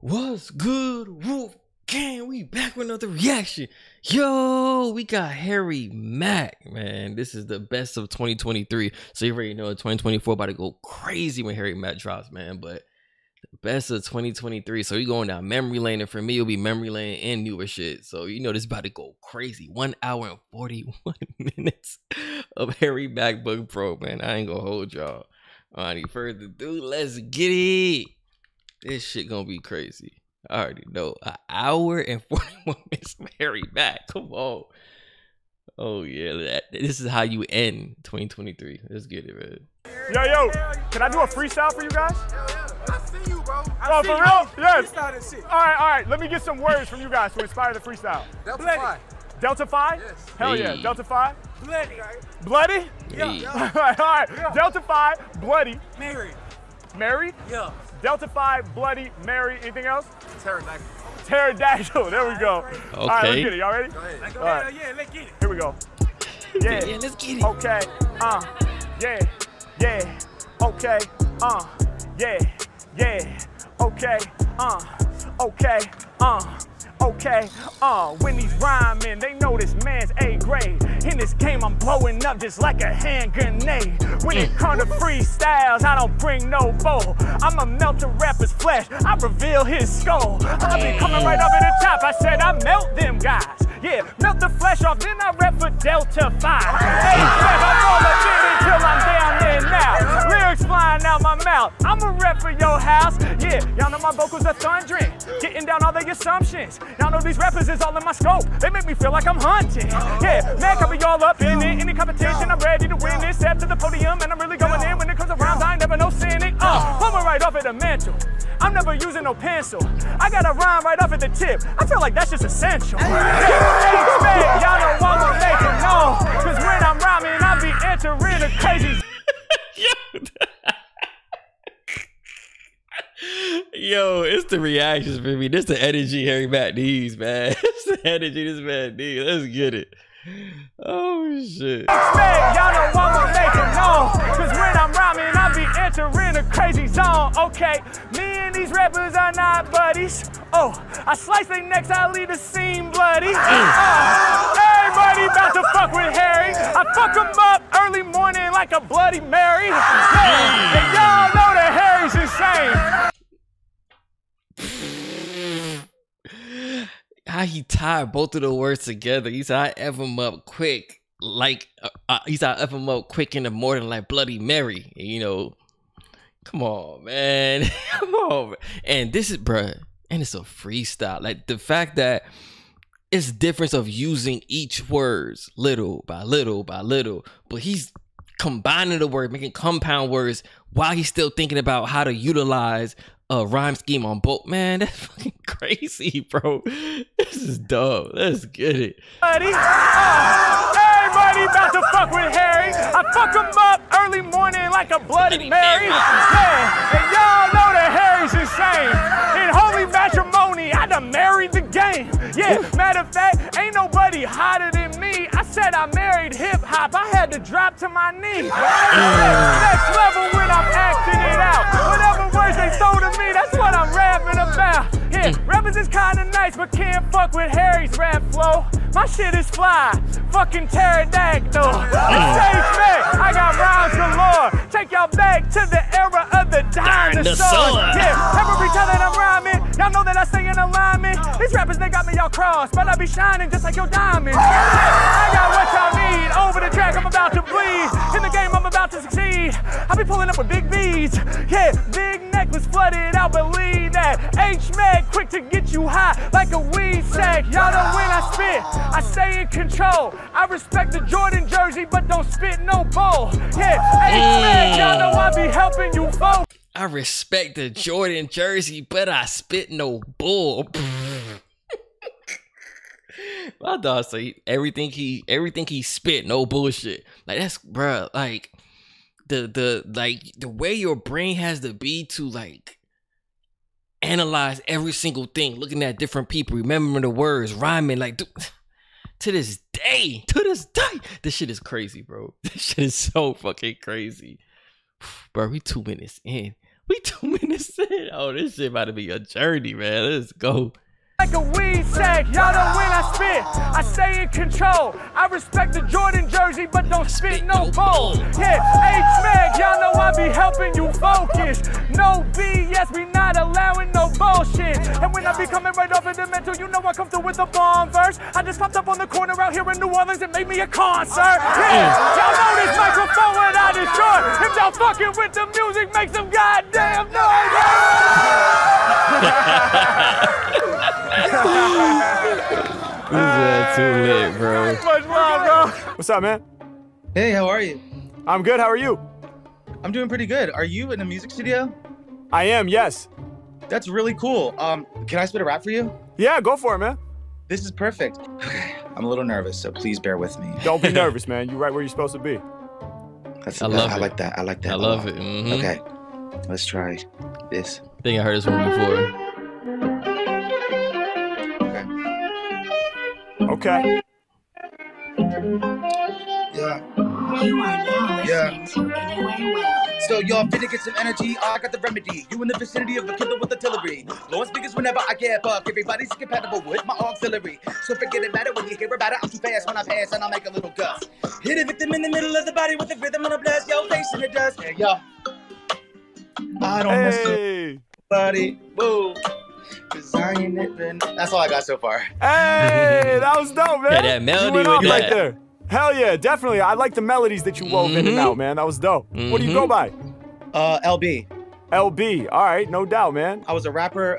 What's good, Wolf Gang? We back with another reaction. Yo, we got Harry Mack, man. This is the best of 2023. So you already know 2024 about to go crazy when Harry Mack drops, man. But the best of 2023. So you're going down memory lane, and for me, it'll be memory lane and newer shit. So you know this about to go crazy. 1 hour and 41 minutes of Harry Mack Book Pro, man. I ain't gonna hold y'all. All right, further ado, let's get it. This shit gonna be crazy. I already know. 1 hour and 41 minutes of Harry Mack. Come on. Oh, yeah. This is how you end 2023. Let's get it, man. Yo, can I do a freestyle for you guys? Hell yeah. I see you, bro. Oh, for real? Yes. All right. Let me get some words from you guys to inspire the freestell. Delta Phi. Delta Phi? Yes. Hell yeah. Hey. Delta Phi? Bloody. Bloody? Yeah. Yeah. All right. Yeah. Delta Phi, bloody. Married. Married? Yeah. Delta Phi, bloody, Mary, anything else? Pterodactyl. Pterodactyl, there we go. Okay. All right, let's get it, y'all ready? Go ahead. All right. Yeah, let's get it. Here we go. Yeah, yeah, let's get it. Okay, yeah, yeah, okay, yeah, yeah, okay, okay, when these rhymin', they know this man's A grade. In this game, I'm blowing up just like a hand grenade. When it comes to freestyles, I don't bring no bowl. I'ma melt a rapper's flesh, I reveal his skull. I be coming right up at the top, I said I melt them guys. Yeah, melt the flesh off, then I rap for Delta Phi. Hey, I roll up in it till I'm down there now. Lyrics flying out my mouth, I'ma rap for your house. Yeah, y'all know my vocals are thundering, getting down all the assumptions. Y'all know these rappers is all in my scope, they make me feel like I'm hunting. Yeah, man, I be all up in it, any competition, I'm ready to win it. Step to the podium and I'm really going in. When it comes to rhymes, I ain't never no sinning. Coming right off at the mantle, I'm never using no pencil. I got a rhyme right off at the tip, I feel like that's just essential. Yeah, y'all know why we're making no, cause when I'm rhyming, I be entering a crazy. Yo, it's the reactions for me. This the energy Harry Mack needs, man. It's the energy this man needs. Let's get it. Oh shit. Y'all know why we're making no, cause when I'm rhyming, I be entering a crazy zone. Okay, me and these rappers are not buddies. Oh, I slice their necks, I leave the scene bloody. Everybody about to fuck with Harry. I fuck him up early morning like a Bloody Mary. Yeah, and y'all know that Harry's insane. How he tied both of the words together. He said, I F him up quick, like, he said, I F him up quick in the morning like Bloody Mary. You know, come on, man. Come on, man. And this is, bruh, and it's a freestyle. Like, the fact that it's difference of using each words little by little by little, but he's combining the word, making compound words while he's still thinking about how to utilize a rhyme scheme on both, man. That's fucking crazy, bro. This is dope. Let's get it. Everybody about to fuck with Harry. I fuck him up early morning like a Bloody Mary. Yeah, and y'all know that Harry's insane. In holy matrimony, I done married the game. Yeah, matter of fact, ain't nobody hotter than me. I said I married hip hop. I had to drop to my knee. Next level when I'm acting it out. Whatever words they throw to me, that's what I'm rapping about. Yeah, rappers is kinda nice, but can't fuck with Harry's rap flow. My shit is fly, fucking pterodactyl. I got rhymes galore. Take y'all back to the era of the dinosaur. Yeah, every time that I'm rhyming, y'all know that I stay in alignment. These rappers, they got me all crossed, but I be shining just like your diamond. Yeah, I got what y'all need. Over the track, I'm about to bleed. In the game, I'm about to succeed. I be pulling up with big beads. Yeah, big necklace flooded out, believe that. H-Mack quick to get you high like a weed sack. Y'all know when I spit, I stay in control. I respect the Jordan jersey, but don't spit no bowl. Yeah, H-Mack, y'all know I be helping you fold. I respect the Jordan jersey, but I spit no bull. My dog say everything he spit, no bullshit. Like, that's, bruh, like the way your brain has to be to like analyze every single thing, looking at different people, remembering the words, rhyming, like, dude, to this day, this shit is crazy, bro. This shit is so fucking crazy. Bro, we 2 minutes in. We 2 minutes in. Oh, this shit about to be a journey, man. Let's go. Like a weed sack, y'all know when I spit. I stay in control. I respect the Jordan jersey, but don't spit no balls. Yeah, H-Mag, y'all know I be helping you focus. No BS, we not allowing no bullshit. And when I be coming right off of the mental, you know I come through with a bomb verse. I just popped up on the corner out here in New Orleans and made me a concert. Yeah, y'all know this microphone when I destroy. If y'all fucking with the music, make some goddamn noise. Yeah. Too lit, bro. What's up, man? Hey, how are you? I'm good. How are you? I'm doing pretty good. Are you in a music studio? I am, yes. That's really cool. Can I spit a rap for you? Yeah, go for it, man. This is perfect. Okay, I'm a little nervous, so please bear with me. Don't be nervous, man. You're right where you're supposed to be. That's, I like that. I like that. I love it. Mm-hmm. Okay, let's try this. I think I heard this one before. Okay. Yeah. You are now listening to N.W.A. So y'all finna get some energy, I got the remedy. You in the vicinity of the killer with artillery. Lowest speakers whenever I get buck. Everybody's compatible with my auxiliary. So forget about it when you hear about it. I'm too fast when I pass and I make a little gust. Hit a victim in the middle of the body with a rhythm and a blast. Yo, face in the dust. Hey, yo. I don't miss it. Buddy. Woo. That's all I got so far. Hey, that was dope, man. Yeah, that melody went right there. Hell yeah, definitely. I like the melodies that you wove in and out, man. That was dope. What do you go by? LB. LB. All right, no doubt, man. I was a rapper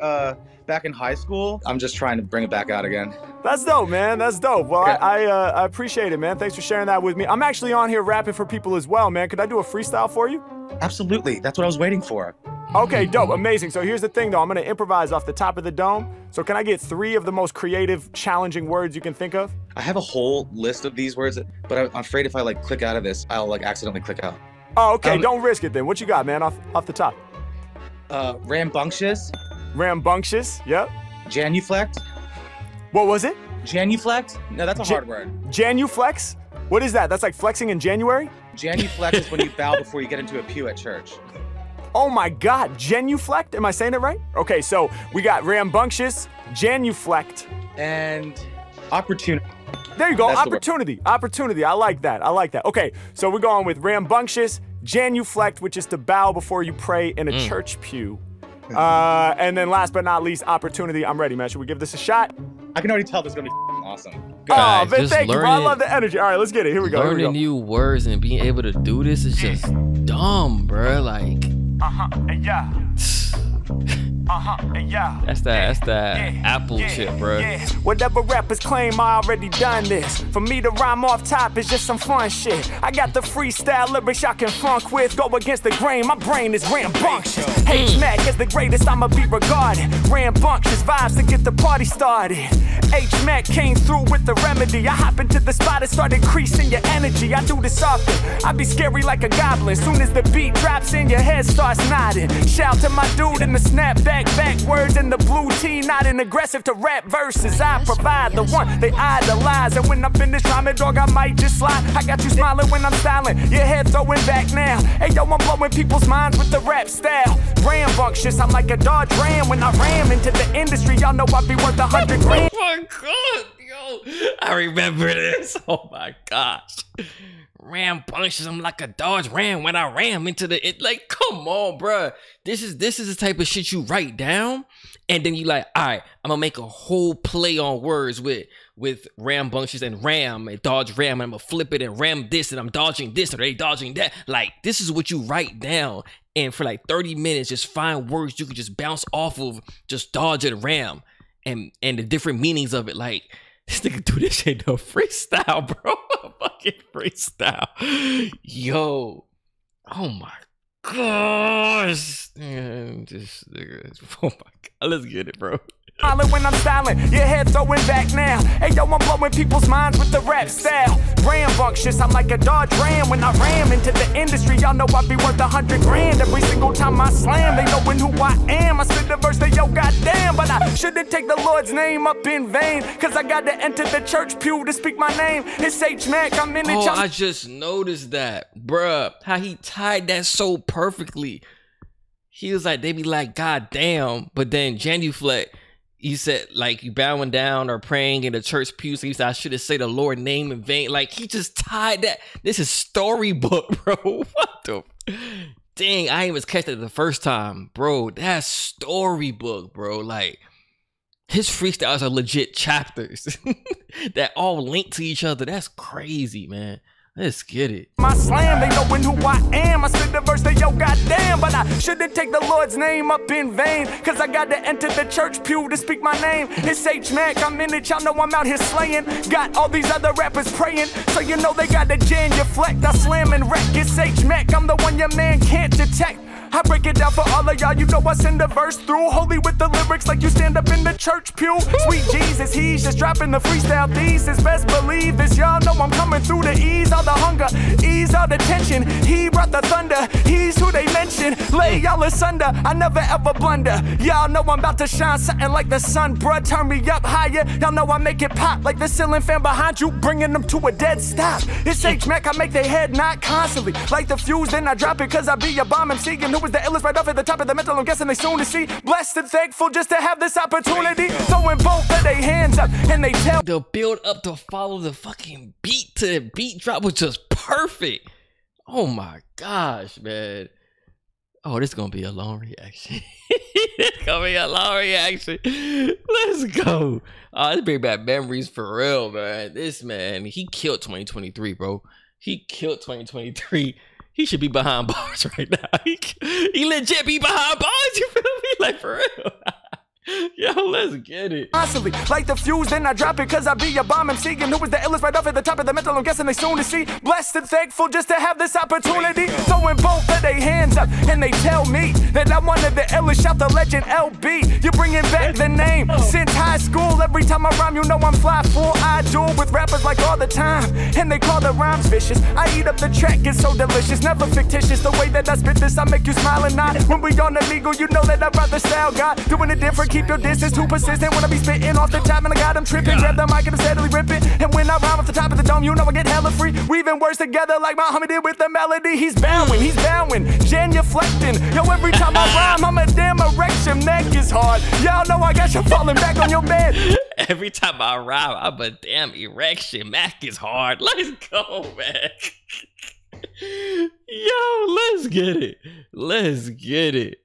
back in high school. I'm just trying to bring it back out again. That's dope, man. That's dope. Well, okay. I appreciate it, man. Thanks for sharing that with me. I'm actually on here rapping for people as well, man. Could I do a freestyle for you? Absolutely. That's what I was waiting for. Okay, dope, amazing. So here's the thing, though. I'm gonna improvise off the top of the dome. So can I get 3 of the most creative, challenging words you can think of? I have a whole list of these words, but I'm afraid if I like click out of this, I'll like accidentally click out. Oh, okay, don't risk it then. What you got, man, off the top? Rambunctious. Rambunctious, yep. Genuflect. What was it? Genuflect? No, that's a hard word. Genuflex? What is that? That's like flexing in January? Genuflect is when you bow before you get into a pew at church. Oh my God, genuflect? Am I saying it right? Okay, so we got rambunctious, genuflect. And opportunity. There you go, that's opportunity, opportunity. I like that, I like that. Okay, so we're going with rambunctious, genuflect, which is to bow before you pray in a church pew. And then last but not least, opportunity. I'm ready, man. Should we give this a shot? I can already tell this is gonna be awesome. Guys, oh, man, thank you, bro. I love the energy. All right, let's get it, here we go. Learning new words and being able to do this is just dumb, bro, like. Yeah. Yeah. That's that Apple shit, bro. Whatever rappers claim, I already done this. For me to rhyme off top is just some fun shit. I got the freestyle lyrics I can funk with. Go against the grain, my brain is rambunctious. H-Mack is the greatest, I'ma be regarded. Rambunctious vibes to get the party started. H-Mack came through with the remedy. I hop into the spot and start increasing your energy. I do this often, I be scary like a goblin. Soon as the beat drops in, your head starts nodding. Shout to my dude in the snapback, backwards in the blue tee, not an aggressive to rap verses. I provide the one they idolize. And when I'm finished rhyming, dog, I might just slide. I got you smiling when I'm styling, your head throwing back now. Hey, yo, I'm blowing people's minds with the rap style. Rambunctious, I'm like a Dodge Ram. When I ram into the industry, y'all know I be worth 100 grand. God, yo, I remember this. Oh my gosh. Rambunctious, I'm like a Dodge Ram when I ram into the like, come on, bro. This is the type of shit you write down, and then you like, all right, I'm gonna make a whole play on words with rambunctious and ram and Dodge Ram, and I'm gonna flip it and ram this, and I'm dodging this, or they dodging that. Like, this is what you write down, and for like 30 minutes, just find words you can just bounce off of, just dodge and ram. And the different meanings of it, like this nigga do this shit no freestyle, bro. Fucking freestyle, yo. Oh my gosh, man, this nigga. Oh my God, let's get it, bro. When I'm styling, your head throwing back now. Hey, yo, I'm blowing people's minds with the rap style. Rambunctious, I'm like a Dodge Ram. When I ram into the industry, y'all know I be worth 100 grand. Every single time I slam, they knowin' who I am. I spit the verse, they yo, goddamn. But I shouldn't take the Lord's name up in vain, cause I got to enter the church pew to speak my name. It's H-Mack, I'm in it. Oh, I just noticed that, bruh, how he tied that so perfectly. he was like, they be like, God damn. But then genuflect, you said like you bowing down or praying in the church pew. So he said, I should have said the Lord's name in vain. Like he just tied that. This is storybook, bro. What the dang, I didn't even catch that the first time, bro. That's storybook, bro. Like his freestyles are legit chapters that all link to each other. That's crazy, man. Let's get it. My slam, they knowin' who I am. I spit the verse, they yo goddamn, but I shouldn't take the Lord's name up in vain, cause I got to enter the church pew to speak my name. It's H Mack, I'm in it, y'all know I'm out here slaying. Got all these other rappers praying, so you know they got to genuflect. I slam and wreck, it's H Mack, I'm the one your man can't detect. I break it down for all of y'all, you know I send the verse through, holy with the lyrics like you stand up in the church pew. Sweet Jesus, he's just dropping the freestyle thesis. Best believe this, y'all know I'm coming through to ease all the hunger, ease all the tension. He brought the thunder, he's who they mention. Lay y'all asunder, I never ever blunder. Y'all know I'm about to shine something like the sun, bruh. Turn me up higher, y'all know I make it pop like the ceiling fan behind you, bringing them to a dead stop. It's H-Mac, I make their head knock constantly like the fuse, then I drop it cause I be a bomb MC. And was the illest right off at the top of the mental, I'm guessing they soon to see. Blessed and thankful just to have this opportunity, throwing both of their hands up and they tell the build up to follow the fucking beat to the beat drop was just perfect. Oh my gosh, man. Oh, this is gonna be a long reaction. It's gonna be a long reaction. Let's go. Oh, this bring back memories for real, man. This man, he killed 2023, bro. He killed 2023. He should be behind bars right now. He legit be behind bars, you feel me? Like, for real. Yo, let's get it. Constantly, like the fuse, then I drop it cause I be a bomb MC. And who was the illest right off at the top of the mental, I'm guessing they soon to see. Blessed and thankful just to have this opportunity, throwing both of their hands up and they tell me that I'm one of the illest. Shout the legend LB, you bringing back the name. Since high school, every time I rhyme, you know I'm fly, full I duel with rappers like all the time, and they call the rhymes vicious. I eat up the track, it's so delicious, never fictitious. The way that I spit this, I make you smile and nod. When we on Omegle, you know that I brought the style guy, doing it different. Keep your distance, too persistent. Wanna be spitting off the top, and I got him tripping. Grab the mic and I'm steadily ripping. And when I rhyme off the top of the dome, you know I get hella free. We even worse together, like my homie did with the melody. He's bowing, genuflecting. Yo, every time I rhyme, I'm a damn erection. Neck is hard. Y'all know I got you falling back on your bed. Every time I rhyme, I'm a damn erection. Mac is hard. Let's go, man. Yo, let's get it. Let's get it.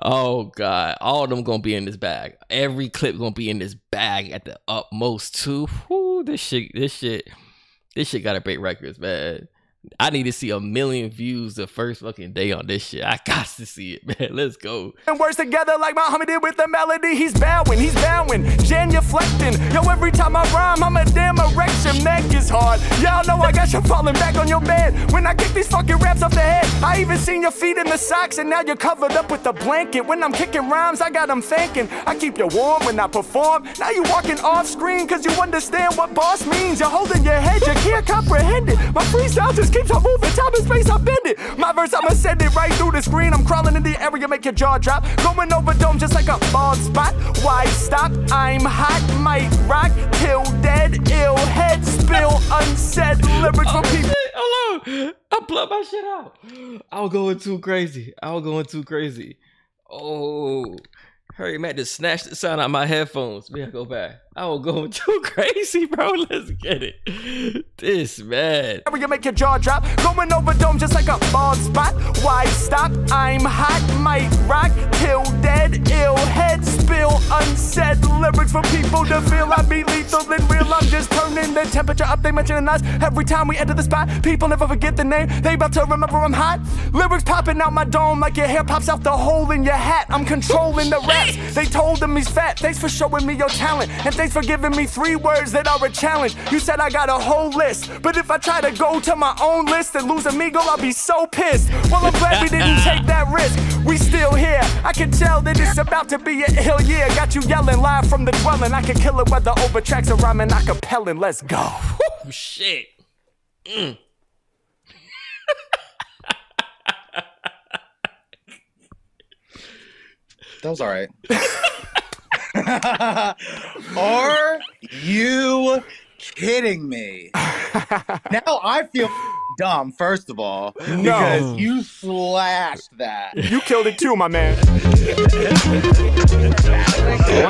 Oh God, all of them gonna be in this bag. Every clip gonna be in this bag at the utmost too. Woo, this shit gotta break records, man. I need to see 1 million views the first fucking day on this shit. I got to see it, man. Let's go. And words together like my homie did with the melody. He's bowing, genuflecting. Yo, every time I rhyme, I'm a damn erection. Neck is hard. Y'all know I got you falling back on your bed. When I kick these fucking raps off the head, I even seen your feet in the socks, and now you're covered up with a blanket. When I'm kicking rhymes, I got them thinking. I keep you warm when I perform. Now you walking off screen, cause you understand what boss means. You're holding your head, you can't comprehend it. My freestyle just keeps on moving, time and space, I bend it. My verse, I'ma send it right through the screen. I'm crawling in the area, make your jaw drop. Going over dome just like a bald spot. Why stop? I'm hot, might rock till dead, ill head spill, unsaid lyrics for people. Hello, I plug my shit out. I'm going too crazy. I'm going too crazy. Oh, Harry Mack just snatched the sound out of my headphones. Man, go back. I was going too crazy, bro. Let's get it. This man. You make your jaw drop. Going over dome just like a bald spot. Why stop? I'm hot, might rock till dead, ill head spill, unsaid lyrics for people to feel. I be lethal and real. I'm just turning the temperature up. They mentioning us every time we enter the spot. People never forget the name. They about to remember I'm hot. Lyrics popping out my dome like your hair pops out the hole in your hat. I'm controlling the rap. They told him he's fat. Thanks for showing me your talent, and thanks for giving me 3 words that are a challenge. You said I got a whole list, but if I try to go to my own list and lose Omegle, I'll be so pissed. Well, I'm glad we didn't take that risk. We still here. I can tell that it's about to be an ill year. Got you yelling live from the dwelling. I can kill it whether over tracks or rhyming acapellan. Let's go. Oh, shit. Mm. That was all right. Are you kidding me? Now I feel dumb, first of all, because you slashed that. You killed it too, my man.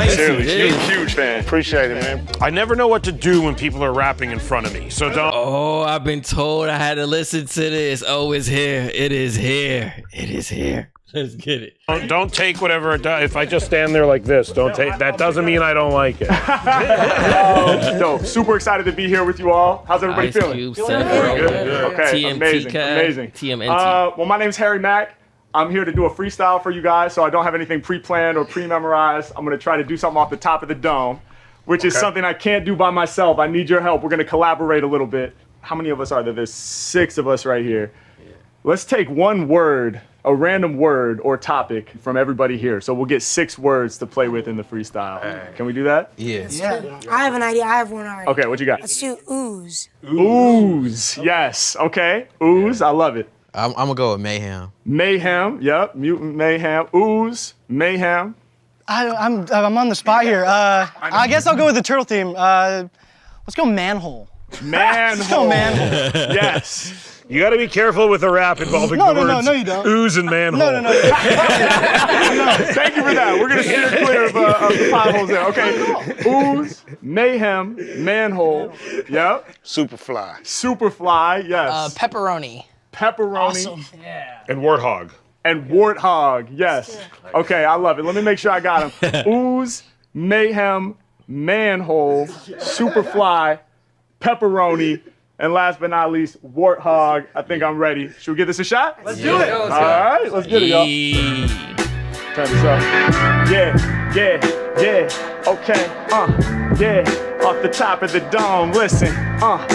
Seriously, you're a huge fan. Appreciate it, man. I never know what to do when people are rapping in front of me, so don't. Oh, I've been told I had to listen to this. Oh, it's here. It is here. It is here. Let's get it. Don't take whatever it does. If I just stand there like this, don't take. That doesn't mean I don't like it. So super excited to be here with you all. How's everybody feeling? Good. Okay, amazing. TMNT. Well, my name's Harry Mack. I'm here to do a freestyle for you guys, so I don't have anything pre-planned or pre-memorized. I'm gonna try to do something off the top of the dome, which is something I can't do by myself. I need your help. We're gonna collaborate a little bit. How many of us are there? There's 6 of us right here. Yeah. Let's take one word, a random word or topic from everybody here. So we'll get 6 words to play with in the freestyle. Right. Can we do that? Yes. Yeah. I have an idea. I have one already. Okay, what you got? Let's do ooze. Ooze. Yes. Okay. Ooze. Yeah. I love it. I'm gonna go with mayhem. Mayhem. Yep. Mutant mayhem. Ooze. Mayhem. I'm on the spot here. I guess I'll go with the turtle theme. Let's go manhole. Manhole. Let's go manhole. Yes. You got to be careful with the rap involving the words you don't. Ooze and manhole. No. Thank you for that. We're going to steer clear of the potholes there. Okay. Ooze, mayhem, manhole. Yep. Superfly. Superfly, yes. Pepperoni. Pepperoni. Awesome. Yeah. And warthog. And warthog, yes. Okay, I love it. Let me make sure I got them. Ooze, mayhem, manhole, superfly, pepperoni. And last but not least, warthog. I think I'm ready. Should we give this a shot? Let's do it. All right, let's get it, y'all. Turn this up. Yeah. Okay. Yeah. Off the top of the dome. Listen. Off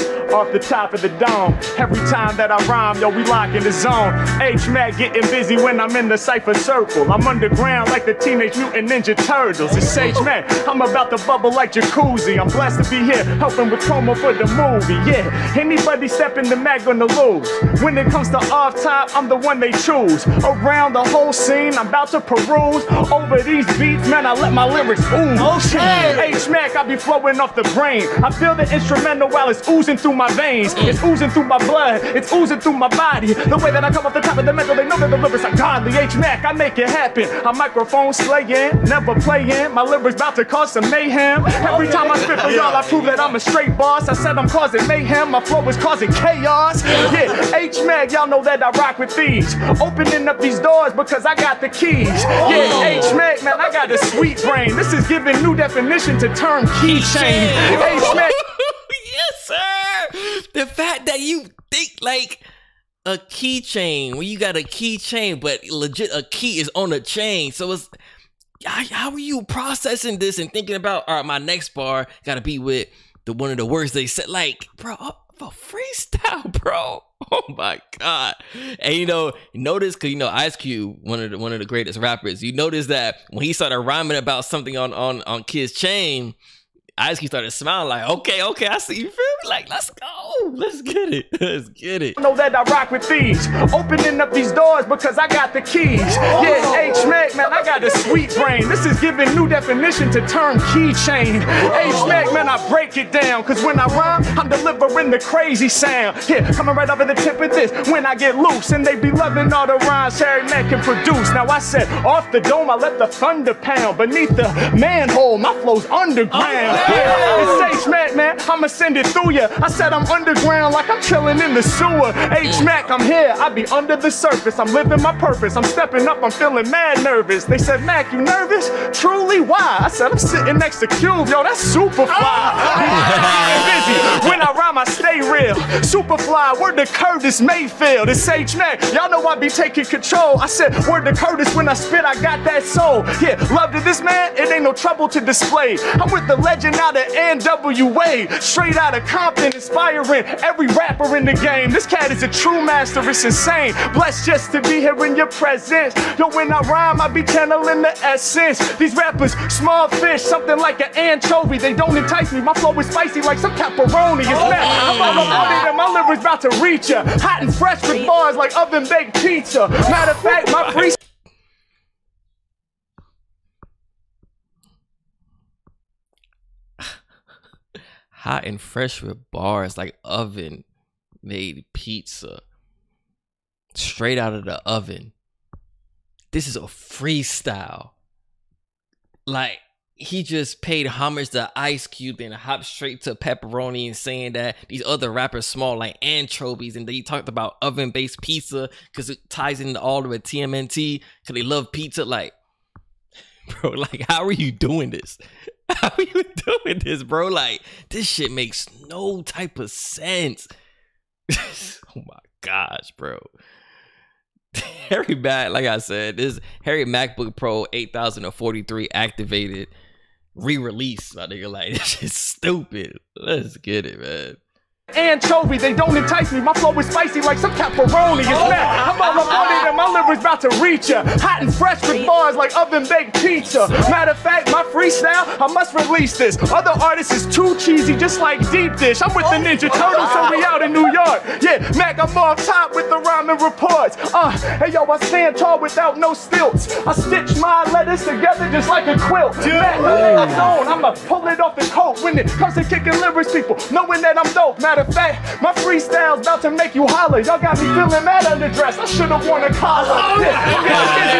the top of the dome. Every time that I rhyme, yo, we lock in the zone. H-Mac getting busy when I'm in the cypher circle. I'm underground like the Teenage Mutant Ninja Turtles. It's H-Mac, I'm about to bubble like jacuzzi. I'm blessed to be here, helping with promo for the movie. Yeah, anybody stepping the Mac gonna lose. When it comes to off top, I'm the one they choose. Around the whole scene, I'm about to peruse. Over these beats, man, I let my lyrics ooze. Okay. H-Mac, I be flowing off the brain. I feel the instrumental while it's oozing through my veins, it's oozing through my blood, it's oozing through my body. The way that I come off the top of the metal, they know that the lyrics are godly. H-Mac, I make it happen. I microphone slaying, never playing. My lyrics about to cause some mayhem. Every time I spit for y'all, I prove that I'm a straight boss. I said I'm causing mayhem, my flow is causing chaos. Yeah, H-Mac, y'all know that I rock with these. Opening up these doors because I got the keys. Yeah, H-Mac, man, I got a sweet brain. This is giving new definition to term keychain. H-Mac. Yes, sir. The fact that you think like a keychain, when you got a keychain, but legit a key is on a chain. So it's how are you processing this and thinking about, all right, my next bar gotta be with the one of the words they said. Like, bro, I'm a freestyle, bro. Oh my God. And you know, notice, cause you know Ice Cube, one of the greatest rappers. You notice that when he started rhyming about something on Kid's chain, Ice Cube started smiling like, okay, I see, you feel me? Like, let's go, let's get it. I know that I rock with these, opening up these doors because I got the keys. Yeah, H-Mac, man, I got a sweet brain. This is giving new definition to term keychain. H-Mac, man, I break it down, because when I rhyme, I'm delivering the crazy sound. Yeah, coming right over the tip of this, when I get loose, and they be loving all the rhymes Harry Mack can produce. Now I said, off the dome, I let the thunder pound. Beneath the manhole, my flow's underground. Yeah, it's H-Mac, man, I'ma send it through ya. I said I'm underground like I'm chilling in the sewer. H-Mac, I'm here, I be under the surface. I'm living my purpose, I'm stepping up, I'm feeling mad nervous. They said, Mac, you nervous? Truly, why? I said, I'm sitting next to Cube, yo, that's Superfly. I'm busy. When I rhyme, I stay real. Superfly, word to Curtis Mayfield. It's H-Mac, y'all know I be taking control. I said, word to Curtis, when I spit, I got that soul. Yeah, love to this man, it ain't no trouble to display. I'm with the legend out of N.W.A., straight out of Compton, inspiring every rapper in the game. This cat is a true master, it's insane. Blessed just to be here in your presence. Yo, when I rhyme, I be channeling the essence. These rappers, small fish, something like an anchovy. They don't entice me, my flow is spicy like some pepperoni. It's mad, I'm all about it and my lyrics about to reach ya. Hot and fresh with bars like oven-baked pizza. Matter of fact, my pre- hot and fresh with bars like oven made pizza straight out of the oven. This is a freestyle. Like, he just paid homage to Ice Cube and hopped straight to pepperoni and saying that these other rappers smell like anchovies. And they talked about oven-based pizza because it ties into all the way TMNT because they love pizza. Like, bro, like, how are you doing this? How are you doing this, bro? Like, this shit makes no type of sense. Oh, my gosh, bro. Harry Mack, like I said, this Harry MacBook Pro 8043 activated re-release. My nigga, like, this shit's stupid. Let's get it, man. Anchovy, they don't entice me. My flow is spicy like some pepperoni. It's mad. I'm all up on it and my liver's about to reach ya. Hot and fresh with bars like oven-baked pizza. Matter of fact, my freestyle, I must release this. Other artists is too cheesy, just like Deep Dish. I'm with the Ninja Turtles, so we out in New York. Yeah, Mac, I'm on top with the rhyming reports. Hey yo, I stand tall without no stilts. I stitch my letters together just like a quilt. Mac, I'ma pull it off the coat when it comes to kicking lyrics, people, knowing that I'm dope. Matter of fact, my freestyle's about to make you holler. Y'all got me feeling mad underdressed. I should've worn a collar.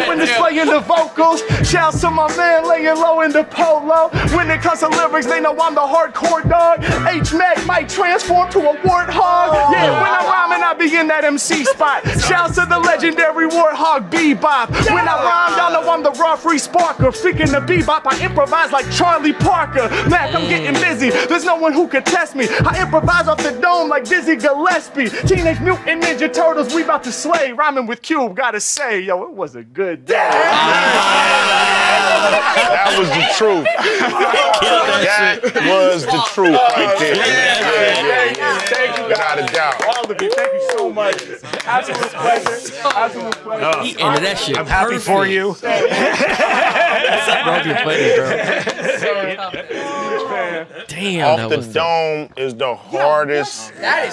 When it's playing the vocals, shouts to my man laying low in the polo. When it comes to lyrics, they know I'm the hardcore dog. H-Mac might transform to a warthog. Yeah, when I'm rhyming, I be in that MC spot. Shouts to the legendary Warthog Bebop. When I rhyme, y'all know I'm the raw free sparker. Freaking the bebop, I improvise like Charlie Parker. Mac, I'm getting busy. There's no one who could test me. I improvise off the dome like Dizzy Gillespie. Teenage Mutant Ninja Turtles, we about to slay. Rhyming with Cube, gotta say, yo, it was a good day. That was the truth. That was the truth right there. Thank you, without a doubt. All of you, thank you so much. Absolute pleasure. Absolute pleasure. He ended that shit. I'm happy for you. Damn, Off the Dome is the hardest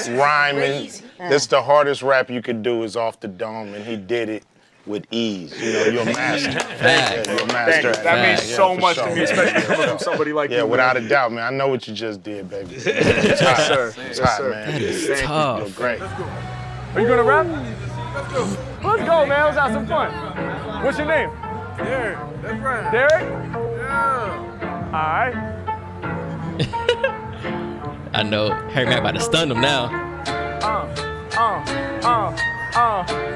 rhyming. That's the hardest rap you could do is Off the Dome, and he did it with ease. You know, you're a master. You're a master. That means so much to me, especially coming from somebody like you. Yeah, without a doubt, man. I know what you just did, baby. It's hot, sir. It's hot, man. It's tough. You're great. Are you gonna rap? Let's go, man. Let's have some fun. What's your name? Derek. That's right. Derek? Yeah. All right. I know Harry Mack about to stun him now.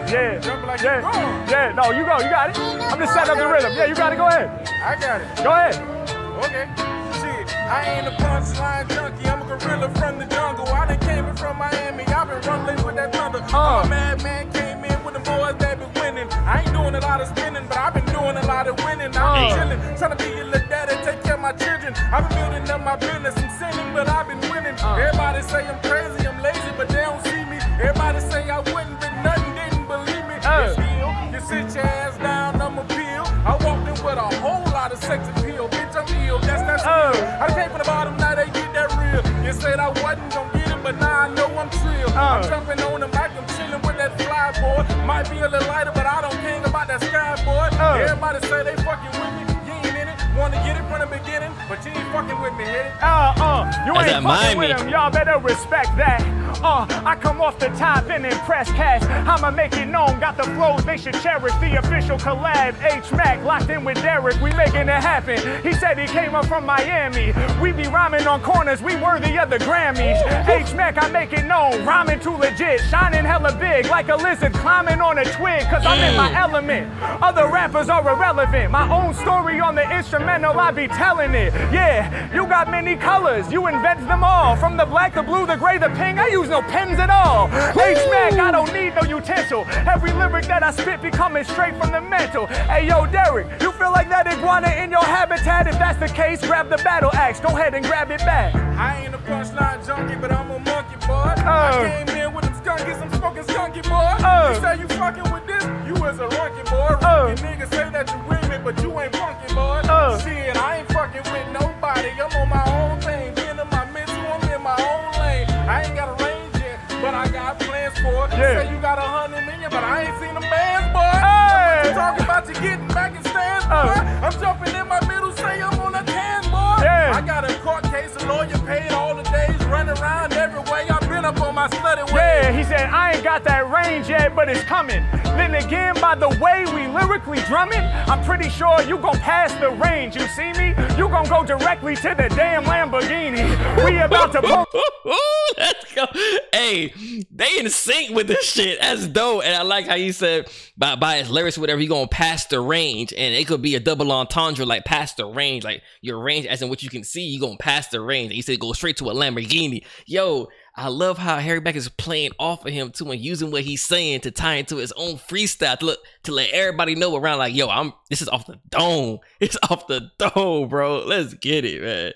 Yeah. No, you go, you got it. I'm just setting up the rhythm. Yeah, you got it. Go ahead. I got it. Go ahead. Okay. Shit, I ain't a punchline junkie. I'm a gorilla from the jungle. I done came in from Miami. I've been rumbling with that thunder. I'm a madman came in with the boys that been winning. I ain't doing a lot of spinning, but I've been doing a lot of winning. I'm chilling, trying to be a little daddy, take care of my children. I've been building up my business and sinning, but I've been winning. Everybody say I'm crazy, I'm lazy, but they don't see me. Everybody say I wouldn't, but nothing didn't believe me. You sit your ass down, I'm a pill. I walked in with a whole lot of sex appeal. Bitch, I'm ill, that's real. I came from the bottom, now they get that real. You said I wasn't gonna get it, but now I know I'm trill. I'm jumping on the mic, I'm chilling with that fly boy. Might be a little lighter, but I don't care about that sky boy. Everybody say they fucking with me. Want to get it from the beginning, but you ain't fucking with me, hit it. You ain't fucking with him, y'all better respect that. I come off the top and impress cash. I'ma make it known, got the flows they should cherish. The official collab, H-Mack locked in with Derek, we making it happen. He said he came up from Miami. We be rhyming on corners, we worthy of the Grammys. H-Mack, I make it known, rhyming too legit. Shining hella big, like a lizard climbing on a twig. Cause I'm in my element, other rappers are irrelevant. My own story on the instrument, I be telling it. Yeah, you got many colors, you invent them all. From the black, the blue, the gray, the pink, I use no pens at all. H-Mack, I don't need no utensil. Every lyric that I spit be coming straight from the mental. Hey yo, Derek, you feel like that iguana in your habitat? If that's the case, grab the battle axe, go ahead and grab it back. I ain't a punchline junkie, but I'm a monkey, boy. I came in with them skunkies, I'm smoking skunky, boy. You say you fucking with this, you is a runky, boy. Niggas say that you with me, but you ain't funky, boy. Shit, I ain't fucking with nobody. I'm on my own thing. Been in my mental, I'm in my own lane. I ain't got a range yet, but I got plans for it. You say you got 100 million, but I ain't seen them bands, boy. Hey. Talking about you getting back in stands, boy. I'm jumping in my middle, say I'm on a tan, boy. I got a court case, a lawyer paid all the days, running around every way. I've been up on my study way. but it's coming. Then again, by the way we lyrically drumming, I'm pretty sure you gon' pass the range, you see me? You gon' go directly to the damn Lamborghini. We about to let's go. Hey, they in sync with this shit. That's dope. And I like how you said by his lyrics, whatever, he gonna pass the range. And it could be a double entendre, like pass the range, like your range as in what you can see, you gonna pass the range. And he said go straight to a Lamborghini. Yo, I love how Harry Mack is playing off of him too and using what he's saying to tie into his own freestyle to let everybody know around like, yo, this is off the dome. It's off the dome, bro. Let's get it, man.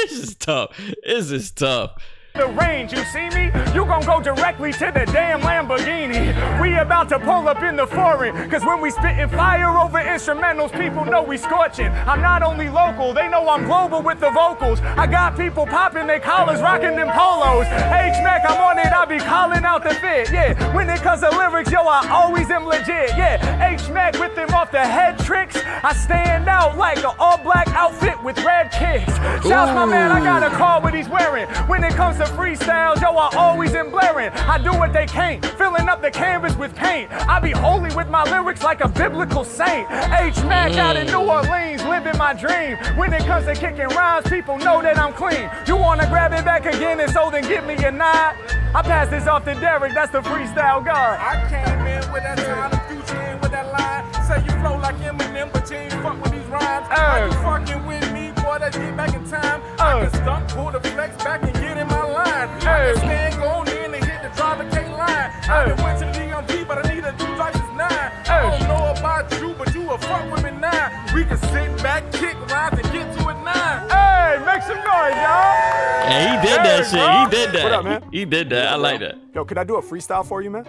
This is tough. This is tough. The range, you see me? You gon' go directly to the damn Lamborghini. We about to pull up in the foreign, cause when we spittin' fire over instrumentals, people know we scorchin'. I'm not only local, they know I'm global with the vocals. I got people poppin' their collars, rockin' them polos. H-Mack, I'm on it, I be callin' out the fit, yeah. When it comes to lyrics, yo, I always am legit, yeah. H-Mack with them off the head tricks. I stand out like an all-black outfit with red kicks. Shouts my man, I got a call what he's wearin'. When it comes to freestyles, yo, I always am blaring. I do what they can't, filling up the canvas with paint. I be holy with my lyrics like a biblical saint. H-Mack out in New Orleans, living my dream. When it comes to kicking rhymes, people know that I'm clean. You wanna grab it back again and so then give me a nod? I pass this off to Derek, that's the freestyle god. I came in with that sound of future and with that line. Say you flow like Eminem, but you ain't fuck with these rhymes. Are you fucking with me? Let's get back in time. I can stunt, pull the flex back and get in my line. I can stand, go on in and hit the driver K line. I done went to the DMV, but I need a new license 9. I don't know about you, but you a fuck with me now. We can sit back, kick, ride, and get to it now. Hey, make some noise, y'all. Hey, he did that shit. He did that. What up, man? He did that. I like that. Yo, could I do a freestyle for you, man?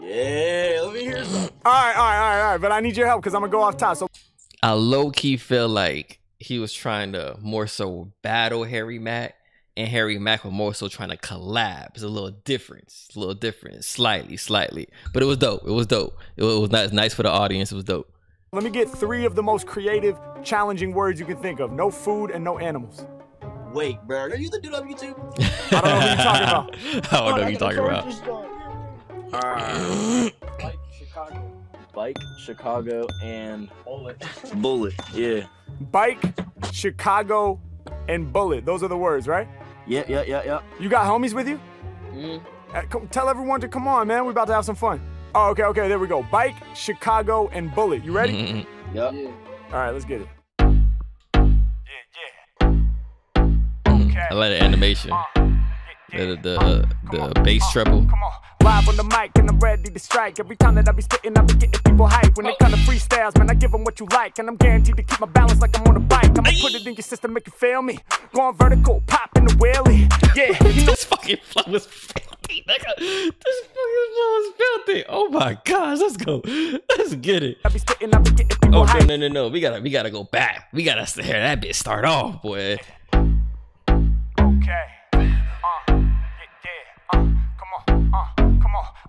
Yeah, let me hear some. All right. But I need your help because I'm going to go off top. So I low-key feel like he was trying to more so battle Harry Mack, and Harry Mack was more so trying to collab. It's a little difference, slightly. But it was dope. It was nice for the audience. It was dope. Let me get three of the most creative, challenging words you can think of. No food and no animals. Wait, bro, are you the dude on YouTube? I don't know what you're talking about. I don't know what you're talking about. Like Chicago. Bike, Chicago, and bullet. Bullet, yeah. Bike, Chicago, and bullet. Those are the words, right? Yeah. You got homies with you? Tell everyone to come on, man. We're about to have some fun. Oh, okay. There we go. Bike, Chicago, and bullet. You ready? Yeah. All right, let's get it. Yeah. Okay. I like the animation. The bass treble. Come on. Live on the mic and I'm ready to strike. Every time that I be spitting, I be getting people hype. When it comes to freestyles, man, I give them what you like. And I'm guaranteed to keep my balance like I'm on a bike. I'm gonna put it in your system, make you feel me. Going vertical, pop in the wheelie. Yeah, you know. This fucking flow is filthy, nigga. This fucking flow is filthy. Oh my gosh, let's go. Let's get it. I be spitting, I be getting people hype. No. We gotta go back. We gotta hear that bitch start off, boy. Okay.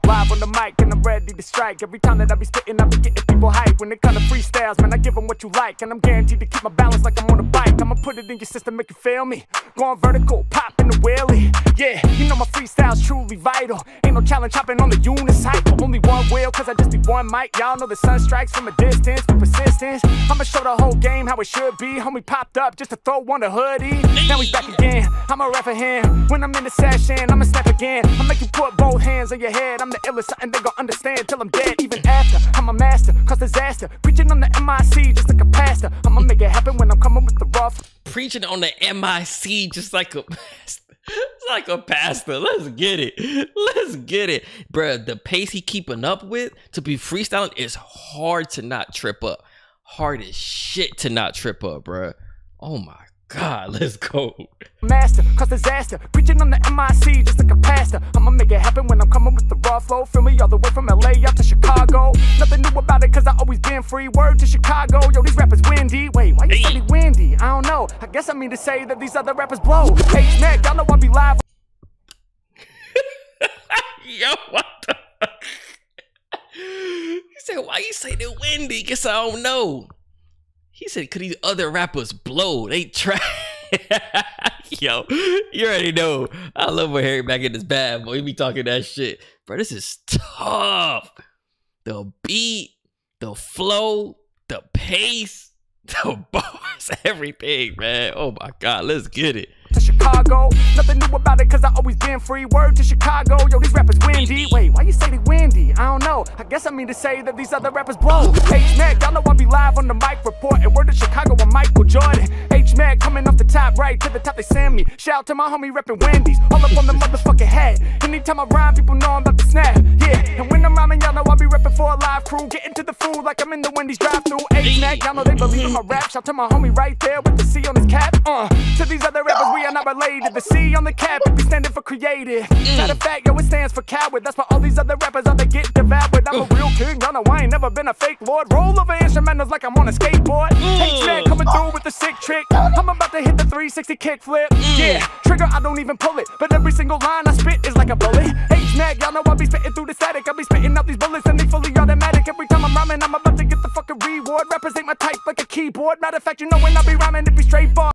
Live on the mic and I'm ready to strike. Every time that I be spitting, I be getting people hype. When it comes to freestyles, man, I give them what you like. And I'm guaranteed to keep my balance like I'm on a bike. I'ma put it in your system, make you feel me. Going vertical, pop in the wheelie. Yeah, you know my freestyle's truly vital. Ain't no challenge hopping on the unicycle. Only one wheel, cause I just need one mic. Y'all know the sun strikes from a distance with persistence. I'ma show the whole game how it should be. Homie popped up just to throw on the hoodie. Now he's back again, I'ma rap for him. When I'm in the session, I'ma snap again. I'll make you put both hands on your head. I'm the illest, something they gon' understand till I'm dead. Even after, I'm a master, cause disaster. Preaching on the MIC just like a pastor. I'ma make it happen when I'm coming with the rough. Preaching on the MIC just like a pastor. It's like a pastor. Let's get it. Let's get it. Bruh, the pace he keeping up with to be freestyling is hard to not trip up. Hard as shit to not trip up, bruh. Oh my God, let's go. Master, cause disaster. Preaching on the MIC just like a pastor. I'ma make it happen when I'm coming with the raw flow. Feel me all the way from LA out to Chicago. Nothing new about it cause I always been free. Word to Chicago, yo, these rappers windy. Wait, why you say windy? I don't know. I guess I mean to say that these other rappers blow. Hey, Mac, y'all know I be live. Yo, what the fuck? He said, why you say they're windy? Guess I don't know. He said, could these other rappers blow? They try. Yo, you already know. I love when Harry Mack in this bad boy. He be talking that shit. Bro, this is tough. The beat, the flow, the pace, the bars, everything, man. Oh my God, let's get it. To Chicago, nothing new about it, cause I always been free. Word to Chicago, yo, these rappers windy. Wait, why you say they windy? I don't know. I guess I mean to say that these other rappers blow. H-Mack, y'all know I be live on the mic report, and word to Chicago with Michael Jordan. H-Mack coming off the top, right to the top they send me. Shout out to my homie reppin' Wendy's, all up on the motherfucking head. Anytime I rhyme, people know I'm about to snap. Yeah, and when I'm rhyming, y'all know I be reppin' for a live crew. Getting to the food like I'm in the Wendy's drive-thru. H-Mack, y'all know they believe in my rap. Shout out to my homie right there with the C on his cap. To these other rappers, we are not related. The C on the cap be standing for creative. Matter of fact, yo, it stands for coward. That's why all these other rappers are they get devoured. I'm a real king, y'all know I ain't never been a fake lord. Roll over instrumentals like I'm on a skateboard. H-Mack coming through with the sick trick. I'm about to hit the 360 kickflip. Yeah, trigger, I don't even pull it, but every single line I spit is like a bullet. H-Mack, y'all know I be spitting through the static. I be spitting out these bullets and they fully automatic. Every time I'm rhyming, I'm about to get the fucking reward. Rappers ain't my type like a keyboard. Matter of fact, you know when I be rhyming, it be straight bar.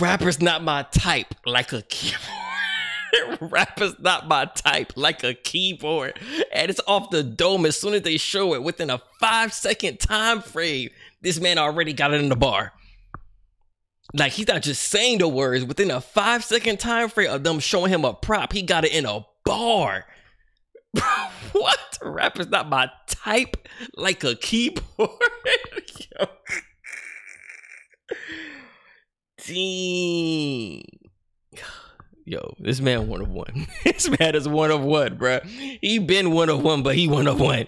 Rapper's not my type like a keyboard. Rapper's not my type like a keyboard. And it's off the dome. As soon as they show it, within a 5-second time frame, this man already got it in the bar. Like, he's not just saying the words. Within a 5-second time frame of them showing him a prop, he got it in a bar. Bro, what? Rapper's not my type like a keyboard. Yo. Yo, this man one of one. This man is one of one, bro. He been one of one, but he one of one.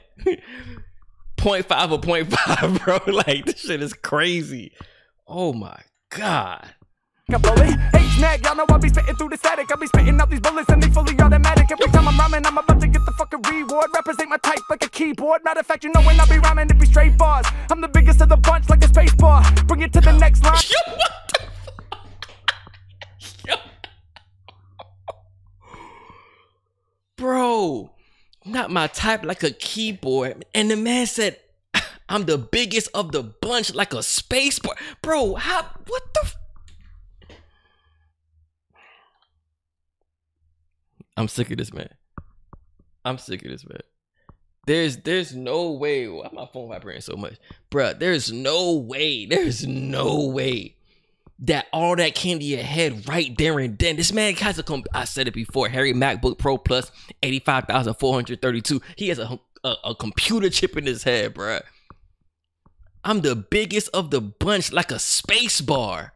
0.5 or 0.5, bro. Like, this shit is crazy. Oh my God. H-Mack, y'all know I be spitting through the static. I be spitting out these bullets and they fully automatic. Every time I'm rhyming, I'm about to get the fucking reward. Rappers ain't my type like a keyboard. Matter of fact, you know when I be rhyming, it be straight bars. I'm the biggest of the bunch like a space bar. Bring it to the next line. Bro, not my type like a keyboard. And the man said, I'm the biggest of the bunch like a space bar. Bro, how, what the f— I'm sick of this man. I'm sick of this man. There's no way. Why my phone vibrating so much? Bro, there's no way that all that came to your head right there and then. This man has a, I said it before, Harry MacBook Pro Plus 85,432. He has a computer chip in his head, bruh. I'm the biggest of the bunch like a space bar.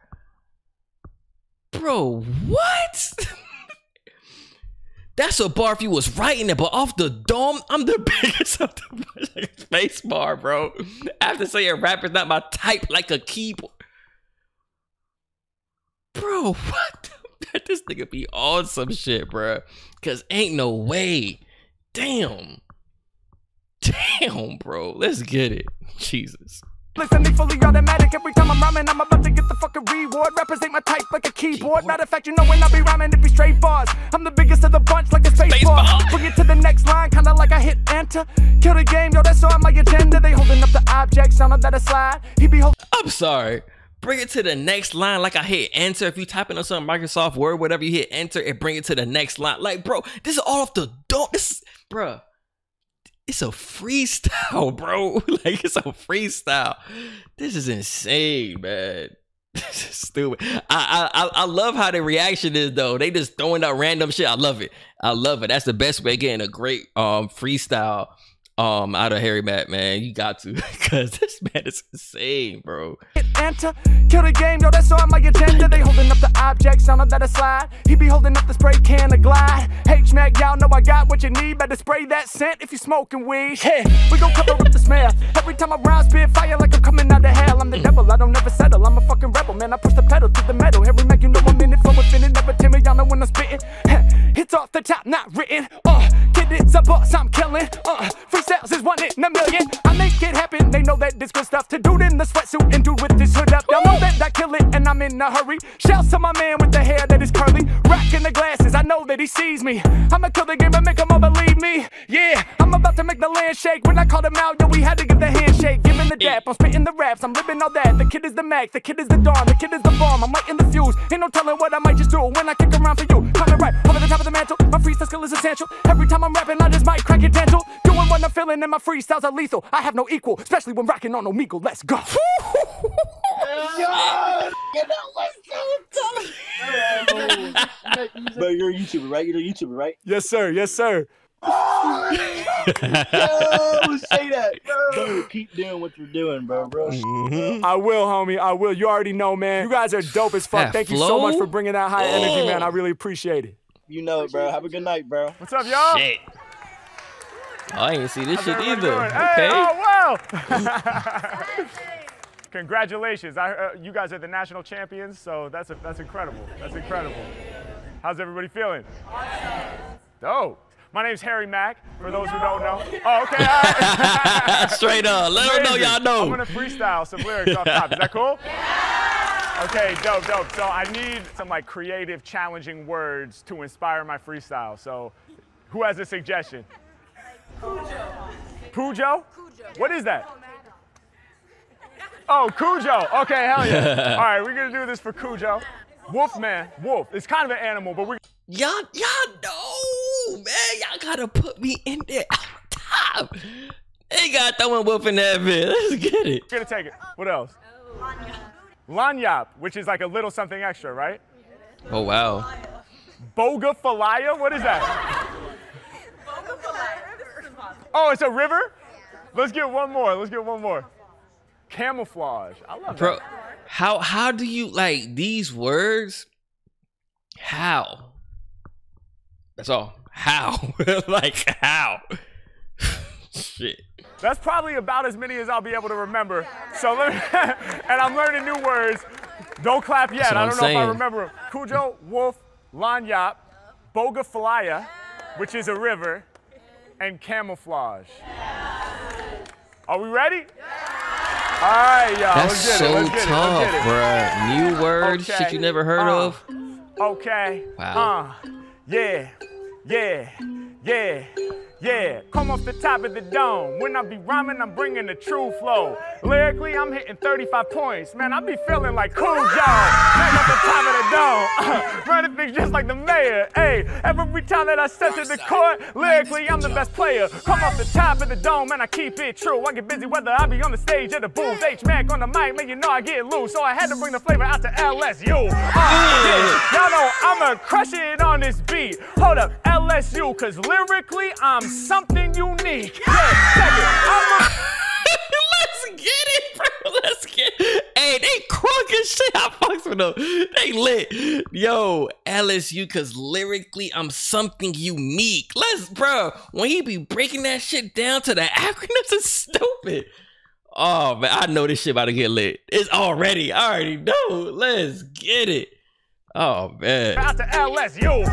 Bro, what? That's a bar if you was writing it, but off the dome, I'm the biggest of the bunch like a space bar, bro. After saying a rapper's not my type like a keyboard. Bro, what? This nigga be on some shit, bro. Cause ain't no way. Damn. Damn, bro. Let's get it. Jesus. Listen, they fully automatic. Every time I'm rhyming, I'm about to get the fucking reward. Rappers ain't my type like a keyboard. Matter of fact, you know when I be rhyming, it be straight bars. I'm the biggest of the bunch like a space bar. Bring it to the next line, kinda like I hit enter. Kill the game, yo, that's all my agenda. They holding up the objects, sound up that a slide. He be holding— I'm sorry. Bring it to the next line like I hit enter. If you typing on some Microsoft Word, whatever, you hit enter and bring it to the next line. Like, bro, this is all off the door. This, bro, it's a freestyle, bro. Like, it's a freestyle. This is insane, man. This is stupid. I love how the reaction is though. They just throwing out random shit. I love it. I love it. That's the best way of getting a great freestyle out of Harry Mack, man. You got to, because this man is insane, bro. Enter, kill the game, yo, that's all my agenda. They holding up the object, sound up that a slide. He be holding up the spray can to glide. H-Mack, y'all know I got what you need. Better spray that scent if you smoking weed. Hey, we gon' cover up the smell. Every time I round spit fire like I'm coming out of hell. I'm the devil, I don't never settle. I'm a fucking rebel, man. I push the pedal to the metal. Harry Mack, you know I'm in it, flow infinite, never timid. Y'all know when I'm spitting. Hit Hits off the top, not written. It's a boss I'm killing. Freestyles is one in a million. I make it happen. They know that it's good stuff. To dude in the sweatsuit and dude with his hood up. Y'all know that I kill it and I'm in a hurry. Shouts to my man with the hair that is curly. Rocking the glasses, I know that he sees me. I'ma kill the game and make him all believe me. Yeah, I'm about to make the land shake. When I called him out, yo, we had to give the handshake. Giving the dap, I'm spitting the raps, I'm living all that. The kid is the Mac, the kid is the Dawn, the kid is the bomb. I'm lighting the fuse. Ain't no telling what I might just do when I kick around for you. Coming right over the top of the mantle. My freestyle skill is essential. Every time I'm rapping, I just might crack your dental. Doing what I'm feeling and my freestyles are lethal. I have no equal, especially when rocking on Omegle. Let's go. But you're a YouTuber, right? You're a YouTuber, right? Yes, sir. Yes, sir. Yo, say that, bro. Keep doing what you're doing, bro. Mm-hmm. I will, homie. I will. You already know, man. You guys are dope as fuck. Thank you so much for bringing that high energy, man. I really appreciate it. You know it, bro. Have a good night, bro. What's up, y'all? Shit. Oh, I ain't see this shit either. Okay. Hey, oh, wow. Congratulations. You guys are the national champions, so that's incredible. That's incredible. How's everybody feeling? Awesome. Dope. My name's Harry Mack, for those who don't know. Oh, okay. Right. Straight up. Let them know y'all know. I'm going to freestyle some lyrics off top. Is that cool? Yeah. Okay, dope. So I need some like creative, challenging words to inspire my freestyle. So who has a suggestion? Cujo. Cujo? What is that? Oh, Cujo. Okay, hell yeah. All right, we're going to do this for Cujo. Wolf, man. Wolf. It's kind of an animal, but we're... Y'all know. Man, y'all gotta put me in there on top. They got throwing wolf in that bit. Let's get it. We're gonna take it. What else? Lanyap, which is like a little something extra, right? Oh wow. Boga Falaya? What is that? Boga Falaya. Oh, it's a river? Let's get one more. Let's get one more. Camouflage. I love that. Bro, how do you like these words? How? That's all. How? Like, how? Shit. That's probably about as many as I'll be able to remember. So let me, and I'm learning new words. Don't clap yet. I don't know if I remember them. Cujo, wolf, lanyap, boga falaya, which is a river, and camouflage. Are we ready? All right, y'all. That's so tough, bro. New words, shit you never heard of. Okay. Wow. Yeah. Come off the top of the dome. When I be rhyming, I'm bringing the true flow. Lyrically, I'm hitting 35 points. Man, I be feeling like Cujo. Man, off the top of the dome. Running things just like the mayor. Hey, every time that I step to the court, lyrically, I'm the best player. Come off the top of the dome, and I keep it true. I get busy whether I be on the stage or the booth. H-Mac on the mic, man, you know I get loose. So I had to bring the flavor out to LSU. Y'all know I'ma crush it on this beat. Hold up, LSU, cause lyrically, I'm something unique. Yeah, let's get it, bro. Let's get it. Hey, they crunk and shit. I fucks with them. They lit. Yo, LSU, because lyrically, I'm something unique. Let's, bro. When he be breaking that shit down to the acronyms, it's stupid. Oh, man, I know this shit about to get lit. It's already. I already know. Let's get it. Oh, man. Out to LSU.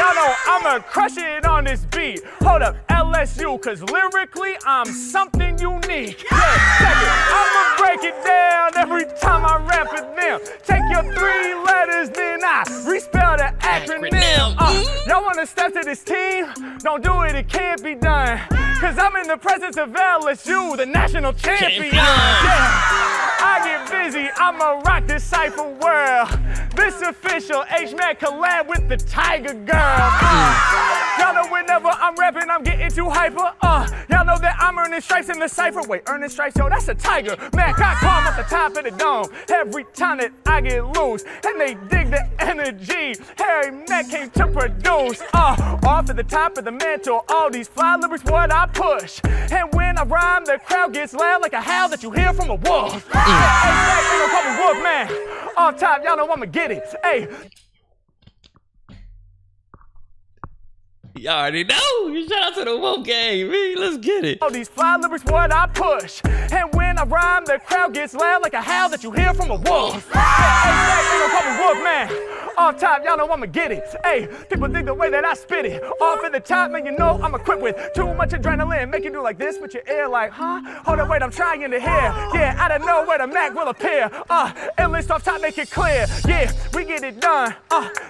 Y'all know I'ma crush it on this beat. Hold up, LSU, cause lyrically I'm something unique. I'ma break it down every time I rap with them. Take your 3 letters, then I respell the acronym. Y'all wanna step to this team? Don't do it, it can't be done. Cause I'm in the presence of LSU, the national champion. I get busy, I'ma rock this cypher world. This official H-Man collab with the Tiger Girl. Y'all know whenever I'm rapping, I'm getting too hyper. Y'all know that I'm earning stripes in the cypher. Wait, earning stripes? Yo, that's a Tiger. Man, I climb at the top of the dome every time that I get loose. And they dig the energy. Harry Mack came to produce. Off at the top of the mantle, all these fly lyrics, what I push. And when I rhyme, the crowd gets loud like a howl that you hear from a wolf. Hey, you don't call me wolf, man. Off top, y'all know I'm gonna get it. Hey. Y'all already know. Shout out to the Wolf Gang, man. Let's get it. All these fly lyrics, what I push. And when I rhyme, the crowd gets loud like a howl that you hear from a wolf. Hey, you don't call me wolf, man. Off top, y'all know I'ma get it. Hey, people dig the way that I spit it. Off at the top, man, you know I'm equipped with too much adrenaline. Make you do like this with your ear, like, huh? Hold on, wait, I'm trying to hear. Yeah, out of nowhere, the Mac will appear. Endless off top, make it clear. Yeah, we get it done.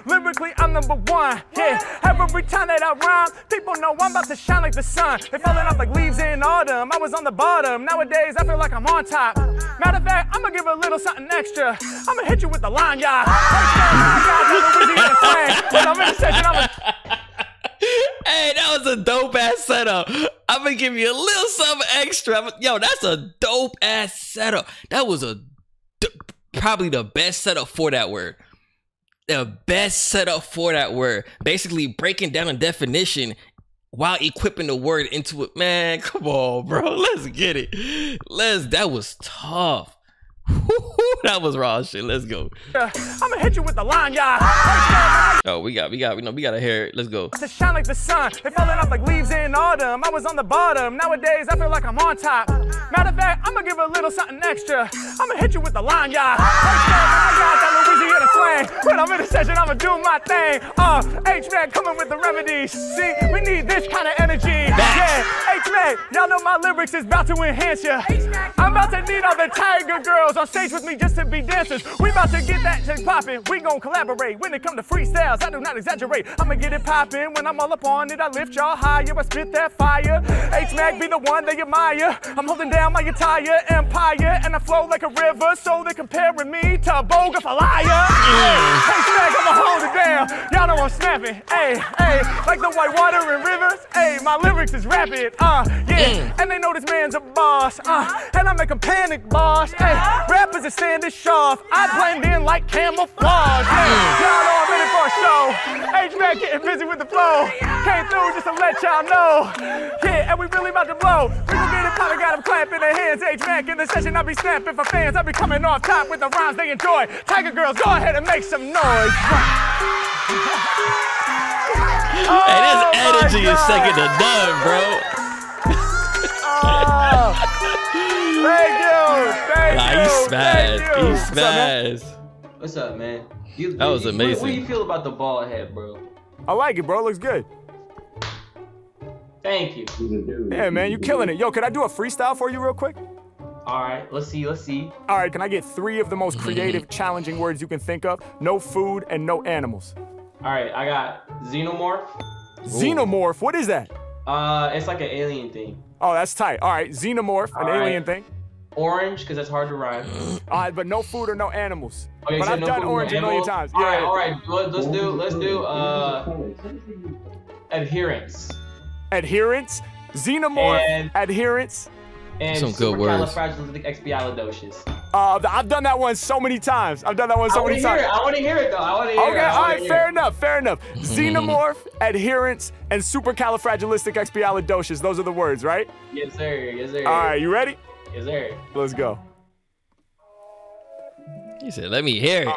Lyrically, I'm number one. Yeah, every time that I rhyme, people know I'm about to shine like the sun. They falling off like leaves in autumn. I was on the bottom. Nowadays, I feel like I'm on top. Matter of fact, I'ma give a little something extra. I'ma hit you with the line, y'all. Hey, that was a dope ass setup. I'm gonna give you a little something extra. Yo, that's a dope ass setup. That was a probably the best setup for that word. The best setup for that word. Basically breaking down a definition while equipping the word into it. Man, come on, bro. Let's get it. That was tough. That was raw shit. Let's go. I'ma hit you with the line, y'all. Oh, we gotta hear it. Let's go. To shine like the sun. They falling off like leaves in autumn. I was on the bottom. Nowadays, I feel like I'm on top. Matter of fact, I'ma give a little something extra. I'ma hit you with the line, y'all. When I'm in a session, I'ma do my thing. H-Mack coming with the remedies. See, we need this kind of energy. Yeah, H-Mack, y'all know my lyrics is about to enhance ya. I'm about to need all the tiger girls on stage with me just to be dancers. We about to get that shit poppin'. We gon' collaborate. When it come to freestyles, I do not exaggerate. I'ma get it poppin'. When I'm all up on it, I lift y'all higher. I spit that fire. H-Mack be the one they admire. I'm holding down my entire empire, and I flow like a river, so they comparing me to a bogus liar. Hey, Smack, I'ma hold it down. Y'all know I'm snapping. Hey, hey, like the white water and rivers. Hey, my lyrics is rapid. Yeah. And they know this man's a boss. And I make 'em panic, boss. Hey, rappers are standing sharp. I blend in like camouflage. Hey, y'all know I'm ready for a show. H-Mack getting busy with the flow. Came through just to let y'all know. Yeah, and we really about to blow. We gon' get it, probably got 'em clapping their hands. H-Mack in the session, I be snapping for fans. I be coming off top with the rhymes they enjoy. Tiger girls, go ahead and make some noise. Oh, hey, this energy is second to none, bro. Thank you. He smashed. What's up, man? That was amazing. What do you feel about the bald head, bro? I like it, bro. It looks good. Thank you. Yeah, man, you killing it. Yo, could I do a freestyle for you real quick? All right, let's see. All right, can I get 3 of the most creative, challenging words you can think of? No food and no animals. All right, I got xenomorph. Ooh. Xenomorph, what is that? It's like an alien thing. Oh, that's tight. All right, xenomorph, alien thing. Orange, because that's hard to rhyme. All right, but no food or no animals. Okay, but so I've done orange a million times. All right, let's do adherence. Adherence, xenomorph, and adherence. And some good words. I've done that one so many times. I want to hear it though. I want to hear it. Okay, all right, fair enough. Xenomorph, adherence, and supercalifragilisticexpialidocious. Those are the words, right? Yes, sir. Yes, sir. All right, you ready? Yes, sir. Let's go. He said, "Let me hear it."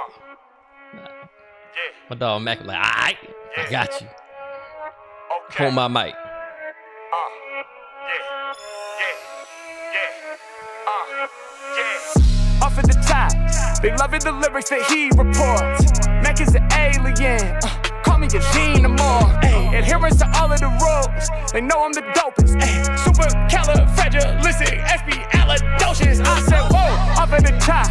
My dog Mac like, "All right, I got you." Okay. Hold my mic. Off at the top, they loving the lyrics that he reports. Mac is an alien, call me a xenomorph. Adherence to all of the rules, they know I'm the dopest. Supercalifragilisticexpialidocious. I said, whoa, off at the top,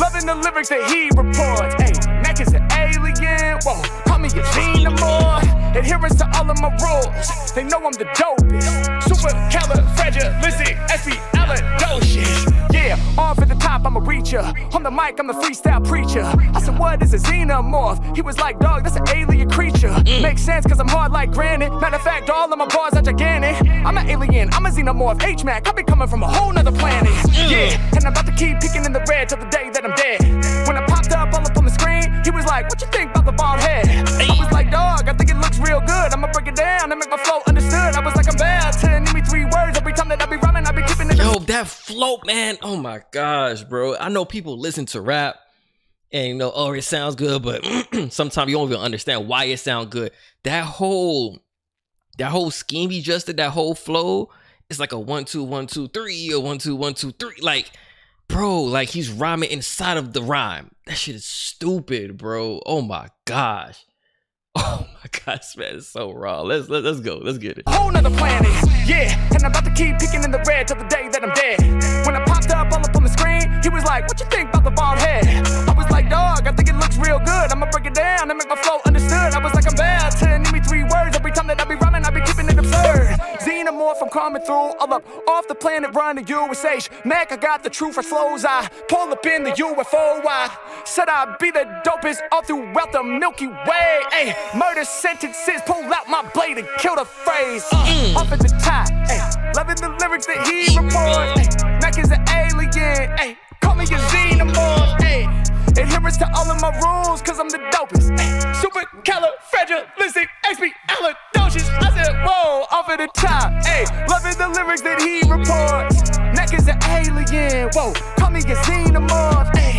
loving the lyrics that he reports. Mac is an alien, whoa, call me a xenomorph. Adherence to all of my rules, they know I'm the dopest. Supercalifragilisticexpialidocious. Yeah, off at the top, I'm a reacher. On the mic, I'm the freestyle preacher. I said, what is a xenomorph? He was like, dog, that's an alien creature. Makes sense, cause I'm hard like granite. Matter of fact, all of my bars are gigantic. I'm an alien, I'm a xenomorph. H-Mack, I be coming from a whole nother planet. Yeah, and I'm about to keep peeking in the red till the day that I'm dead. When I popped up, all up on the screen, he was like, what you think about the bald head? I was like, dog, I think it looks real good. I'ma break it down and make my flow understood. I was like, I'm bad to need me 3 words every time that I be rhyming. I be keeping it. Yo, that float, man. Oh my gosh, bro. I know people listen to rap and you know, oh, it sounds good, but sometimes you don't even understand why it sounds good. That whole That whole scheme he just did, that whole flow, it's like a 1-2-1-2-3 or 1-2-1-2-3. Like, bro, like he's rhyming inside of the rhyme. That shit is stupid, bro. Oh my gosh. Oh my gosh, man, it's so raw. Let's go. Let's get it. Whole nother planet, yeah. And I'm about to keep picking in the red till the day that I'm dead. When I popped up all up on the screen, he was like, "What you think about the bald head?" I was like, "Dog, I think it looks real good. I'ma break it down and make my flow understood." I was like, "I'm bad to need me 3 words every time that I be rhyming. I be keeping it absurd." Xenomorph, I'm coming through. All up off the planet, run to USH. Mac, I got the truth for slows. I pull up in the UFO. I said I be the dopest all throughout the Milky Way. Ay. Murder sentences, pull out my blade and kill the phrase. Up at the top, ay, loving the lyrics that he reports. Mac is an alien, ay, call me a xenomorph, ay. Adherence to all of my rules, cause I'm the dopest. Supercalifragilisticexpialidocious. I said, whoa, off at the top, ay, loving the lyrics that he reports. Mac is an alien, whoa, call me a xenomorph, ay.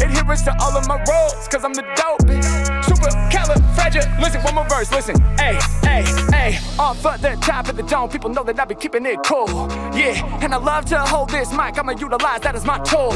Adherence to all of my rules, cause I'm the dopest. Listen, one more verse, listen. Hey, hey, hey. Off at the top of the dome, people know that I be keeping it cool. Yeah, and I love to hold this mic. I'ma utilize that as my tool.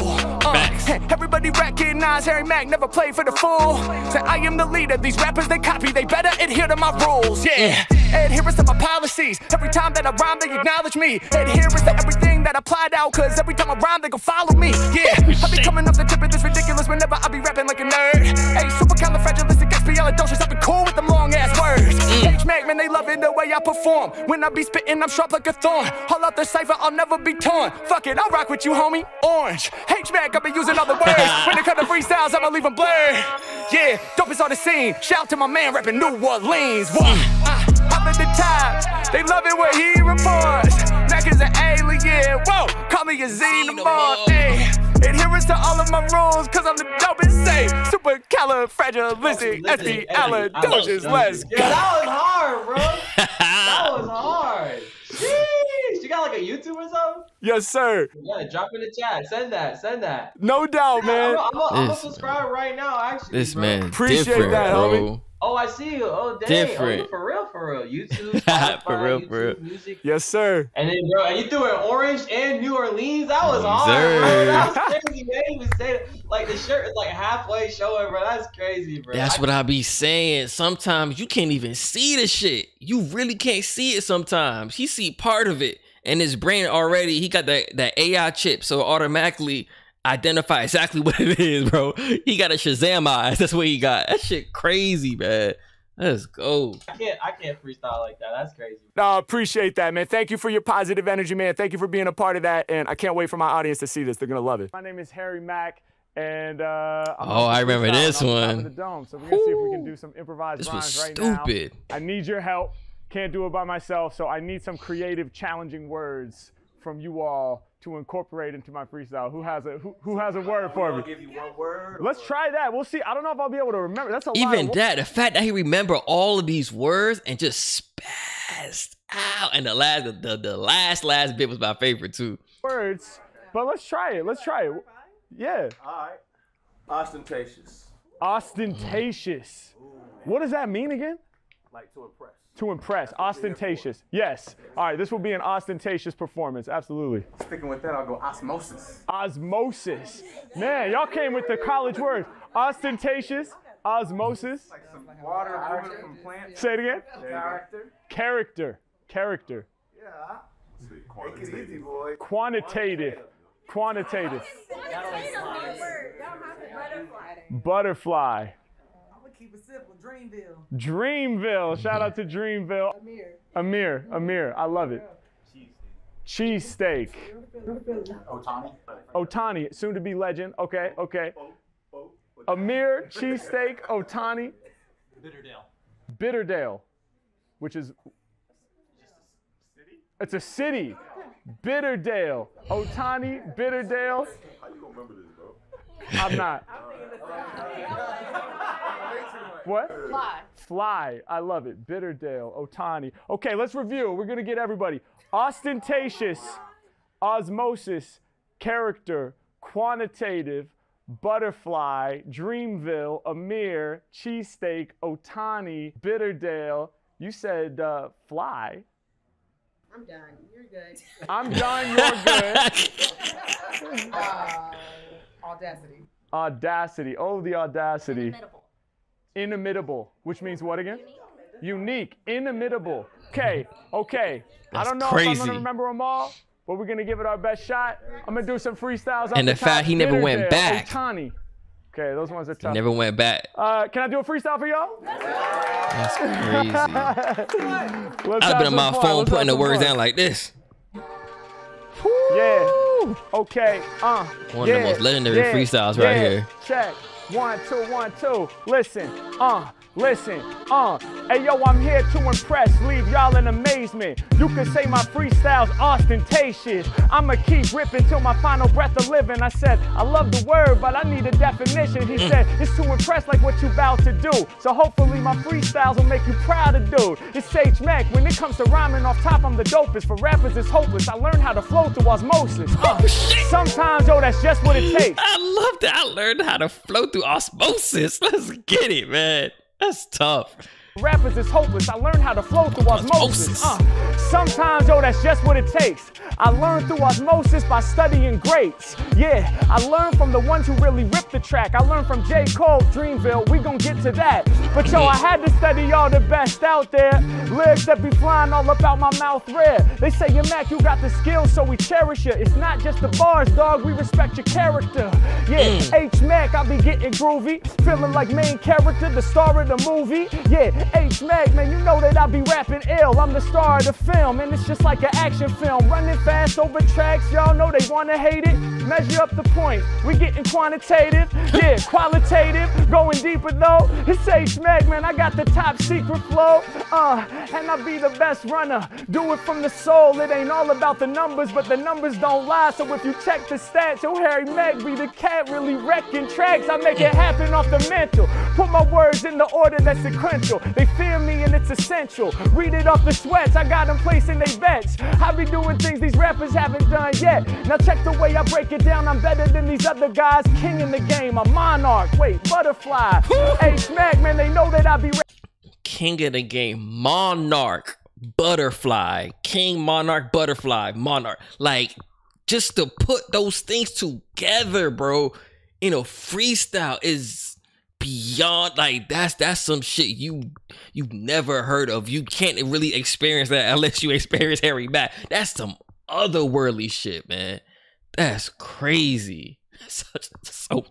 Everybody recognize Harry Mack never played for the fool. Say I am the leader. These rappers they copy, they better adhere to my rules. Yeah, adherence to my policies. Every time that I rhyme, they acknowledge me. Adherence to everything that I plied out, cause every time I rhyme, they gon' follow me. Yeah, I be coming up the tip of this ridiculous whenever I be rapping like a nerd. Hey, supercalifragilisticexpialidocious, I be cool with them long ass words. H-Mac, man, they loving the way I perform. When I be spitting, I'm sharp like a thorn. Haul out the cipher, I'll never be torn. Fuck it, I'll rock with you, homie. Orange. H-Mac, I be using all the words. When it comes to freestyles, I'ma leave them blurred. Yeah, dope is on the scene. Shout to my man rapping New Orleans. Up at the top, they love it when he reports. Mac is an alien, whoa, call me a xenomorph, ayy. Adherence to all of my rules, cause I'm the dopest, say supercalifragilisticexpialidocious. Let's go. That was hard, bro. That was hard. Jeez, you got like a YouTube or something? Yes, sir. Yeah, drop in the chat. Send that. No doubt, man. I'm a subscriber right now, actually. This bro. Man, appreciate that, bro. Homie. Oh, I see you. Oh, dang. Different. Oh, for real. YouTube, Spotify, for real. Music. Yes, sir. And then, bro, and you threw an orange and New Orleans. That was hard, bro. That was crazy. Man, you say that. Like, the shirt is like halfway showing, bro. That's crazy, bro. That's what I be saying. Sometimes you can't even see the shit. You really can't see it sometimes. He see part of it. And his brain already, he got that AI chip, so automatically identify exactly what it is, bro. He got a Shazam eyes. That's what he got. That shit crazy, man. Let's go. I can't freestyle like that. That's crazy. No, I appreciate that, man. Thank you for your positive energy, man. Thank you for being a part of that. And I can't wait for my audience to see this. They're gonna love it. My name is Harry Mack, and I remember this one. The dome. So we're gonna see if we can do some improvised rhymes right now. This was stupid. I need your help. Can't do it by myself, so I need some creative, challenging words from you all to incorporate into my freestyle. Who has a word for me? I'll give you one word. Let's try that. We'll see. I don't know if I'll be able to remember. That's a lot. Even that, the fact that he remembered all of these words and just spazzed out. And the last bit was my favorite too. Words, but let's try it. Yeah. All right. Ostentatious. Ostentatious. What does that mean again? Like to impress. To impress, ostentatious, yes. All right, this will be an ostentatious performance, absolutely. Sticking with that, I'll go osmosis. Osmosis. Man, y'all came with the college words. Ostentatious, osmosis. Like some water from plants. Say it again. Character. Yeah. Quantitative. Take it easy, boy. Quantitative. Butterfly. Keep it simple. Dreamville. Shout out to Dreamville. Amir. I love it. Cheesesteak. Ohtani. Soon to be legend. Okay. Amir, cheesesteak, Ohtani. Bitterdale. Which is... It's a city. Bitterdale. Ohtani, Bitterdale. How you gonna remember this, bro? I'm not. What? Fly. I love it. Bitterdale. Ohtani. Okay, let's review. We're going to get everybody. Ostentatious, osmosis, character, quantitative, butterfly, Dreamville, Amir, cheesesteak, Ohtani, Bitterdale, You said fly. I'm done. You're good. I'm done. You're good. Audacity. Audacity. Oh, the audacity. Inimitable. Inimitable. Which means what again? Unique. Inimitable. Okay. Okay. That's I don't know crazy. If I'm going to remember them all, but we're going to give it our best shot. I'm going to do some freestyles. And the fact he never went back. Ohtani. Okay, those ones are tough. He never went back. Can I do a freestyle for y'all? That's crazy. I've been on my phone putting the words down like this. Yeah. Okay. One of the most legendary freestyles right here. Check. 1, 2, 1, 2. Listen. Listen, hey yo, I'm here to impress, leave y'all in amazement. You can say my freestyle's ostentatious. I'ma keep ripping till my final breath of living. I said, I love the word, but I need a definition. He said, it's to impress like what you about to do. So hopefully my freestyles will make you proud of dude. It's H. Mack, when it comes to rhyming off top, I'm the dopest. For rappers, it's hopeless. I learned how to flow through osmosis. Sometimes, yo, that's just what it takes. I love that I learned how to flow through osmosis. Let's get it, man. That's tough. Rappers is hopeless. I learned how to flow through osmosis. Sometimes, yo, that's just what it takes. I learned through osmosis by studying greats. Yeah, I learned from the ones who really ripped the track. I learned from J. Cole, Dreamville. We gon' get to that. But yo, I had to study all the best out there. Lyrics that be flying all about my mouth rare. They say, yeah, Mac, you got the skills, so we cherish you. It's not just the bars, dog. We respect your character. Yeah, H. Mac, I be getting groovy. Feeling like main character, the star of the movie. Yeah. H. Mack, man, you know that I be rapping ill. I'm the star of the film, and it's just like an action film. Running fast over tracks, y'all know they wanna hate it. Measure up the points, we getting quantitative, yeah, qualitative. Going deeper though, it's H. Mack, man, I got the top secret flow. And I be the best runner, do it from the soul. It ain't all about the numbers, but the numbers don't lie. So if you check the stats, yo, Harry Mack be the cat really wrecking tracks. I make it happen off the mantle. Put my words in the order that's sequential. They fear me and it's essential. Read it off the sweats, I got them placing they bets. I be doing things these rappers haven't done yet. Now check the way I break it down, I'm better than these other guys. King in the game, a monarch, wait, butterfly. H. Mack, man, they know that I be king of the game, monarch, butterfly. King, monarch, butterfly, monarch. Like, just to put those things together, bro, in a freestyle is beyond, like, that's some shit you've never heard of. You can't really experience that unless you experience Harry Mack. That's some otherworldly shit, man. That's crazy. So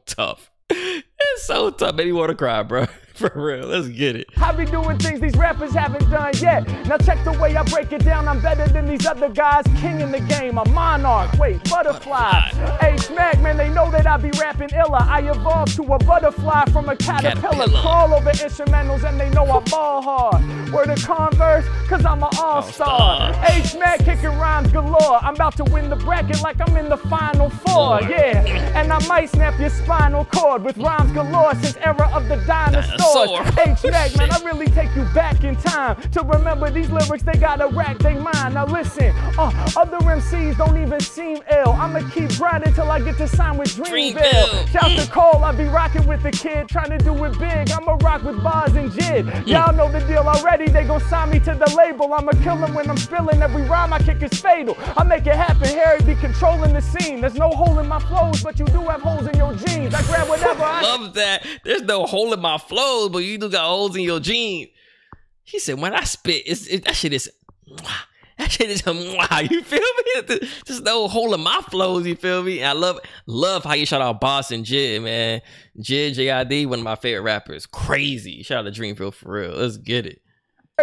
tough. It's so tough. Made me want to cry, bro. For real, let's get it. I be doing things these rappers haven't done yet. Now check the way I break it down, I'm better than these other guys. King in the game, a monarch, wait, butterfly. H. Mack, man, they know that I be rapping illa. I evolved to a butterfly from a caterpillar. Call over instrumentals and they know I ball hard. Word of Converse, cause I'm an all-star. H. Mack kicking rhymes galore. I'm about to win the bracket like I'm in the final four, yeah. And I might snap your spinal cord with rhymes galore since era of the dinosaur. H. Mack, man, I really take you back in time to remember these lyrics, they gotta rack they mind. Now listen, other MCs don't even seem ill. I'ma keep grinding till I get to sign with Dreamville. Shout to Cole, I be rocking with the kid, trying to do it big. I'ma rock with Boz and Jid. Y'all know the deal already, they gon' sign me to the label. I'ma kill him when I'm spilling, every rhyme I kick is fatal. I make it happen, Harry be controlling the scene. There's no hole in my flows, but you do have holes in your jeans. I grab whatever I love that. There's no hole in my flow, but you do got holes in your jeans. He said, when I spit, that shit is you feel me? Just no hole in my flows, you feel me? And I love how you shout out Boss and Jid, man. Jid, JID, one of my favorite rappers. Crazy. Shout out to Dreamville for real. Let's get it.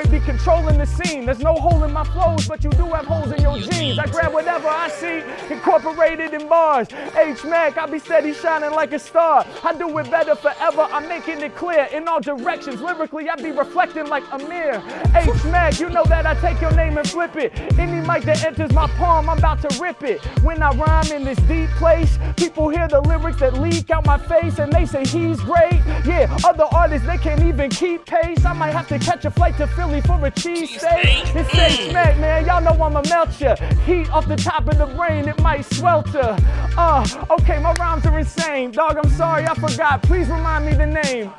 Be controlling the scene. There's no hole in my flows, but you do have holes in your jeans. I grab whatever I see, incorporated in bars. H. Mack, I be steady shining like a star. I do it better forever, I'm making it clear. In all directions, lyrically, I be reflecting like a mirror. H. Mack, you know that I take your name and flip it. Any mic that enters my palm, I'm about to rip it. When I rhyme in this deep place, people hear the lyrics that leak out my face, and they say he's great. Yeah, other artists, they can't even keep pace. I might have to catch a flight to Philly for a cheesesteak. It's H. Mack, man, y'all know I'ma melt ya. Heat off the top of the brain, it might swelter. Okay, my rhymes are insane. Dog, I'm sorry, I forgot. Please remind me the name.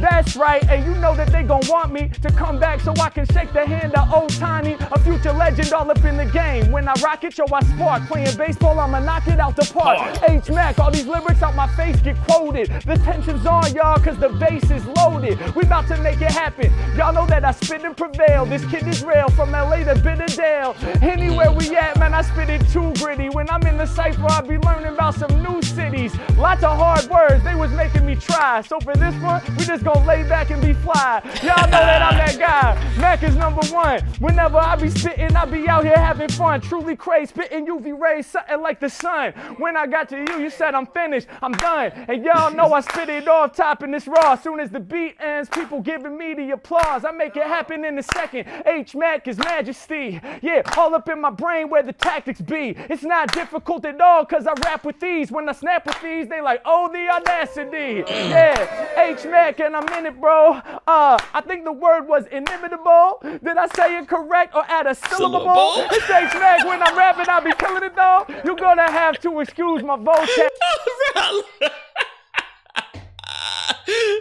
That's right, and you know that they gon' want me to come back so I can shake the hand of Ohtani, a future legend all up in the game. When I rock it, yo, I spark. Playing baseball, I'ma knock it out the park. H. Mack, all these lyrics out my face get quoted. The tension's on, y'all, cause the bass is loaded. We about to make it happen. Y'all know that I spit and prevail. This kid is real, from LA to Bitterdale. Anywhere we at, man, I spit it too gritty. When I'm in the cypher, I be learning about some new cities. Lots of hard words, they was making me try. So for this one, we just gonna lay back and be fly. Y'all know that I'm that guy. Mac is #1. Whenever I be spitting, I be out here having fun. Truly crazy, spitting UV rays, something like the sun. When I got to you, you said I'm finished, I'm done. And y'all know I spit it off top and it's raw. As soon as the beat ends, people giving me the applause. I make it happen in a second. H. Mac is majesty. Yeah, all up in my brain where the tactics be. It's not difficult at all, cause I rap with these. When I snap with these, they like, oh, the audacity. Yeah, H. Mac, and I'm in it, bro. I think the word was inimitable. Did I say it correct or add a syllable? It's H. Mac. When I'm rapping, I be killing it, though. You're gonna have to excuse my vocab.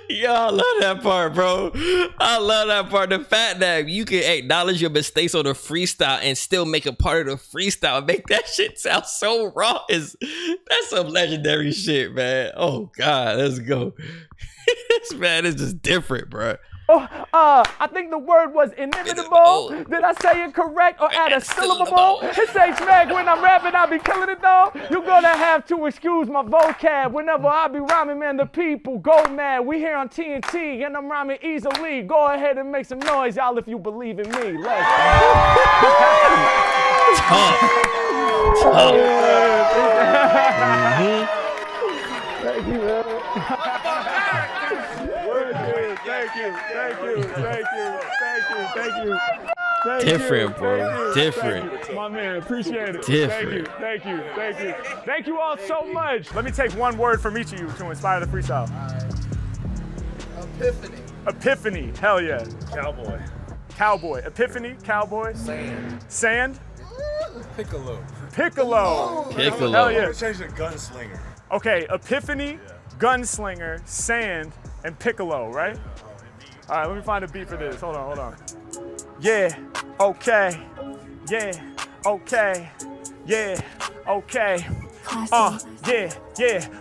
Yo, I love that part, bro. I love that part. The fact that you can acknowledge your mistakes on the freestyle and still make a part of the freestyle, make that shit sound so raw, is that's some legendary shit, man. Oh God, let's go. This man is just different, bro. Oh, I think the word was inimitable. Did I say it correct or add a syllable? It's H. Mack. When I'm rapping, I be killing it, though. You're gonna have to excuse my vocab. Whenever I be rhyming, man, the people go mad. We here on TNT, and I'm rhyming easily. Go ahead and make some noise, y'all, if you believe in me. Let's go. Thank you, man. Thank you. Different, bro. Different. My man, appreciate it. Different. Thank you. Thank you all so much. Let me take one word from each of you to inspire the freestyle. All right. Epiphany. Epiphany. Hell yeah. Cowboy. Cowboy. Epiphany. Cowboy. Sand. Piccolo. Piccolo. Hell yeah. I'm gonna change to gunslinger. Okay. Epiphany. Yeah. Gunslinger. Sand. And piccolo, right? All right, let me find a beat for this. Hold on. Yeah, okay.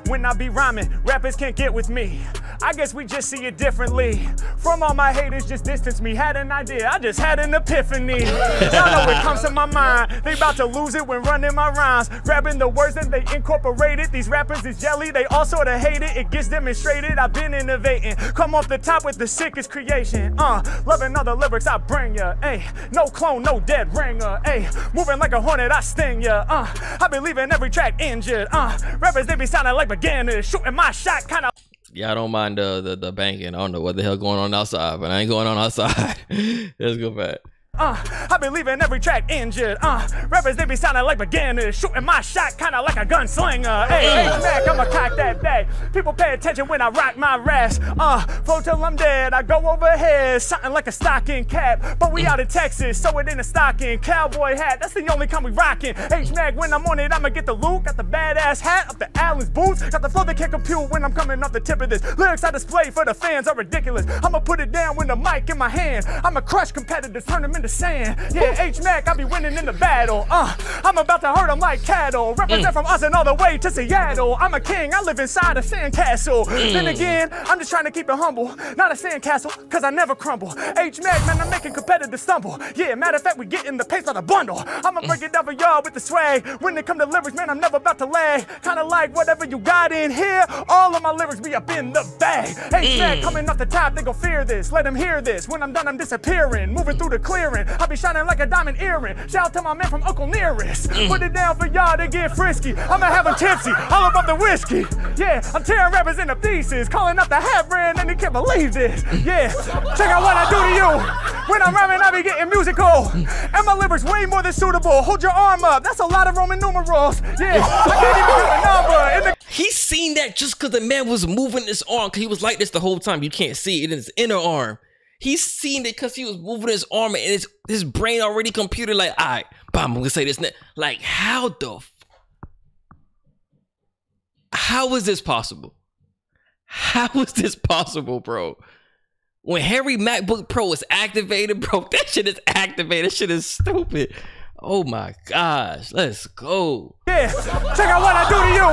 When I be rhyming, rappers can't get with me. I guess we just see it differently. From all my haters, just distance me. Had an idea, I just had an epiphany. Y'all know it comes to my mind. They about to lose it when running my rhymes. Grabbing the words that they incorporated. These rappers is jelly, they all sort of hate it. It gets demonstrated, I've been innovating. Come off the top with the sickest creation. Loving all the lyrics I bring ya. No clone, no dead ringer. Moving like a hornet, I sting ya. I be leaving every track injured. Rappers, they be sounding like beginners. Shooting my shot, kinda. Yeah, I don't mind the banking. I don't know what the hell going on outside, but I ain't going on outside. Let's go back. I be leaving every track injured. Rappers, they be sounding like beginners. Shooting my shot kinda like a gunslinger. Hey, Mac, I'ma cock that back. People pay attention when I rock my raps. Flow till I'm dead, I go overhead. Something like a stocking cap. But we out in Texas, so it ain't a stocking. Cowboy hat, that's the only kind we rockin'. H. Mac, when I'm on it, I'ma get the loot. Got the badass hat, up the Allen's boots. Got the flow that can't compute when I'm coming off the tip of this. Lyrics I display for the fans are ridiculous. I'ma put it down with the mic in my hand. I'ma crush competitors, turn them into sand. Yeah, H. Mack, I be winning in the battle. I'm about to hurt him like cattle. Represent from Austin all the way to Seattle. I'm a king, I live inside a sandcastle. Then again, I'm just trying to keep it humble. Not a sandcastle, cause I never crumble. H. Mack, man, I'm making competitors stumble. Yeah, matter of fact, we getting the pace on a bundle. I'ma break it down for y'all with the swag. When it come to lyrics, man, I'm never about to lag. Kinda like whatever you got in here, all of my lyrics be up in the bag. H. Mack, coming off the top, they gon' fear this. Let them hear this. When I'm done, I'm disappearing. Moving through the clearing. I be shining like a diamond earring. Shout out to my man from Uncle Nearest. Put it down for y'all to get frisky. I'ma have a tipsy, all about the whiskey. Yeah, I'm tearing rappers into pieces. Calling out the hat brand and they can't believe this. Yeah, check out what I do to you. When I'm rapping, I be getting musical. And my lyrics way more than suitable. Hold your arm up, that's a lot of Roman numerals. Yeah, I can't even do a number. He seen that just cause the man was moving his arm. Cause he was like this the whole time. You can't see it in his inner arm. He's seen it because he was moving his arm and his brain already computed like, all right, I'm going to say this next. Like, how the how is this possible? How is this possible, bro? When Harry MacBook Pro is activated, bro, that shit is activated. That shit is stupid. Oh my gosh, let's go. Yeah, check out what I do to you.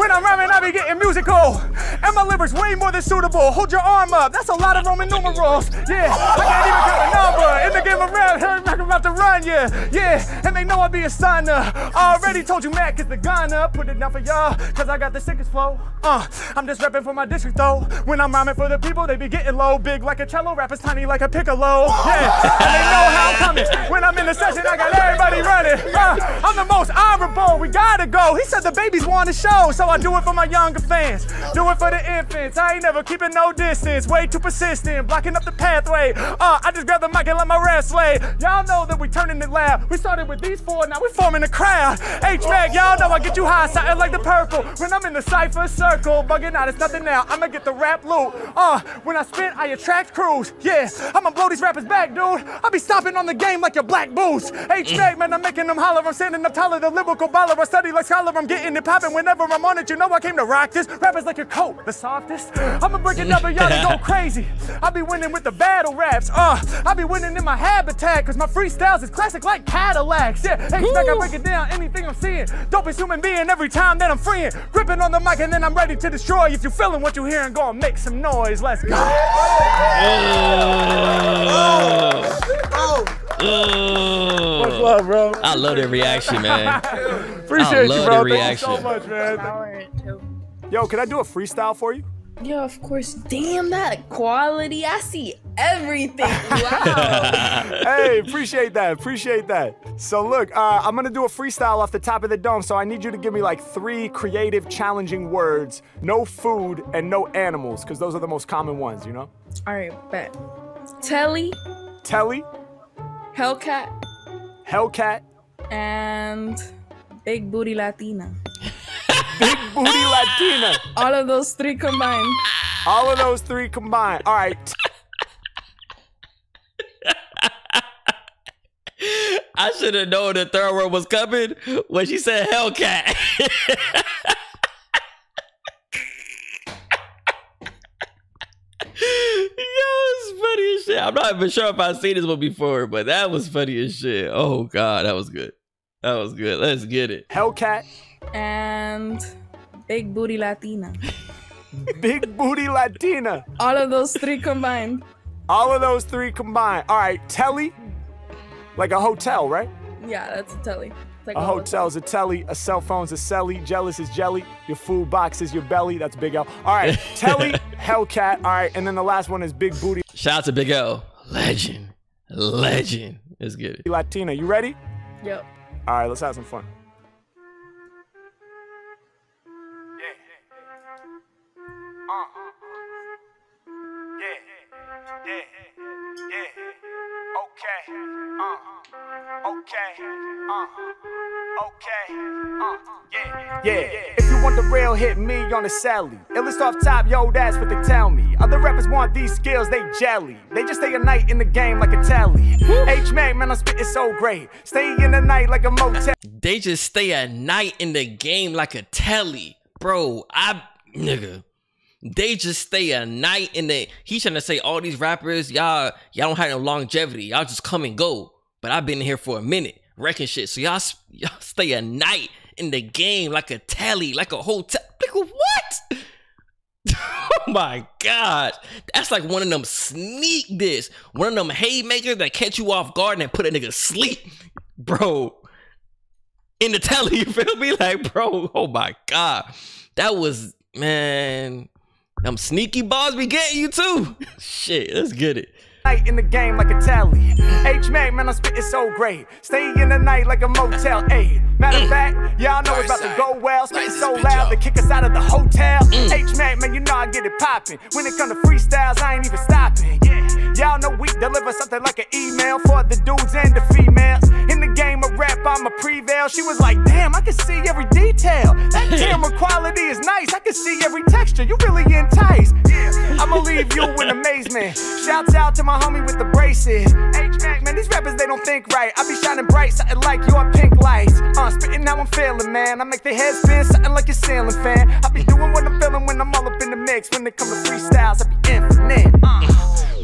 When I'm rhyming, I be getting musical. And my lyrics way more than suitable. Hold your arm up, that's a lot of Roman numerals. Yeah, I can't even count a number. In the game of rap, Harry Mack about to run, yeah. Yeah, and they know I be a signer. I already told you Mack is the gunner. Put it down for y'all, cause I got the sickest flow. I'm just repping for my district though. When I'm rhyming for the people, they be getting low. Big like a cello, rappers tiny like a piccolo. Yeah, and they know how I'm coming. When I'm in the session, I got everything. Running. I'm the most honorable, we gotta go. He said the babies want to show, so I do it for my younger fans. Do it for the infants, I ain't never keeping no distance. Way too persistent, blocking up the pathway. I just grab the mic and let my rap slay. Y'all know that we turning it loud. We started with these four, now we forming a crowd. H-Mack, y'all know I get you high, something like the purple. When I'm in the cypher circle, bugging out, it's nothing now. I'ma get the rap loot. When I spit, I attract crews. Yeah, I'ma blow these rappers back, dude. I be stomping on the game like your black boots. H-Mack, man, I'm making them holler. I'm standing up taller, the lyrical baller. I study like scholar. I'm getting it poppin'. Whenever I'm on it, you know I came to rock this. Rappers like your coat, the softest. I'ma break it up and y'all to go crazy. I be winning with the battle raps. I be winning in my habitat, cause my freestyles is classic like Cadillacs. Yeah, hey, I break it down. Anything I'm seeing, dopest human being every time that I'm freeing. Gripping on the mic and then I'm ready to destroy. If you feeling what you hearing, go and make some noise. Let's go. Much love, bro. I love that reaction, man. Appreciate you, bro. Thank you so much, man. Yo, can I do a freestyle for you? Yeah, of course. Damn, that quality. I see everything. Wow. Hey, appreciate that. Appreciate that. So look, I'm going to do a freestyle off the top of the dome. So I need you to give me like 3 creative, challenging words. No food and no animals, because those are the most common ones, you know? All right, bet. Telly. Telly. Hellcat. Hellcat. And Big Booty Latina. Big Booty Latina. All of those 3 combined. All of those 3 combined. All right. I should have known the third word was coming when she said Hellcat. Funny as shit. I'm not even sure if I've seen this one before, but that was funny as shit. Oh god, that was good. That was good. Let's get it. Hellcat and Big Booty Latina. Big Booty Latina. All of those 3 combined. All of those 3 combined. All right, telly, like a hotel, right? Yeah, that's a telly. Like a hotel's a telly, a cell phone's a celly, jealous is jelly, your food box is your belly. That's Big L. All right, telly, Hellcat. All right, and then the last one is Big Booty. Shout out to Big L, legend, legend. Let's get it. Latina, you ready? Yep. All right, let's have some fun. Yeah. If you want the real, hit me on the Sally. Illest off top, yo, that's what they tell me. Other rappers want these skills, they jelly. They just stay a night in the game like a tally. H-Mack, man, I'm spitting so great. Stay in the night like a motel. They just stay a night in the game like a telly. Bro, nigga. They just stay a night in the... He's trying to say all these rappers, y'all don't have no longevity. Y'all just come and go. But I've been here for a minute. Wrecking shit. So y'all stay a night in the game like a tally, like a hotel. Nigga, what? Oh my god, that's like one of them sneak this, one of them haymakers that catch you off guard and put a nigga sleep, bro. In the telly, you feel me? Like, bro, oh my god, that was, man. Them sneaky balls be getting you too. Shit, let's get it. In the game like a tally. H-Mack, man, I'm spitting so great. Stay in the night like a motel. Hey, matter of fact, y'all know it's about to go well. Spitting so loud, they kick us out of the hotel. H-Mack, man, you know I get it poppin'. When it come to freestyles, I ain't even stopping. Yeah, y'all know we deliver something like an email for the dudes and the females. In the game of rap, I'm a prevail. She was like, damn, I can see every detail. That camera quality is nice. I can see every texture. You really enticed. Yeah, I'ma leave you in amazement. Shouts out to my homie with the braces. H-Mack, man, these rappers, they don't think right. I be shining bright, something like your pink lights. Spitting how I'm feeling, man. I make their heads spin, something like a ceiling fan. I be doing what I'm feeling when I'm all up in the mix. When it come to freestyles, I be infinite.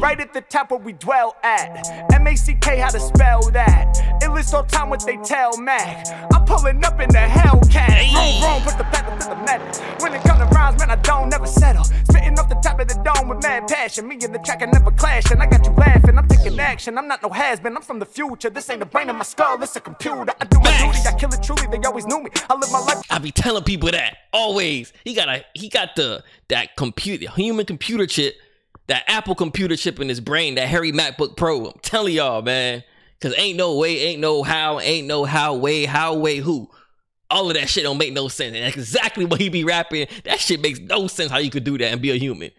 right at the top where we dwell at. M-A-C-K, how to spell that? It lists all time what they tell Mac. I'm pulling up in the Hellcat. Vroom, vroom, put the pedal to the metal. When it comes to rhymes, man, I don't never settle. Spitting off the top of the dome with mad passion. Me and the track, I never clash, and I got you laughing. I'm taking action. I'm not no has-been, I'm from the future. This ain't the brain of my skull, it's a computer. I do my duty, I kill it truly. They always knew me. I live my life. I be telling people that always. He got that computer, human computer chip, that Apple computer chip in his brain, that Harry MacBook Pro. I'm telling y'all, man, cause ain't no way, ain't no how, ain't no how way who. All of that shit don't make no sense, and that's exactly what he be rapping. That shit makes no sense how you could do that and be a human.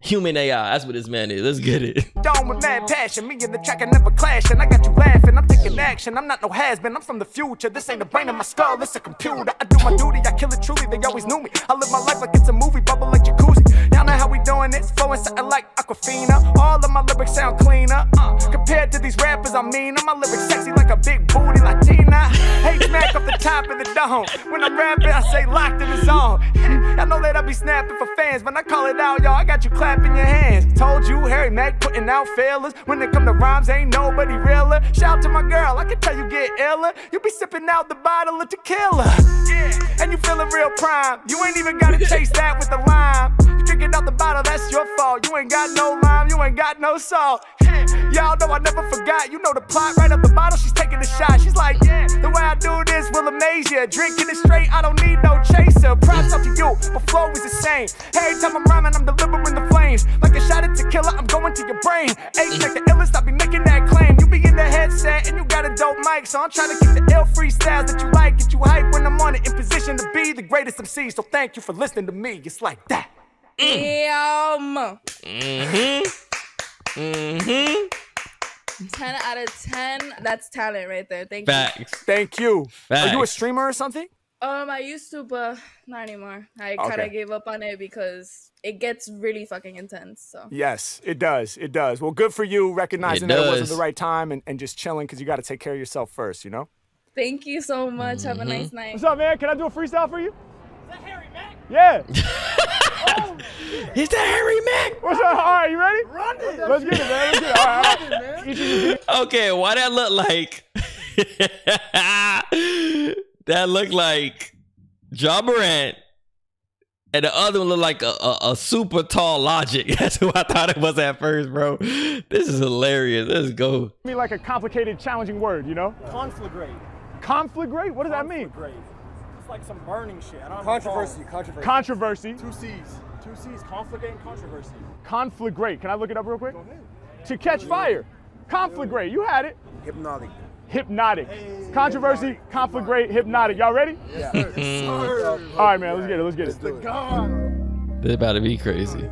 Human AI, that's what this man is. Let's get it. Done with mad passion. Me and the track, I never clash, and I got you laughing. I'm taking action. I'm not no has-been, I'm from the future. This ain't the brain of my skull, it's a computer. I do my duty, I kill it truly. They always knew me. I live my life like it's a movie, bubble like jacuzzi. Y'all know how we doing it, flowing something like Aquafina. All of my lyrics sound cleaner. Compared to these rappers, I mean, my lyrics sexy like a big booty Latina. Hey, smack up the top of the dome. When I'm rapping, I say locked in the zone. I know that I be snapping for fans, when I call it out, y'all, I got you clapping. In your hands. Told you, Harry Mack putting out failures. When it come to rhymes, ain't nobody realer. Shout out to my girl, I can tell you get iller. You be sipping out the bottle of tequila, yeah. And you feeling real prime. You ain't even gotta chase that with the lime. You drinking out the bottle, that's your fault. You ain't got no lime, you ain't got no salt. Y'all know I never forgot, you know the plot. Right up the bottle, she's taking a shot. She's like, yeah, the way I do this will amaze ya. Drinking it straight, I don't need no chaser. Props up to you, but flow is the same. Every time I'm rhyming, I'm delivering the flames. Like a shot at tequila, I'm going to your brain. H like the illest, I be making that claim. You be in the headset, and you got a dope mic. So I'm trying to keep the ill freestyles that you like. Get you hype when I'm on it, in position to be the greatest MC. So thank you for listening to me, it's like that. Mm-hmm. 10 out of 10. That's talent right there. Thank Facts. You. Thank you. Facts. Are you a streamer or something? I used to, but not anymore. I kind of gave up on it because it gets really fucking intense. So yes, it does. It does. Well, good for you recognizing that it wasn't the right time and just chilling because you got to take care of yourself first, you know? Thank you so much. Have a nice night. What's up, man? Can I do a freestyle for you? Is that Harry Mack? Yeah. Oh, it's the Harry Mack. What's up? All right, you ready? Run it. Let's get it, man. Let's get it. All right. Okay, why that look like? That look like Ja Morant, and the other one look like a super tall Logic. That's who I thought it was at first, bro. This is hilarious. Let's go. I mean, like a complicated, challenging word, you know? Conflagrate. Conflagrate? What does that mean? Like some burning shit. I don't controversy. Two C's. Two C's. Conflagrate and controversy. Conflagrate. Can I look it up real quick? Go ahead. To catch fire. Conflagrate. You had it. Hypnotic. Hypnotic. Hey, controversy. Hypnotic. Conflagrate. Hypnotic. Y'all ready? Yeah. All right, man. Let's get it. Let's get it. They're about to be crazy.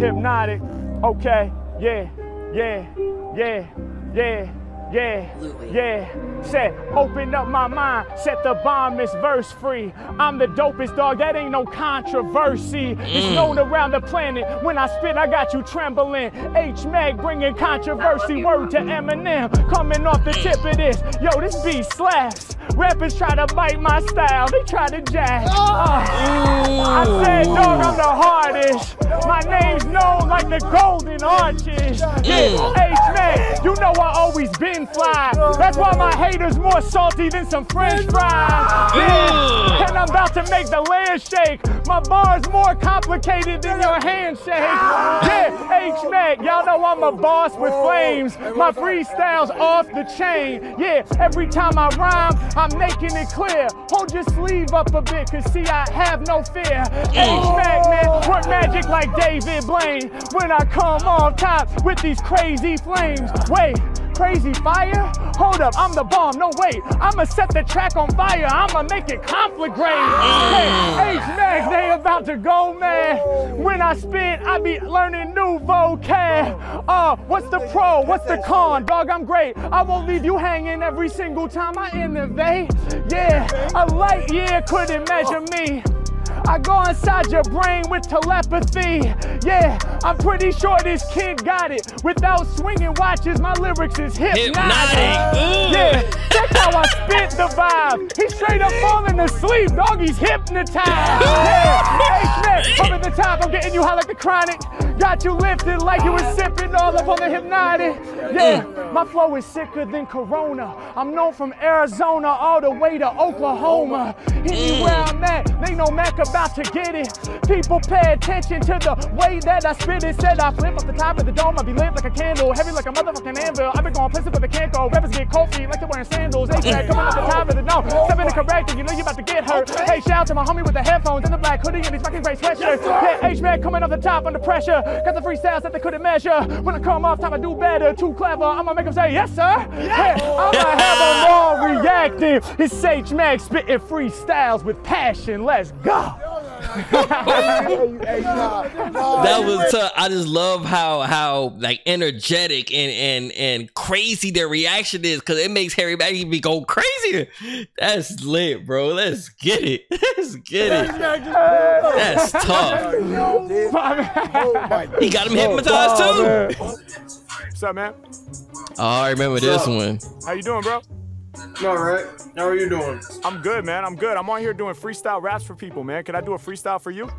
Hypnotic. Okay. Yeah. Yeah. Yeah. Yeah. Yeah, yeah, said, open up my mind, set the bomb, it's verse free. I'm the dopest dog, that ain't no controversy. It's known around the planet, when I spit, I got you trembling. H-Mag bringing controversy, word to Eminem, coming off the tip of this. Yo, this beat slaps, rappers try to bite my style, they try to jack. I said, dog, I'm the hardest. My name's known like the Golden Arches. H-Mag, you know I always been fly. That's why my haters more salty than some french fries. Yeah. And I'm about to make the land shake. My bar's more complicated than your handshake. Yeah, H-Mac, y'all know I'm a boss with flames. My freestyle's off the chain. Yeah, every time I rhyme, I'm making it clear. Hold your sleeve up a bit, cause see, I have no fear. H-Mac, man, work magic like David Blaine. When I come on top with these crazy flames. Wait. Crazy fire? Hold up, I'm the bomb, no wait. I'ma set the track on fire, I'ma make it conflagrate. Hey, H-Max, they about to go mad. When I spit, I be learning new vocab. What's the pro, what's the con? Dog, I'm great. I won't leave you hanging every single time I innovate. Yeah, a light year couldn't measure me. I go inside your brain with telepathy. Yeah, I'm pretty sure this kid got it. Without swinging watches, my lyrics is hypnotic. Yeah, check how I spit the vibe. He's straight up falling asleep, dog. He's hypnotized. Yeah. Hey, Smith, come at the top. I'm getting you high like the chronic. Got you lifted like you was sipping all up on the hypnotic. Yeah, my flow is sicker than Corona. I'm known from Arizona all the way to Oklahoma. Anywhere I'm at, ain't no Mac about to get it. People pay attention to the way that I spit it. Said I flip up the top of the dome, I be lit like a candle. Heavy like a motherfucking anvil. I been going places but they can't go. Rappers get cold feet like they're wearing sandals. They said, coming up the top of the dome. Step in the correct and you know you about to get hurt. Hey, shout out to my homie with the headphones and the black hoodie and these fucking great sweatshirts. Yeah, H-Mack coming off the top under pressure. Got the freestyles that they couldn't measure. When I come off top, I do better. Too clever, I'ma make them say, yes, sir. Yes. Hey, I'ma have them all reacting. It's H-Mack spitting freestyles with passion. Let's go. That was tough. I just love how like energetic and crazy their reaction is, because it makes Harry Mack even go crazier. That's lit, bro. Let's get it. Let's get it. That's tough. He got him hypnotized too. What's up, man? Oh, I remember this one. How you doing, bro? All right. How are you doing? I'm good, man. I'm good. I'm on here doing freestyle raps for people, man. Can I do a freestyle for you?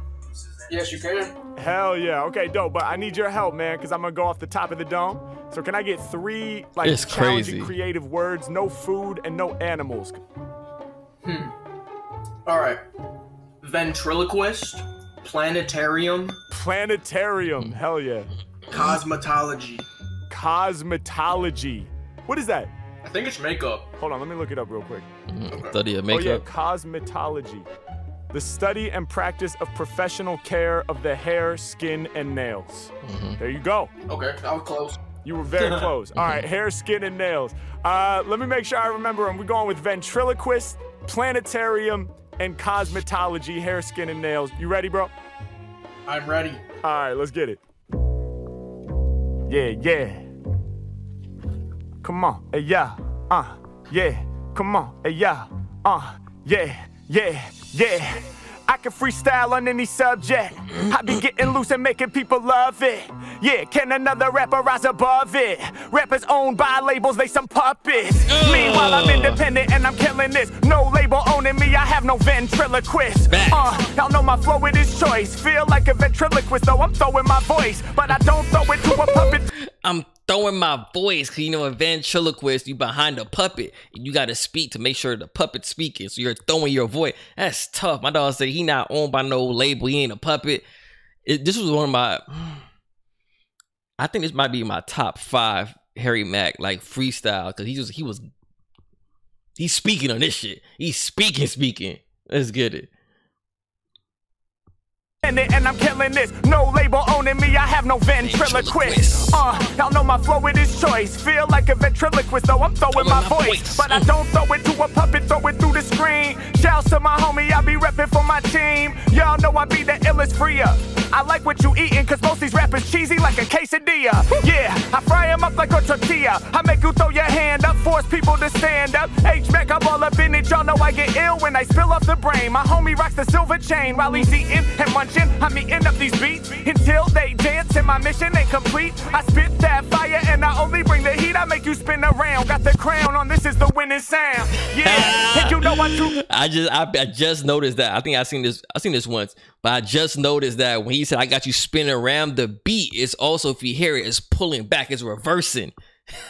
Yes, you can. Hell yeah. Okay, dope. But I need your help, man, because I'm going to go off the top of the dome. So can I get three, like, it's challenging, crazy, creative words, no food and no animals? All right. Ventriloquist, planetarium. Planetarium. Hell yeah. Cosmetology. Cosmetology. What is that? I think it's makeup. Hold on, let me look it up real quick. Study of makeup. Oh yeah, cosmetology. The study and practice of professional care of the hair, skin, and nails. There you go. Okay, I was close. You were very close. All right, hair, skin, and nails. Let me make sure I remember them. We're going with ventriloquist, planetarium, and cosmetology, hair, skin, and nails. You ready, bro? I'm ready. All right, let's get it. Yeah, yeah. Come on, hey, yeah, yeah, come on, hey, yeah, yeah, yeah, yeah. I can freestyle on any subject. I be getting loose and making people love it. Yeah, can another rapper rise above it? Rappers owned by labels, they some puppets. Meanwhile, I'm independent and I'm killing this. No label owning me, I have no ventriloquist. Y'all know my flow, it is choice. Feel like a ventriloquist, though I'm throwing my voice. But I don't throw it to a puppet. I'm throwing my voice, cause you know, a ventriloquist, you behind a puppet, and you gotta speak to make sure the puppet's speaking. So you're throwing your voice. That's tough. My dog said he not owned by no label. He ain't a puppet. This was one of my, I think this might be my top 5 Harry Mack like freestyle, cause he's speaking on this shit. He's speaking. Let's get it. And I'm killing this. No label owning me, I have no ventriloquist. Y'all know my flow, it is choice. Feel like a ventriloquist, though I'm throwing my voice. But I don't throw it to a puppet, throw it through the screen. Shouts to my homie, I be repping for my team. Y'all know I be the illest freer. I like what you eating, cause most these rappers cheesy like a quesadilla. Yeah, I fry them up like a tortilla. I make you throw your hand up, force people to stand up. H-Mack, I'm all up in it. Y'all know I get ill when I spill off the brain. My homie rocks the silver chain while he's eating and munching. I'm eating up these beats until they dance and my mission ain't complete. I spit that fire and I only bring the heat. I make you spin around, got the crown on, this is the winning sound. Yeah, and you know I do. I just noticed that. I think I seen this once, but I just noticed that when he said, I got you spinning around the beat, it's also, if you hear it, it's pulling back, it's reversing.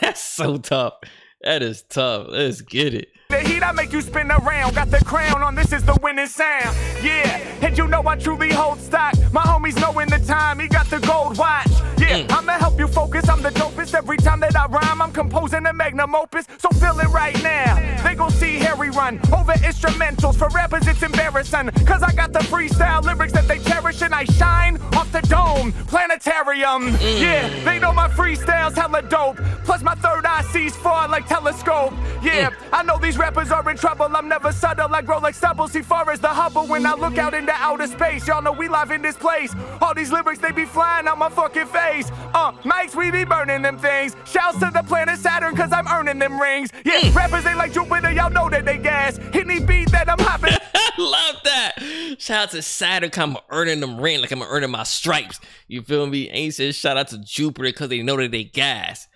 That's so tough. That is tough. Let's get it. The heat, I make you spin around, got the crown on, this is the winning sound. Yeah, and you know I truly hold stock. My homies know in the time, he got the gold watch. Yeah, I'ma help you focus, I'm the dopest. Every time that I rhyme, I'm composing a magnum opus. So feel it right now. They gon' see Harry run over instrumentals. For rappers, it's embarrassing, cause I got the freestyle lyrics that they cherish. And I shine off the dome, planetarium. Yeah, they know my freestyle's hella dope. Plus my third eye sees far like telescope. Yeah, I know these rappers are in trouble. I'm never subtle, I grow like stubble. See far as the Hubble when I look out into outer space. Y'all know we live in this place. All these lyrics, they be flying out my fucking face. Mics, we be burning them things. Shouts to the planet Saturn, cause I'm earning them rings. Yeah, rappers, they like Jupiter, y'all know that they gas. Any beat that I'm hopping. I love that. Shout out to Saturn, I'm earning them rent like I'm earning my stripes. You feel me? And he said shout out to Jupiter because they know that they gas.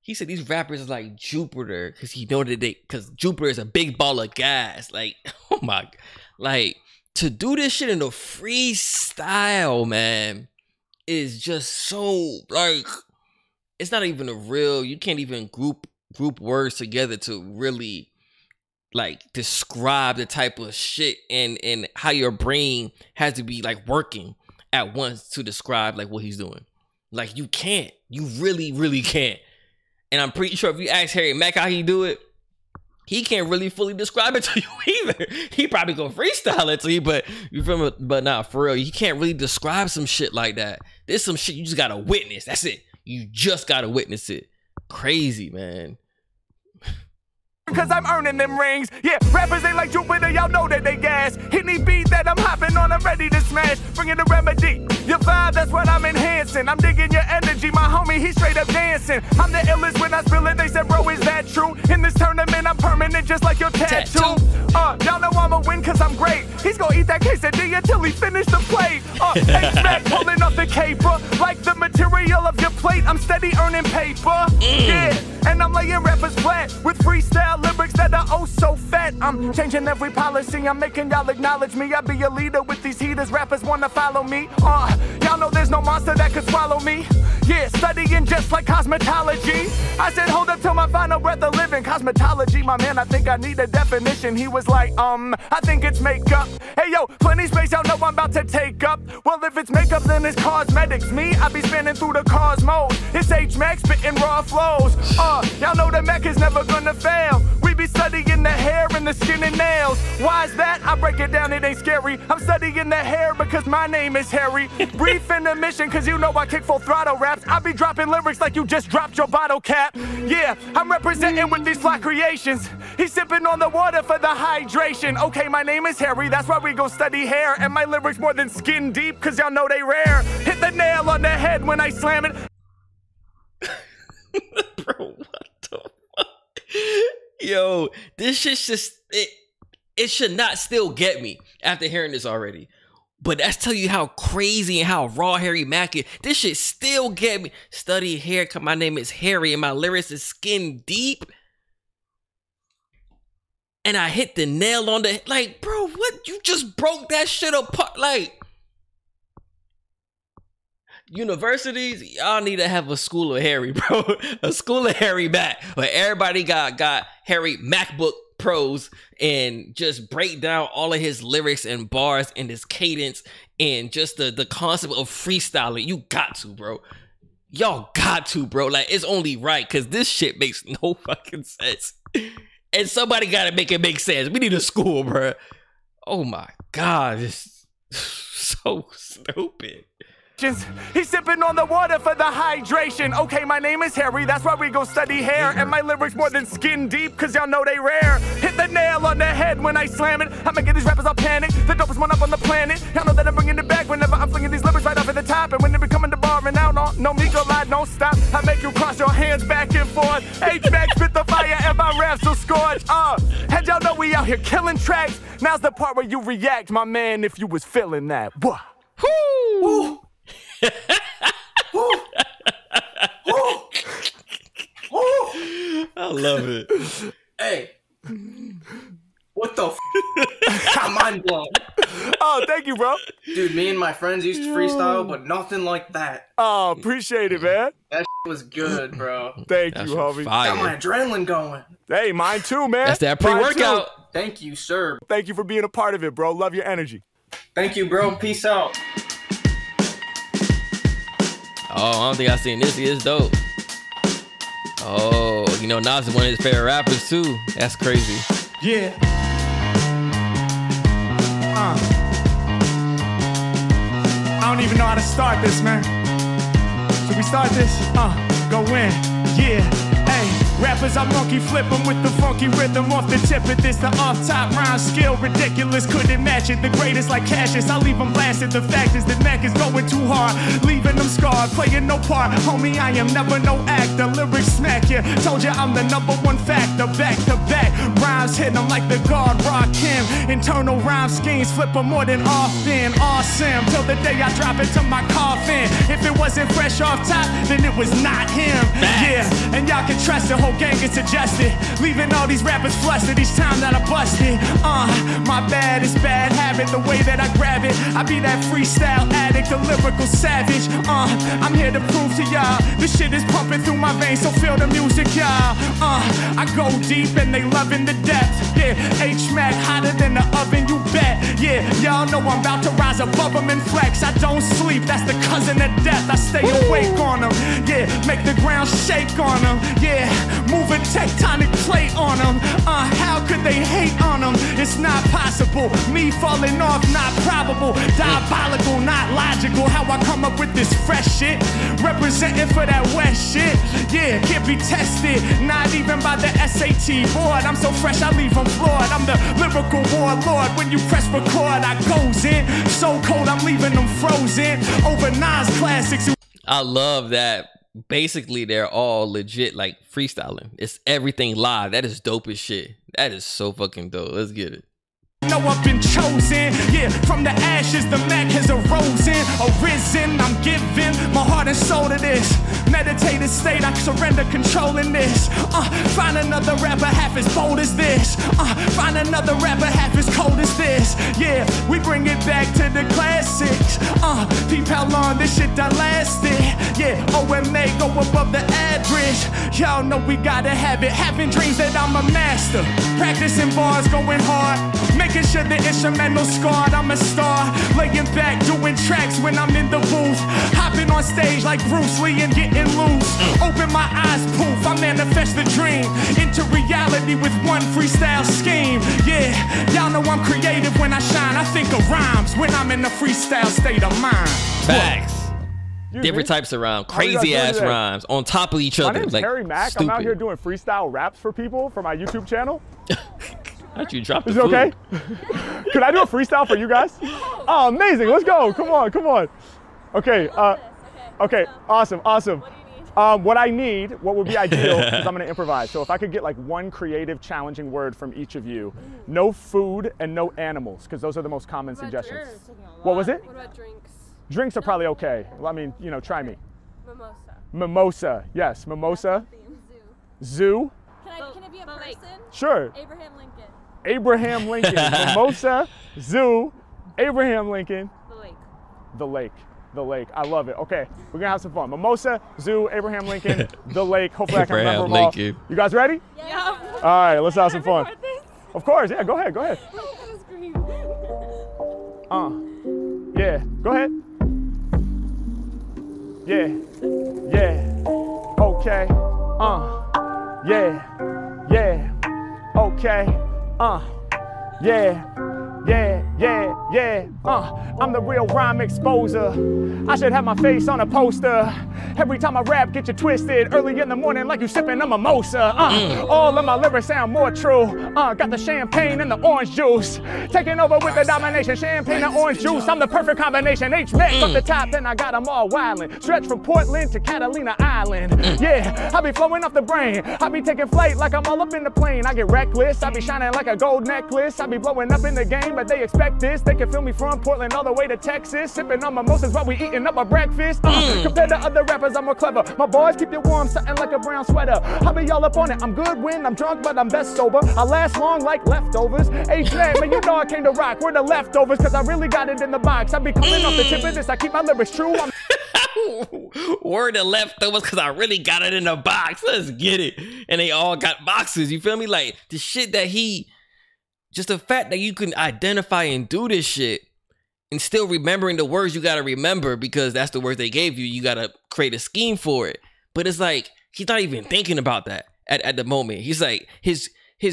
He said these rappers is like Jupiter because he know that they, because Jupiter is a big ball of gas. Like, oh my, like to do this shit in a freestyle, man, is just so like, it's not even a real, you can't even group words together to really like describe the type of shit and how your brain has to be like working at once to describe like what he's doing. Like you can't, you really, really can't. And I'm pretty sure if you ask Harry Mack how he do it, he can't really fully describe it to you either. He probably gonna freestyle it to you, but you feel me? But nah, for real, you can't really describe some shit like that. There's some shit you just gotta witness. That's it. You just gotta witness it. Crazy, man. Because I'm earning them rings. Yeah, rappers ain't like Jupiter, y'all know that they gas. Hit me beat that I'm hopping on, I'm ready to smash. Bringing the remedy, your vibe, that's what I'm enhancing. I'm digging your energy, my homie, he's straight up dancing. I'm the illest when I spill it, they said, bro, is that true? In this tournament, I'm permanent, just like your tattoo. Y'all know I'ma win, cause I'm great. He's gonna eat that quesadilla till he finish the plate. H-Mack pulling off the caper, like the material of your plate, I'm steady earning paper. Yeah, and I'm laying rappers flat with freestyle lyrics that are oh so fat. I'm changing every policy, I'm making y'all acknowledge me. I be a leader with these heaters, rappers wanna follow me. Y'all know there's no monster that could swallow me. Yeah, studying just like cosmetology. I said hold up till my final breath of living. Cosmetology, my man, I think I need a definition. He was like, I think it's makeup. Hey yo, plenty space, y'all know I'm about to take up. Well, if it's makeup, then it's cosmetics. Me, I be spinning through the cosmos. It's H-Mack spitting raw flows. Y'all know the Mac is never gonna fail. We be studying the hair and the skin and nails. Why is that? I break it down, it ain't scary. I'm studying the hair because my name is Harry. Brief intermission, cause you know I kick full throttle raps. I be dropping lyrics like you just dropped your bottle cap. Yeah, I'm representing with these fly creations. He's sipping on the water for the hydration. Okay, my name is Harry, that's why we go study hair. And my lyrics more than skin deep, cause y'all know they rare. Hit the nail on the head when I slam it. Bro, what the fuck? Yo, this shit's just, it should not still get me after hearing this already. But that's tell you how crazy and how raw Harry Mack is. This shit still get me. Study hair, cause my name is Harry and my lyrics is skin deep. And I hit the nail on the, like, bro, what? You just broke that shit apart. Like, universities, y'all need to have a school of Harry, bro. A school of Harry Mack, where everybody got Harry MacBook Pros and just break down all of his lyrics and bars and his cadence and just the concept of freestyling. You got to, bro. Y'all got to, bro. Like, it's only right, because this shit makes no fucking sense. And somebody got to make it make sense. We need a school, bro. Oh, my God. It's so stupid. He's sipping on the water for the hydration. Okay, my name is Harry, that's why we go study hair. And my lyrics more than skin deep, cause y'all know they rare. Hit the nail on the head when I slam it. I'm making these rappers all panic, the dopest one up on the planet. Y'all know that I'm bringing it back whenever I'm flinging these lyrics right off at the top. And when they be coming to bar and out, no me go lie, no stop. I make you cross your hands back and forth. H-Mack spit the fire and my raps will scorch. And y'all know we out here killing tracks. Now's the part where you react, my man, if you was feeling that. Whoa. Woo! I love it. Hey, what the f? I'm mind blown. Oh, thank you, bro. Dude, me and my friends used to freestyle, but nothing like that. Oh, appreciate it, man. That was good, bro. Thank you, homie. Got my adrenaline going. Hey, mine too, man. That's that pre-workout. Thank you, sir. Thank you for being a part of it, bro. Love your energy. Thank you, bro. Peace out. Oh, I don't think I've seen this. It's dope. Oh, you know, Nas is one of his favorite rappers, too. That's crazy. Yeah. I don't even know how to start this, man. Should we start this? Go in. Yeah. Hey. Rappers, I monkey flip them with the funky rhythm off the tip of this. The off-top rhyme skill, ridiculous, couldn't match it. The greatest like Cassius, I leave them blasted. The fact is that Mac is going too hard, leaving them scarred, playing no part. Homie, I am never no actor, lyrics smack ya. Told ya I'm the #1 factor, back to back. Rhymes hit them like the guard, rock him. Internal rhyme schemes, flip them more than often. Awesome, till the day I drop into my coffin. If it wasn't fresh off top, then it was not him. Back. Yeah, and y'all can trust the whole gang gets adjusted, leaving all these rappers flustered each time that I bust it. My bad, it's bad habit, the way that I grab it. I be that freestyle addict, a lyrical savage. I'm here to prove to y'all, this shit is pumping through my veins, so feel the music, y'all. I go deep and they loving the depth. Yeah, H-Mack hotter than the oven, you bet. Yeah, y'all know I'm about to rise above them and flex. I don't sleep, that's the cousin of death. I stay awake on them, yeah, make the ground shake on them, yeah. Move a tectonic plate on them. How could they hate on them? It's not possible. Me falling off, not probable. Diabolical, not logical. How I come up with this fresh shit. Representing for that West shit. Yeah, can't be tested. Not even by the SAT board. I'm so fresh, I leave them floored. I'm the lyrical warlord. When you press record, I goes in. So cold, I'm leaving them frozen. Over Nas classics. I love that. Basically they're all legit like freestyling. It's everything live. That is dope as shit. That is so fucking dope. Let's get it. No, I've been chosen, yeah, from the ashes the Mac has arisen. I'm giving my heart and soul to this meditated state. I surrender control in this. Find another rapper half as bold as this. Find another rapper half as cold as this. Yeah, we bring it back to the classics. Peep how long this shit done lasted. Yeah, OMA go above the average. Y'all know we gotta have it. Having dreams that I'm a master. Practicing bars, going hard. Making sure the instrumental scarred, I'm a star. Laying back, doing tracks when I'm in the booth. Hopping on stage like Bruce Lee and getting loose. Open my eyes, poof, I manifest the dream into reality with one freestyle scheme. Yeah, y'all know I'm creative when I shine. I think of rhymes when I'm in a freestyle state of mind. Facts. Different types of rhymes, crazy ass rhymes on top of each other. My name's Harry Mack. I'm out here doing freestyle raps for people for my YouTube channel. How'd you drop the food? Is it okay? Could I do a freestyle for you guys? Oh, amazing. Let's go. Come on. Come on. Okay. Okay. Awesome. Awesome. What I need, what would be ideal, is I'm going to improvise. So if I could get like one creative, challenging word from each of you. No food and no animals, because those are the most common suggestions. What was it? What about drinks? Drinks are probably okay. Well, I mean, you know, try me. Mimosa. Mimosa. Yes. Mimosa. Zoo. Can it be a person? Sure. Abraham Lincoln. Abraham Lincoln, mimosa, zoo, Abraham Lincoln. The lake. The lake. The lake. I love it. Okay, we're gonna have some fun. Mimosa, zoo, Abraham Lincoln, the lake. Hopefully Abraham, I can remember them all. You guys ready? Yeah. All right, let's have some fun. Of course, yeah. Go ahead. Go ahead. Yeah. Go ahead. Yeah. Yeah. Okay. Yeah. Yeah. Okay. Yeah, yeah, yeah, yeah, I'm the real rhyme exposer. I should have my face on a poster. Every time I rap, get you twisted. Early in the morning, like you sipping a mimosa. All of my lyrics sound more true. Got the champagne and the orange juice. Taking over with the domination. Champagne and orange juice. I'm the perfect combination. H-Mack up the top, then I got them all wildin'. Stretch from Portland to Catalina Island. Yeah, I be flowing off the brain. I be taking flight like I'm all up in the plane. I get reckless. I be shining like a gold necklace. I be blowing up in the game, but they expect this. They can feel me from Portland all the way to Texas. Sipping on mimosas while we eating up our breakfast. Compared to other rappers, I'm more clever. My boys keep it warm, something like a brown sweater. I be all up on it. I'm good when I'm drunk, but I'm best sober. I last long like leftovers. H-Mack, man, you know I came to rock. We're the leftovers, cause I really got it in the box. I be coming off the tip of this. I keep my lyrics true. We're the leftovers, cause I really got it in the box. Let's get it. And they all got boxes. You feel me? Like the shit that he, just the fact that you can identify and do this shit. And still remembering the words you gotta remember because that's the words they gave you. You gotta create a scheme for it. But it's like he's not even thinking about that at the moment. He's like his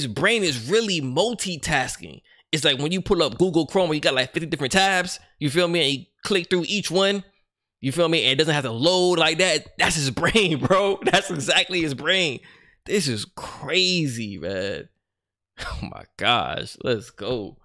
brain is really multitasking. It's like when you pull up Google Chrome where you got like 50 different tabs, you feel me, and you click through each one, you feel me, and it doesn't have to load like that. That's his brain, bro. That's exactly his brain. This is crazy, man. Oh my gosh, let's go.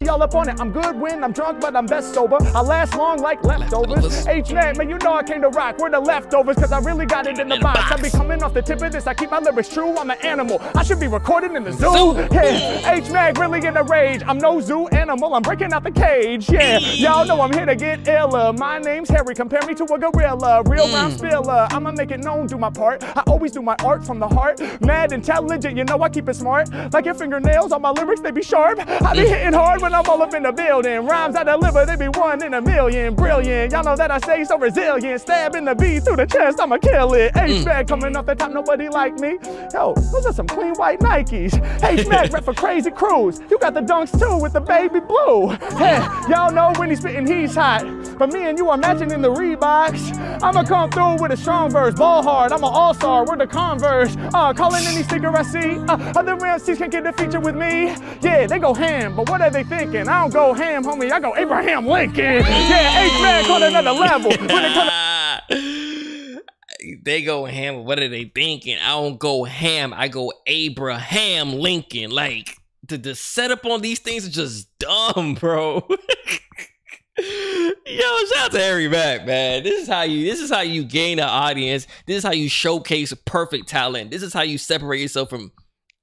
Y'all up on it. I'm good when I'm drunk, but I'm best sober. I last long like leftovers. H-Man, man, you know I came to rock. We're the leftovers, because I really got it in the box. I be coming off the tip of this. I keep my lyrics true. I'm an animal. I should be recording in the zoo. Yeah. H-Man, really in a rage. I'm no zoo animal. I'm breaking out the cage. Yeah. Y'all know I'm here to get iller. My name's Harry. Compare me to a gorilla. Real round spiller. I'ma make it known, do my part. I always do my art from the heart. Mad intelligent, you know I keep it smart. Like your fingernails on my lyrics, they be sharp. I be hitting hard when I'm all up in the building. Rhymes I deliver, they be 1 in a million. Brilliant, y'all know that I say so resilient. Stabbing the beat through the chest, I'ma kill it. H-Mack coming off the top, nobody like me. Yo, those are some clean white Nikes. H-Mack rep for crazy crews. You got the dunks too with the baby blue. Hey, y'all know when he's spitting, he's hot. But me and you are matching in the Reeboks. I'ma come through with a strong verse. Ball hard, I'm an all-star, we're the Converse. Calling any sticker I see. Other MCs can't get a feature with me. Yeah, they go ham, but what are they thinking? I don't go ham, homie. I go Abraham Lincoln. Yeah, H-Mack on another level. They go ham. What are they thinking? I don't go ham. I go Abraham Lincoln. Like, the setup on these things is just dumb, bro. Yo, shout out to Harry Mack, man. This is how you gain an audience. This is how you showcase perfect talent. This is how you separate yourself from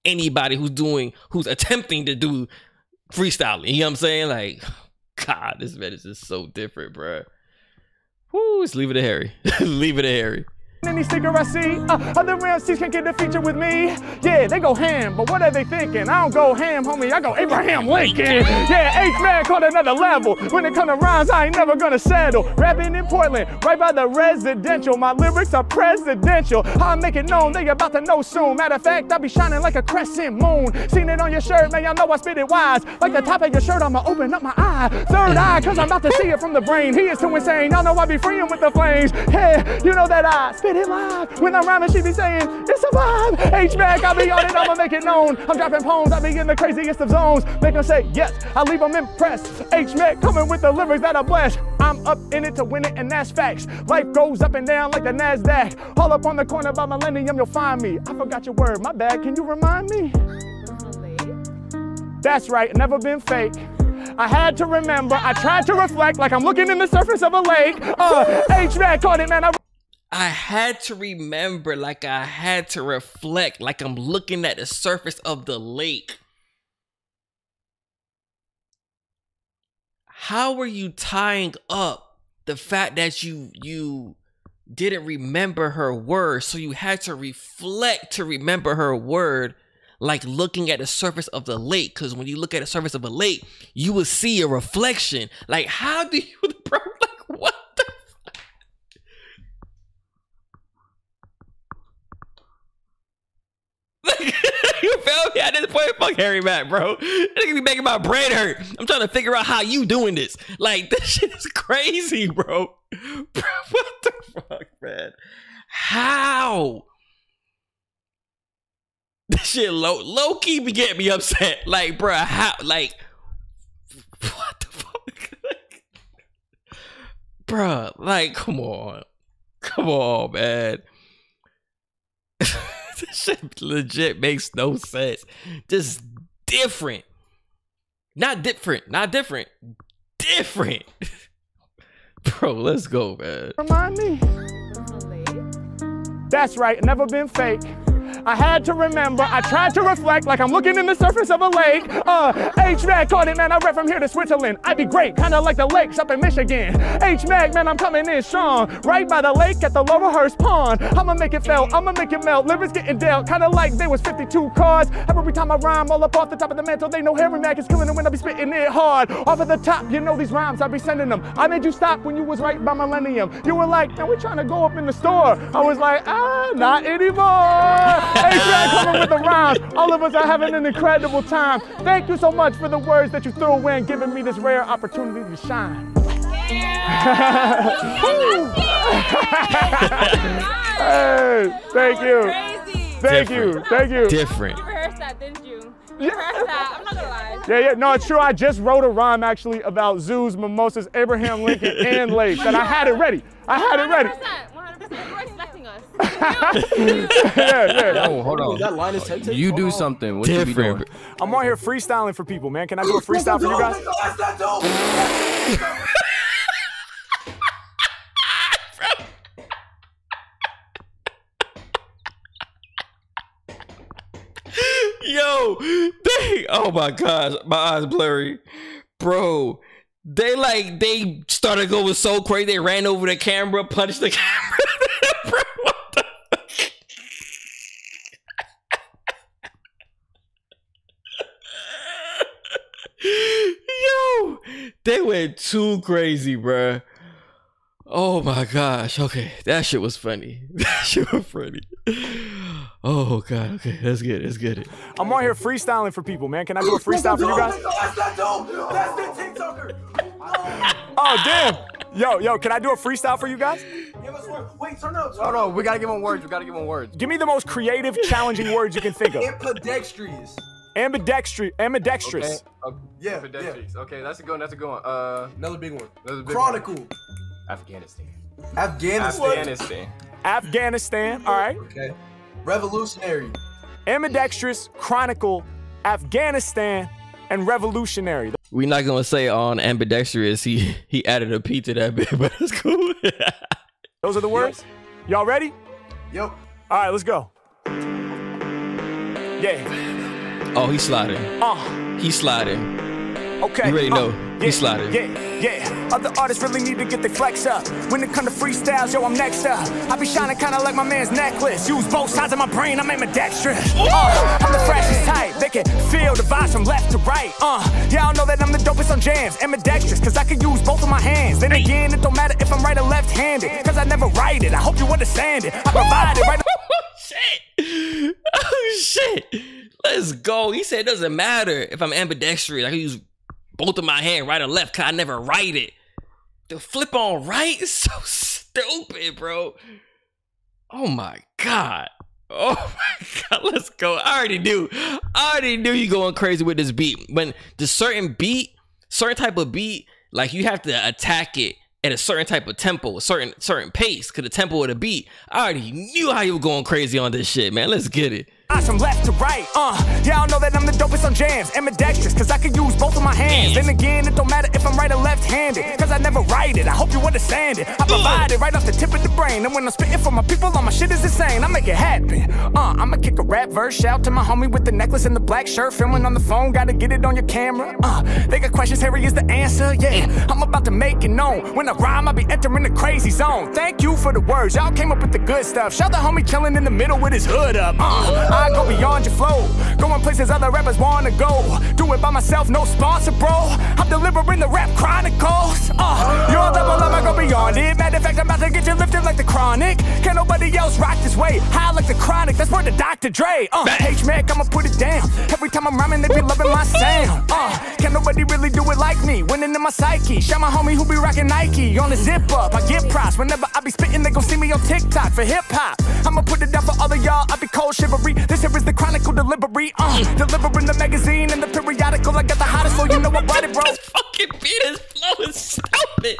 anybody who's attempting to do freestyling, you know what I'm saying? Like, God, this man is just so different, bro. Woo, just leave it to Harry. Leave it to Harry. Any sticker I see, other MCs can't get a feature with me. Yeah, they go ham, but what are they thinking? I don't go ham, homie, I go Abraham Lincoln. Yeah, H-Man caught another level. When it comes to rhymes, I ain't never gonna settle. Rapping in Portland, right by the residential. My lyrics are presidential. I make it known, they about to know soon. Matter of fact, I be shining like a crescent moon. Seen it on your shirt, man, y'all know I spit it wise. Like the top of your shirt, I'ma open up my eye. Third eye, cause I'm about to see it from the brain. He is too insane, y'all know I be freeing with the flames. Yeah, you know that I spit it live. When I'm rhyming, she be saying, it's a vibe. H-Mack, I be on it, I'ma make it known. I'm dropping poems, I be in the craziest of zones. Make them say yes, I leave them impressed. H-Mack coming with the lyrics that are blessed. I'm up in it to win it, and that's facts. Life goes up and down like the NASDAQ. All up on the corner by Millennium, you'll find me. I forgot your word, my bad, can you remind me? That's right, never been fake. I had to remember, I tried to reflect like I'm looking in the surface of a lake. H-Mack caught it, man. I had to remember, like I had to reflect, like I'm looking at the surface of the lake. How are you tying up the fact that you didn't remember her word, so you had to reflect to remember her word, like looking at the surface of the lake? Because when you look at the surface of a lake, you will see a reflection. Like, how do you, bro, like what? You feel me? At this point, fuck Harry Mack, bro. This nigga be making my brain hurt. I'm trying to figure out how you doing this. Like, this shit is crazy, bro. Bro, what the fuck, man? How? This shit low key be getting me upset. Like, bro, how? Like, what the fuck? Like, bro, like, come on. Come on, man. This shit legit makes no sense. Just different. Not different. Not different. Different. Bro, let's go, man. Remind me. That's right. Never been fake. I had to remember, I tried to reflect like I'm looking in the surface of a lake. H-Mack caught it, man, I rep from here to Switzerland. I be great, kinda like the lakes up in Michigan. H-Mack, man, I'm coming in strong. Right by the lake at the Lower Hearst Pond. I'ma make it felt, I'ma make it melt. Lyrics getting dealt, kinda like there was 52 cars. Every time I rhyme, all up off the top of the mantle, they know Harry Mack is killing it when I be spitting it hard. Off of the top, you know these rhymes, I be sending them. I made you stop when you was right by Millennium. You were like, now we're trying to go up in the store. I was like, ah, not anymore. H-Mack coming with the rhymes. All of us are having an incredible time. Thank you so much for the words that you threw in, giving me this rare opportunity to shine. Hey, thank you. Thank you. Thank you. Different. You rehearsed that, didn't you? You rehearsed that. I'm not gonna lie. Yeah, yeah. No, it's true. I just wrote a rhyme actually about zoos, mimosas, Abraham Lincoln, and lakes, and I had it ready. I had it ready. 100%. You were expecting us. Yeah. Yo, hold on. That line is you do something. What you be doing? I'm out here freestyling for people, man. Can I do a freestyle for you guys? Yo, dang. Oh my gosh, my eyes blurry, bro. They like they started going so crazy. They ran over the camera, punched the camera. Bro, what the fuck? Yo, they went too crazy, bro. Oh my gosh. Okay, that shit was funny. That shit was funny. Oh god. Okay, that's good. That's good. I'm out here freestyling for people, man. Can I do a freestyle for you guys? That's the TikToker. Oh damn. Yo, can I do a freestyle for you guys? Give us words. Wait, turn up. Hold on. We gotta give them words. Give me the most creative, challenging words you can think of. Ambidextrous. Ambidextrous. Okay. Yeah. Ambidextrous. Yeah. Okay, that's a good one. Another big one. Chronicle. One. Afghanistan. All right. Okay. Revolutionary. Ambidextrous, chronicle, Afghanistan, and revolutionary. We're not gonna say on ambidextrous. He added a P to that bit, but it's cool. Those are the words. Y'all ready? Yep. All right, let's go. Yeah. Oh, he's sliding. He's sliding. Okay. You already know. Yeah. Other artists really need to get their flex up. When it come to freestyles, yo, I'm next up. I be shining kinda like my man's necklace. Use both sides of my brain, I'm ambidextrous. I'm the freshest type. They can feel the vibes from left to right. Y'all know that I'm the dopest on jams. Ambidextrous, cause I can use both of my hands. Then again, it don't matter if I'm right or left-handed, cause I never write it. I hope you understand it. I provide it right. Shit. Oh shit. Let's go. He said it doesn't matter if I'm ambidextrous. I can use both of my hand, right or left, cause I never write it. The flip on right is so stupid, bro. Oh my god. Oh my god. Let's go. I already knew you going crazy with this beat. When the certain type of beat, like you have to attack it at a certain type of tempo, a certain pace, cause the tempo of the beat. I already knew how you were going crazy on this shit, man. Let's get it. From left to right, y'all know that I'm the dopest on jams. Ambidextrous, cause I can use both of my hands. Then again, it don't matter if I'm right or left-handed, cause I never write it, I hope you understand it. I provide it right off the tip of the brain. And when I'm spitting for my people, all my shit is insane. I make it happen, I'ma kick a rap verse. Shout to my homie with the necklace and the black shirt. Filming on the phone, gotta get it on your camera. They got questions, Harry is the answer, yeah. I'm about to make it known. When I rhyme, I be entering the crazy zone. Thank you for the words, y'all came up with the good stuff. Shout the homie chilling in the middle with his hood up, I go beyond your flow, going places other rappers wanna go. Do it by myself, no sponsor, bro. I'm delivering the rap chronicles. You're double up, I go beyond it. Matter of fact, I'm about to get you lifted like the chronic. Can't nobody else rock this way. High like the chronic, that's where the Dr. Dre. H Mack, I'ma put it down. Every time I'm rhyming, they be loving my sound. Can't nobody really do it like me. Winning in my psyche. Shout my homie who be rocking Nike on the zip up. I get props whenever I be spitting. They gon' see me on TikTok for hip hop. I'ma put it down for all of y'all. I be cold shivery. This here is the chronicle delivery, delivering the magazine and the periodical. I got the hottest, so you know I brought it, bro. This fucking beat is flowing stupid.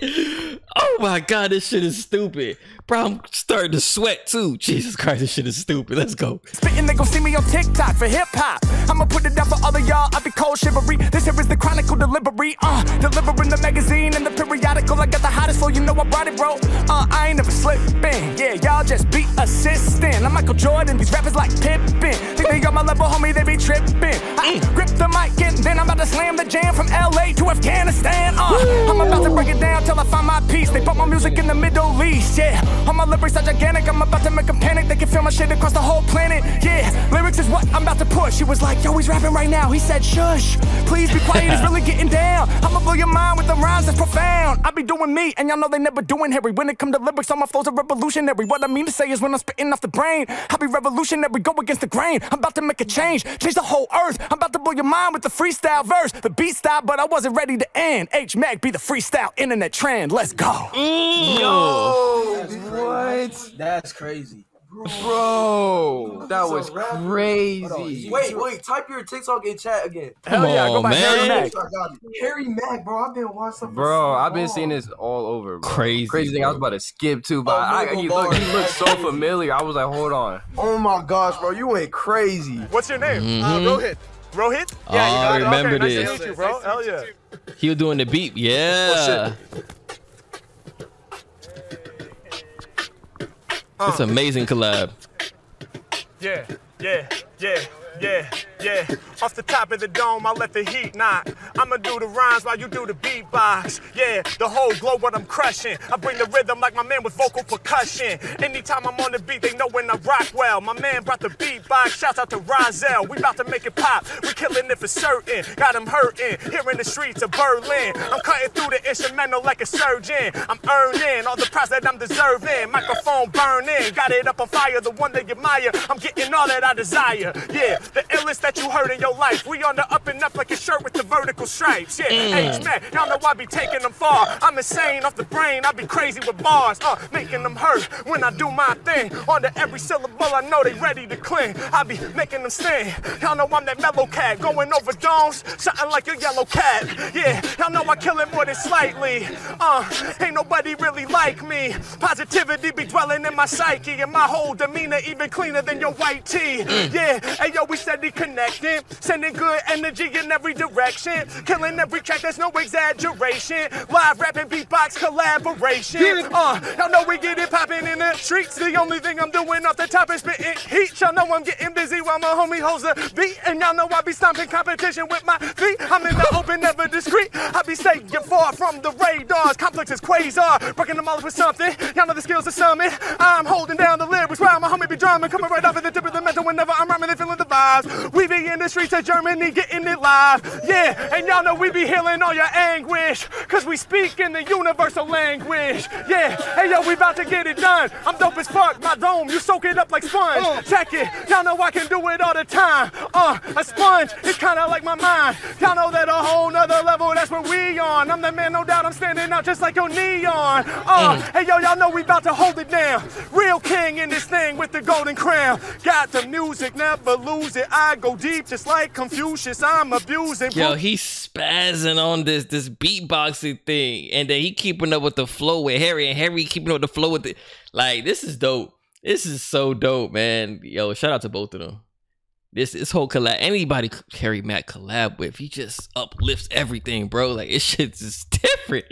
Oh my god, this shit is stupid. Bro, I'm starting to sweat too. Jesus Christ, this shit is stupid. Let's go. Spitting, they gon' see me on TikTok for hip hop. I'ma put it down for other y'all. I be cold shivery. This here is the chronicle delivery, delivering the magazine and the periodical. I got the hottest, so you know I brought it, bro. I ain't never slipping. Yeah, y'all just be assisting. I'm Michael Jordan. These rappers like Pippen. Think they got my level, homie, they be trippin'. I grip the mic and then I'm about to slam the jam from LA to Afghanistan. I'm about to break it down till I find my peace. They bought my music in the Middle East, yeah. All my lyrics are gigantic, I'm about to make them panic. They can feel my shit across the whole planet, yeah. Lyrics is what I'm about to push. He was like, yo, he's rapping right now. He said, shush, please be quiet, he's really getting down. I'ma blow your mind with the rhymes that's profound. I be doing me, and y'all know they never doing Harry. When it come to lyrics, all my flows are revolutionary. What I mean to say is when I'm spitting off the brain, I be revolutionary, go against the grain. I'm about to make a change the whole earth. I'm about to blow your mind with the freestyle verse. The beat stopped, but I wasn't ready to end. H Mac be the freestyle internet trend. Let's go. Yo, that's what? That's crazy. Bro, that was crazy. Wait, type your TikTok in chat again. Hell yeah, go by Harry Mack. Harry Mack, bro, I've been watching. Bro, I've been seeing this all over. Bro. Crazy thing. I was about to skip too, but he looked so familiar. I was like, hold on. Oh my gosh, bro, you went crazy. What's your name? Rohit. Rohit? Yeah, you got it. Remember this? Nice, bro. Hell yeah. He was doing the beep. Yeah. It's amazing collab. Yeah, yeah, yeah, yeah, yeah. Off the top of the dome, I let the heat knock. I'ma do the rhymes while you do the beatbox. Yeah, the whole globe what I'm crushing. I bring the rhythm like my man with vocal percussion. Anytime I'm on the beat, they know when I rock well. My man brought the beatbox, shout out to Rozelle. We about to make it pop, we killing it for certain. Got him hurting, here in the streets of Berlin. I'm cutting through the instrumental like a surgeon. I'm earning all the prize that I'm deserving. Microphone burning, got it up on fire, the one they admire. I'm getting all that I desire. Yeah, the illest that you heard in your life. We on the up and up like a shirt with the vertical stripes. Yeah, H-Mack, y'all know I be taking them far. I'm insane off the brain, I be crazy with bars. Making them hurt when I do my thing. On to every syllable, I know they ready to cling. I be making them sing. Y'all know I'm that mellow cat. Going over domes, something like a yellow cat. Yeah, y'all know I kill it more than slightly. Ain't nobody really like me. Positivity be dwelling in my psyche. And my whole demeanor even cleaner than your white tea. Yeah, hey yo, we steady connecting. Sending good energy in every direction. Killing every track, there's no exaggeration. Live rapping, beatbox, collaboration. Y'all know we get it popping in the streets. The only thing I'm doing off the top is spitting heat. Y'all know I'm getting busy while my homie holds the beat. And y'all know I be stomping competition with my feet. I'm in the open, never discreet. I be staying far from the radars. Complex as Quasar, breaking them all up with something. Y'all know the skills to summon. I'm holding down the lyrics while my homie be drumming. Coming right off of the tip of the metal whenever I'm rhyming, they feeling the vibes. We be in the streets of Germany getting it live. Yeah, and y'all know we be healing all your anguish, cause we speak in the universal language. Yeah, hey yo, we about to get it done. I'm dope as fuck, my dome, you soak it up like sponge. Check it, y'all know I can do it all the time. A sponge, it's kinda like my mind. Y'all know that a whole nother level, that's where we on. I'm the man, no doubt, I'm standing out just like your neon. Hey yo, y'all know we about to hold it down. Real king in this thing with the golden crown. Got the music, never lose it. I go deep just like Confucius, I'm abusing. Yo, he's spazzing on this beatboxing thing, and then he keeping up with the flow with Harry, and Harry keeping up with the flow with it. Like, this is dope. This is so dope, man. Yo, shout out to both of them. This whole collab, anybody Harry Mack collab with, he just uplifts everything, bro. Like, this shit's just different.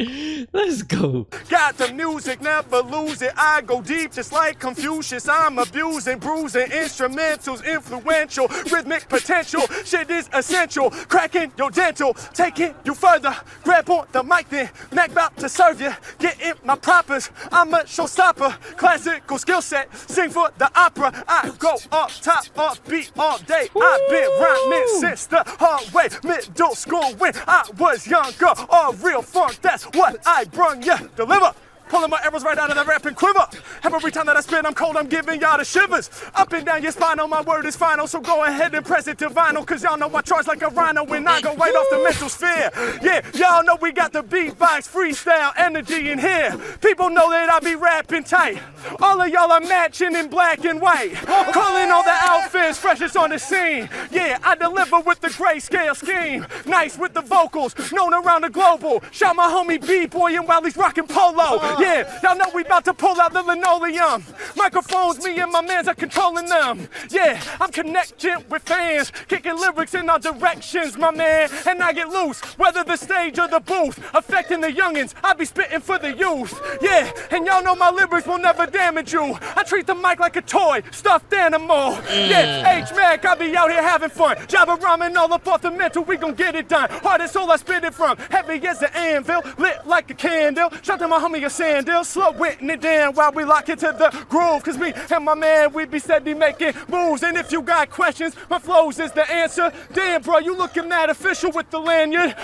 Let's go. Got the music, never lose it. I go deep just like Confucius. I'm abusing, bruising, instrumentals, influential, rhythmic potential. Shit is essential. Cracking your dental, taking you further. Grab on the mic then, Mac about to serve you. Get in my propers, I'm a showstopper. Classical skill set, sing for the opera. I go off top, off beat, off day. I've been rhyming since the hard way. Middle school when I was younger. All real funk, that's what I brung ya. Deliver, pulling my arrows right out of the rapping quiver. Every time that I spin, I'm cold, I'm giving y'all the shivers. Up and down your spinal, my word is final. So go ahead and press it to vinyl, cause y'all know I charge like a rhino when I go right off the mental sphere. Yeah, y'all know we got the beatbox, freestyle, energy in here. People know that I be rapping tight. All of y'all are matching in black and white. Calling all the outfits, freshest on the scene. Yeah, I deliver with the grayscale scheme. Nice with the vocals, known around the global. Shout my homie B-boying while he's rocking polo. Yeah, y'all know we about to pull out the linoleum. Microphones, me and my mans are controlling them. Yeah, I'm connecting with fans, kicking lyrics in all directions, my man. And I get loose, whether the stage or the booth, affecting the youngins, I be spitting for the youth. Yeah, and y'all know my lyrics will never damage you. I treat the mic like a toy, stuffed animal. Yeah, H-Mack, I be out here having fun. Jabba rhyming all up off the mental, we gon' get it done. Heart and soul, I spit it from. Heavy as the anvil, lit like a candle. Shout to my homie, Sandil, slow witting it down while we lock into the groove. Cause me and my man, we be steady making moves. And if you got questions, my flows is the answer. Damn, bro, you looking mad official with the lanyard.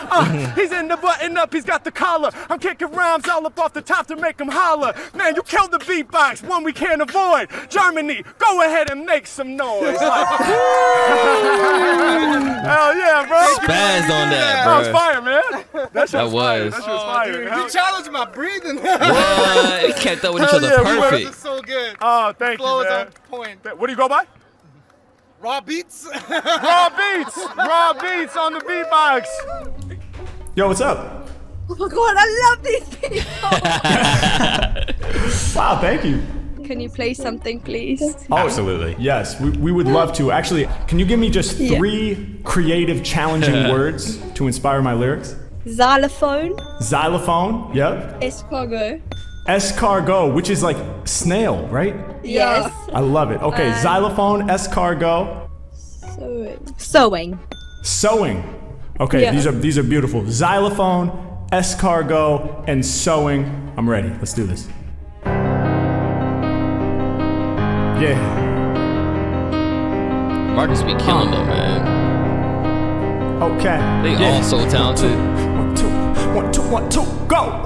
He's in the button up, he's got the collar. I'm kicking rhymes all up off the top to make them holler. Man, you killed the beatbox, one we can't avoid. Germany, go ahead and make some noise. Like, hell yeah, bro. Spazzed on that, bro. That was fire, man. That was fire. That was fire. You challenged my breathing. It kept up with each other perfect. This is so good. Oh, thank you, man. Point. What do you go by? Raw Beats. Raw Beats. Raw Beats on the beatbox. Yo, what's up? Oh my God, I love these videos. Wow, thank you. Can you play something, please? Absolutely. Yes, we would love to. Actually, can you give me just three creative, challenging words to inspire my lyrics? Xylophone. Xylophone, yep. Escargot. Escargot, which is like snail, right? Yes. I love it. Okay, xylophone, escargot. Sewing. Sewing. Sewing. Okay, these are beautiful. Xylophone, escargot, and sewing. I'm ready. Let's do this. Yeah. Marcus be killing it, man. Okay. They all so talented. One, two, go.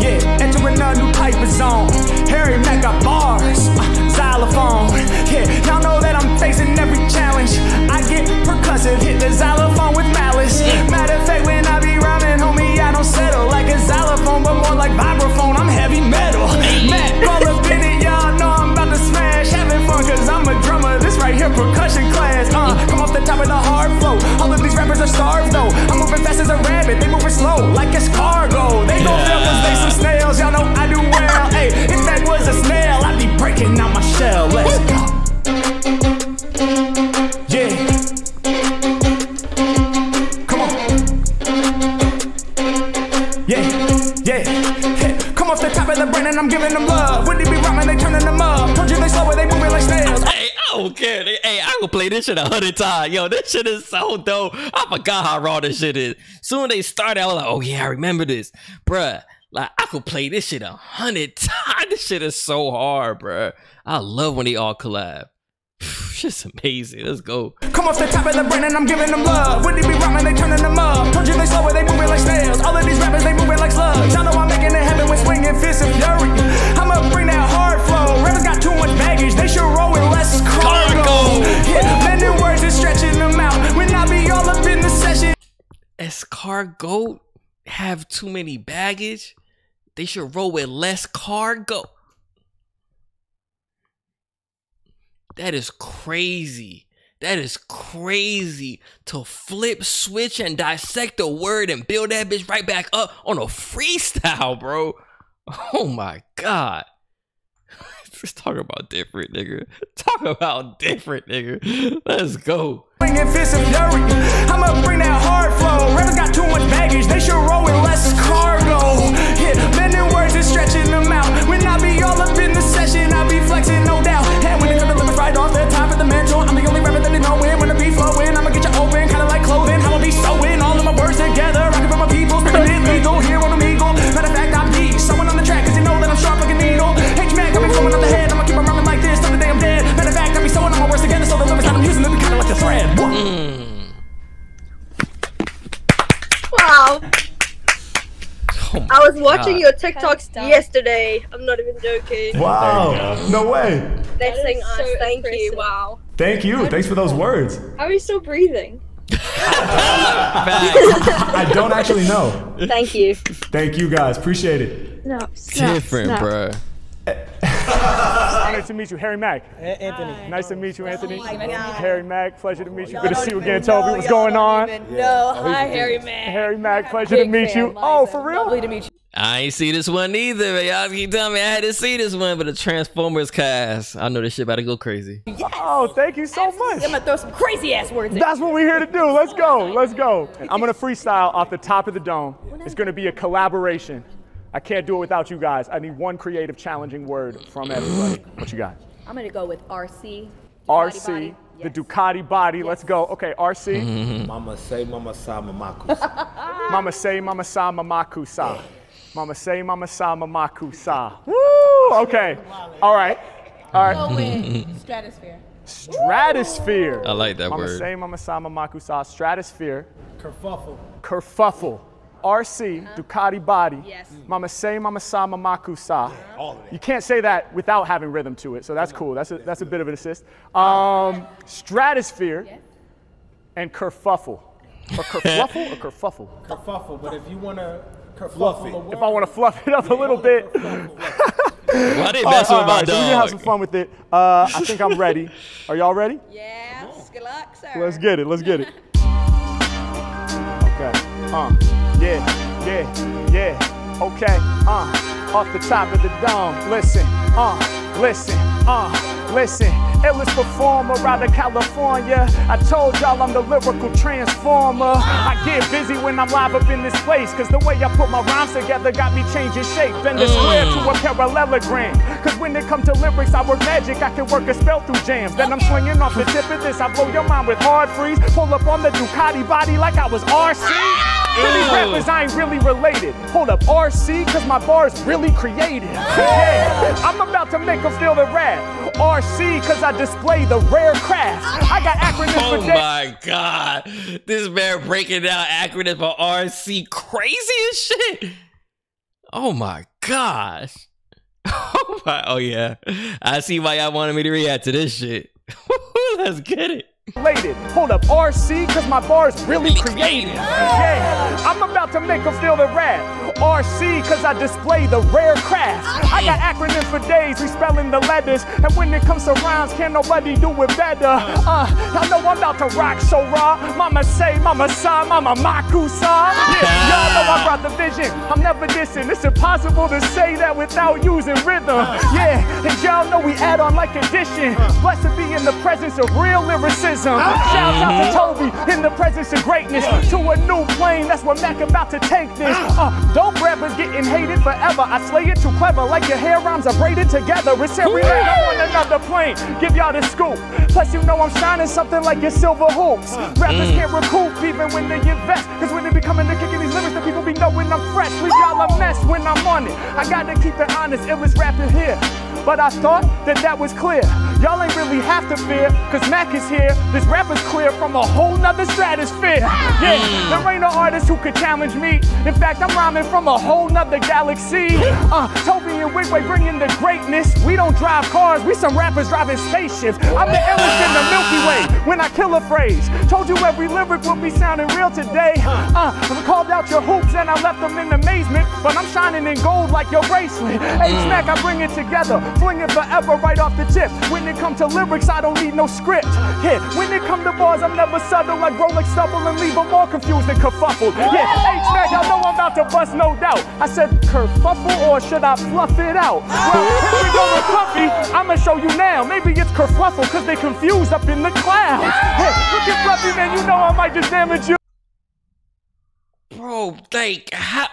Yeah, entering a new type of zone. Harry Mack got bars, xylophone. Yeah, y'all know that I'm facing every challenge. I get percussive, hit the xylophone with malice. Matter of fact, when I be rhyming, homie, I don't settle like a xylophone, but more like vibraphone. I'm heavy metal. Matt, roll up in it, y'all know I'm about to smash. Having fun, cause I'm a drummer. This right here, percussion class. Come off the top of the hard flow. All of these rappers are starved though. I'm moving fast as a rabbit, they moving slow like it's cargo. They gon' fail cause they some snails. Y'all know I do well. Hey, if that was a snail, I'd be breaking out my shell. Let's go. Yeah. Come on. Yeah, yeah. Hey, come off the top of the brain and I'm giving them love. Wouldn't it be rhyming, they turning them up. Told you they slower, they moving like snails. Hey, I don't care. Hey, I will play this shit 100 times. Yo, this shit is so dope. I forgot how raw this shit is. Soon they started, I was like, oh yeah, I remember this. Bruh, like I could play this shit 100 times. This shit is so hard, bruh. I love when they all collab. Just amazing. Let's go. Come off the top of the brain and I'm giving them love. Wouldn't it be rhyming, they turning them up. Told you they slower, they moving like snails. All of these rappers, they moving like slugs. Y'all know I'm making it happen with swinging fists and fury. I'ma bring that hard flow. Rappers got too much baggage, they should roll with less cargo. Bending words and stretching them out. When I be all up in the session. Escargot have too many baggage, they should roll with less cargo. That is crazy. That is crazy to flip, switch, and dissect a word and build that bitch right back up on a freestyle, bro. Oh my God. Just talk about different, nigga. Talk about different, nigga. Let's go. I'ma bring that hard flow. Rappers got too much baggage, they should roll with less cargo. Yeah, bending words and stretching them out. When I be all up in the session, I be flexing, no doubt. And when it comes to limits right off the top of the mantle, I'm the only rapper that they know when. When I be flowing, I'ma get you open, kinda like clothing. I'ma be sewing all of my words together. Rocking for my people, spinning it legal here on Omegle. Matter of fact, I'm D, someone on the track, cause they know that I'm sharp like a needle. H-Mack, I'll be flowing up the head, I'ma keep on rhyming like this till the day I'm dead. Matter of fact, I'll be sewing all my words together, so the limits that I'm using, they'll be kinda like the thread. Wow. Oh, I was watching your TikToks yesterday. I'm not even joking. Wow. No way. They're saying, so thank you. Wow. Thank you. Thanks for those words. How are you still breathing? I don't actually know. Thank you. Thank you guys. Appreciate it. No. Snap, different, bruh. Honored to meet you, Harry Mack. Anthony. Hi. Nice to meet you, Anthony. Oh Harry Mack, pleasure to meet you. Good to see you again, Toby. What's going on? No, hi, Harry Mack. Harry Mack, pleasure to meet you. Oh, for real? Lovely to meet you. I ain't see this one either, man. Y'all keep telling me I had to see this one, but the Transformers cast. I know this shit about to go crazy. Yes. Oh, thank you so much. I'm gonna throw some crazy ass words in. That's what we're here to do. Let's go. Let's go. And I'm gonna freestyle off the top of the dome. It's gonna be a collaboration. I can't do it without you guys. I need one creative, challenging word from everybody. What you got? I'm gonna go with RC. RC, body. The Ducati body. Yes. Let's go. Okay, RC. Mama say, mama sa, mamaku sa. Mama say, mama sa, mamaku sa. Mama say, mama sa, mamaku sa. Woo! Okay. All right. All right. Stratosphere. Stratosphere. I like that word. Mama say, mama sa, mamaku sa. Stratosphere. Kerfuffle. Kerfuffle. RC, Ducati body, mama say, mama sa, mamaku sa. You can't say that without having rhythm to it, so that's cool. That's a bit of an assist. Stratosphere and kerfuffle. Or kerfuffle or kerfuffle? Kerfuffle, but if you want to fluff it. If I want to fluff it up a little bit. I didn't mess with my dog. So we're gonna have some fun with it. I think I'm ready. Are y'all ready? Yeah. Good luck, sir. Let's get it. Let's get it. Okay. Yeah. Yeah. Yeah. Okay. Off the top of the dome. Listen. Listen. Listen. Illest performer out of California. I told y'all I'm the lyrical transformer. I get busy when I'm live up in this place, cause the way I put my rhymes together got me changing shape. Bend the square to a parallelogram, cause when it comes to lyrics I work magic. I can work a spell through jams. Then I'm swinging off the tip of this, I blow your mind with hard freeze. Pull up on the Ducati body like I was RC. These rappers I ain't really related. Hold up, RC, cause my bar's really creative. Yeah, I'm about to make them feel the rap. RC, cause I display the rare craft. I got acronyms for days. Oh my God. This man breaking down acronyms for RC. Crazy as shit. Oh my gosh. Oh my, oh yeah. I see why y'all wanted me to react to this shit. Let's get it. Related. Hold up, RC, cause my bar's really creative. Yeah, I'm about to make them feel the rap. RC, cause I display the rare craft. I got acronyms for days, we spelling the letters. And when it comes to rhymes, can't nobody do it better. I know I'm about to rock so raw. Mama say, mama saw, mama makusa. Yeah, y'all know I brought the vision. I'm never dissing. It's impossible to say that without using rhythm. Yeah, and y'all know we add on like addition. Blessed be in the presence of real lyricism. Shout out to Toby in the presence of greatness. To a new plane, that's what Mac about to take this. Dope rappers getting hated forever. I slay it too clever, like your hair rhymes are braided together. It's every night I'm on another plane. Give y'all the scoop. Plus, you know I'm shining something like your silver hoops. Rappers can't recoup even when they invest. Cause when they be coming to kicking these lyrics, the people be knowing I'm fresh. Leave y'all a mess when I'm on it. I gotta keep it honest, illest rapping here. But I thought that that was clear. Y'all ain't really have to fear, cause Mac is here. This rapper's clear from a whole nother stratosphere. Yeah, there ain't no artist who could challenge me. In fact, I'm rhyming from a whole nother galaxy. Toby and Wigway bringing the greatness. We don't drive cars, we some rappers driving spaceships. I'm the illest in the Milky Way when I kill a phrase. Told you every lyric will be sounding real today. I called out your hoops and I left them in amazement. But I'm shining in gold like your bracelet. Hey, Mac, I bring it together. Fling it forever right off the tip. When it comes to lyrics, I don't need no script. Yeah, when it comes to bars, I'm never subtle. Like Rolex stubble and leave them all confused and kerfuffled. Yeah, H-Mac, I know I'm about to bust, no doubt. I said kerfuffle or should I fluff it out? Well, here we go with Fluffy, I'ma show you now. Maybe it's kerfuffle cause they confused up in the clouds. Yeah, look at Fluffy, man, you know I might just damage you. Bro, like, how?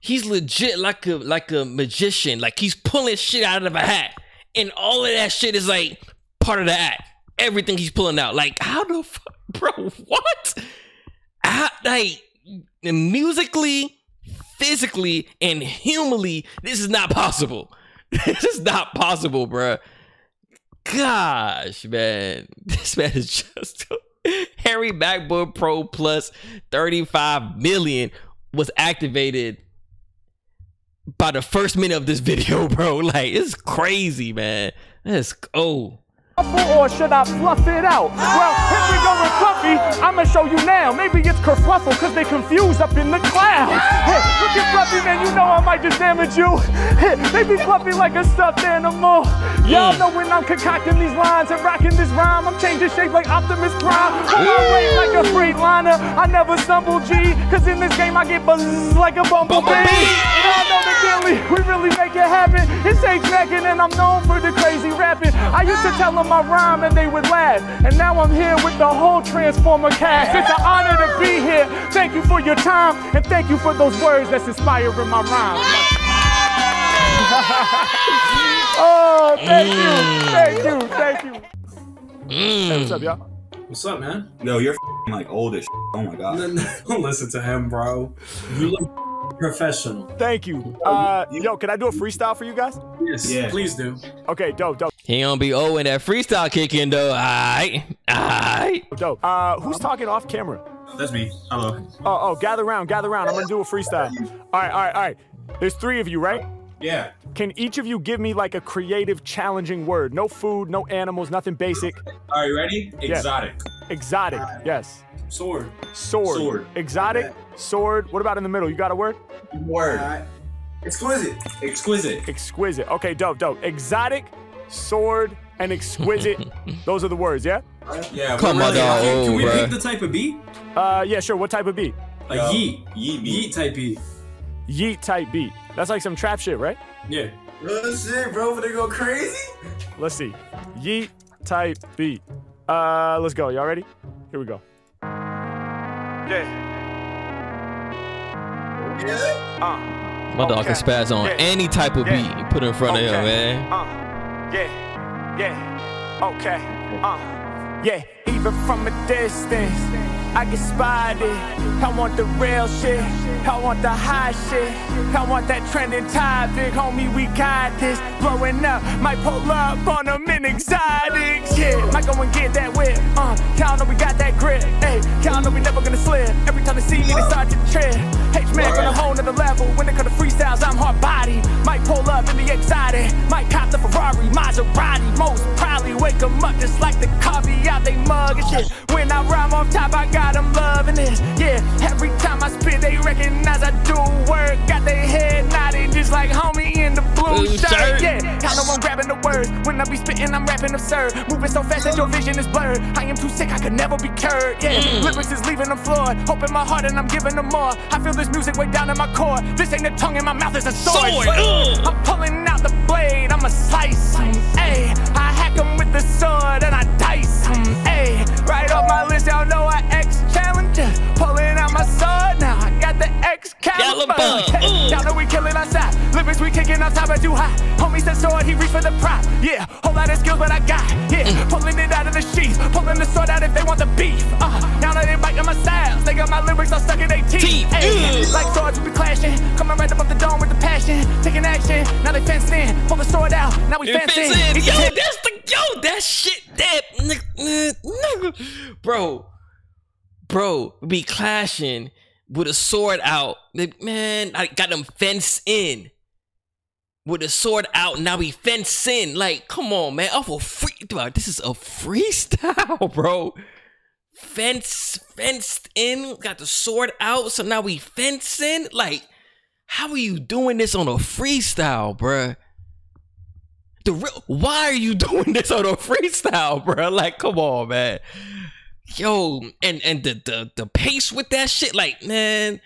He's legit like a magician. Like he's pulling shit out of a hat. And all of that shit is like part of the act. Everything he's pulling out. Like how the fuck, bro, what? How, like musically, physically, and humanly, this is not possible. This is not possible, bro. Gosh, man. This man is just Harry Mack Pro Plus 35 million was activated by the first minute of this video, bro. Like, it's crazy, man. Let's go. Or should I fluff it out? Well, here we go with Fluffy, I'ma show you now. Maybe it's kerfluffle cause they confused up in the clouds. Hey, look at Fluffy, man, you know I might just damage you. Hey, they be fluffy like a stuffed animal. Y'all know when I'm concocting these lines and rocking this rhyme, I'm changing shape like Optimus Prime. Come on, wait like a freight liner. I never stumble, G, cause in this game I get buzzed like a bumblebee. And I know the daily, we really make it happen. It's H-Mack and I'm known for the crazy rapping. I used to tell them my rhyme and they would laugh, and now I'm here with the whole Transformer cast. It's an honor to be here. Thank you for your time, and thank you for those words that's inspiring my rhyme. Oh, thank you. Hey, what's up, y'all? What's up, man? Yo, you're like old as shit. Oh my God. Don't listen to him, bro. You look professional. Thank you. Yo, can I do a freestyle for you guys? Yes, yeah. Please do. Okay, dope. He don't be owing that freestyle kicking though. Aight. Dope. Who's talking off camera? That's me. Hello. Oh, gather round. I'm gonna do a freestyle. All right. There's three of you, right? Yeah. Can each of you give me like a creative, challenging word? No food, no animals, nothing basic. All right, ready? Exotic. Yeah. Exotic, yes. Sword. Sword. Sword. Exotic, sword. What about in the middle? You got a word? Word. Exquisite. Exquisite. Exquisite. Okay, dope, dope. Exotic, sword, and exquisite. Those are the words, yeah? Yeah. Come on, can we pick the type of beat? Yeah, sure. What type of beat? A yeet. Yeet type beat. Yeet type beat. That's like some trap shit, right? Yeah. Real shit, bro. They go crazy. Let's see. Yeet type beat. Let's go. Y'all ready? Here we go. Yeah. Yeah. My dog can spaz on any type of beat you put in front of him, man. Yeah. Yeah. Okay. Yeah. Even from a distance, I get spotted. I want the real shit. I want the high shit. I want that trending topic. Homie, we got this. Blowing up, might pull up on them in exotics. Yeah, might go and get that whip. Y'all know we got that grip. Hey, y'all know we never gonna slip. Every time they see me, they start to trip. H-Mack on a whole nother level. When it comes to freestyles, I'm hard body. Might pull up in the exotic. Might cop the Ferrari, Maserati. Most probably wake them up just like the coffee out they mug and shit. When I rhyme off top, I got them loving this. Yeah, every time I spit, they recognize I do work. Got their head nodded just like homie in the blue shirt. Yeah, I know I'm grabbing the words. When I be spitting, I'm rapping absurd. Moving so fast that your vision is blurred. I am too sick, I could never be cured. Yeah, lyrics is leaving the floor. Hope in my heart and I'm giving them more. I feel this music way down in my core. This ain't a tongue in my mouth, it's a sword. I'm pulling out the blade, I'm a slice. Ay, I hack them with the sword and I dice. Ay, right off my list, y'all know I X Challenger. Pulling out my sword now, I got the Excalibur. Y'all know we killing outside. Lyrics we kicking on top of you high. Homie said sword, he reached for the prop. Yeah, whole lot of skills, but I got yeah. Pulling it out of the sheath, pulling the sword out if they want the beef. Now that they biting my styles, they got my lyrics all stuck in their teeth. Like swords we be clashing, coming right up off the dome with the passion, taking action. Now they fenced in, pull the sword out. Now we fenced in. Yo, that's the yo, that shit, that nigga, bro, be clashing with a sword out. Like, man, I got them fenced in. With a sword out, now we fence in. Like, come on, man. This is a freestyle, bro. Fenced in. Got the sword out, so now we fence in. Like, how are you doing this on a freestyle, bro? Why are you doing this on a freestyle, bro? Like, come on, man. Yo, and the pace with that shit, like, man.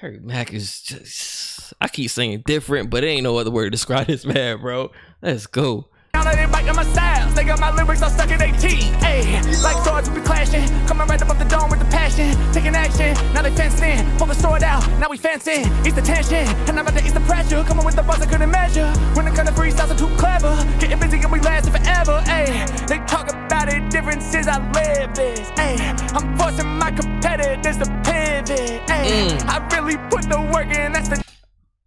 Harry Mack is just, I keep saying different, but there ain't no other word to describe this man, bro. Let's go. They biting my styles, they got my lyrics all stuck in their teeth. Ay, like swords we be clashing, coming right up off the dome with the passion, taking action. Now they fenced in, pull the sword out. Now we fenced in, it's the tension, and I'm about to ease the pressure. Coming with the buzz I couldn't measure. When it comes to freestyles are too clever, getting busy and we lasting forever. Ay, they talk about it, differences I live this. Ay, I'm forcing my competitors to pivot. Ay, I really put the work in. That's the.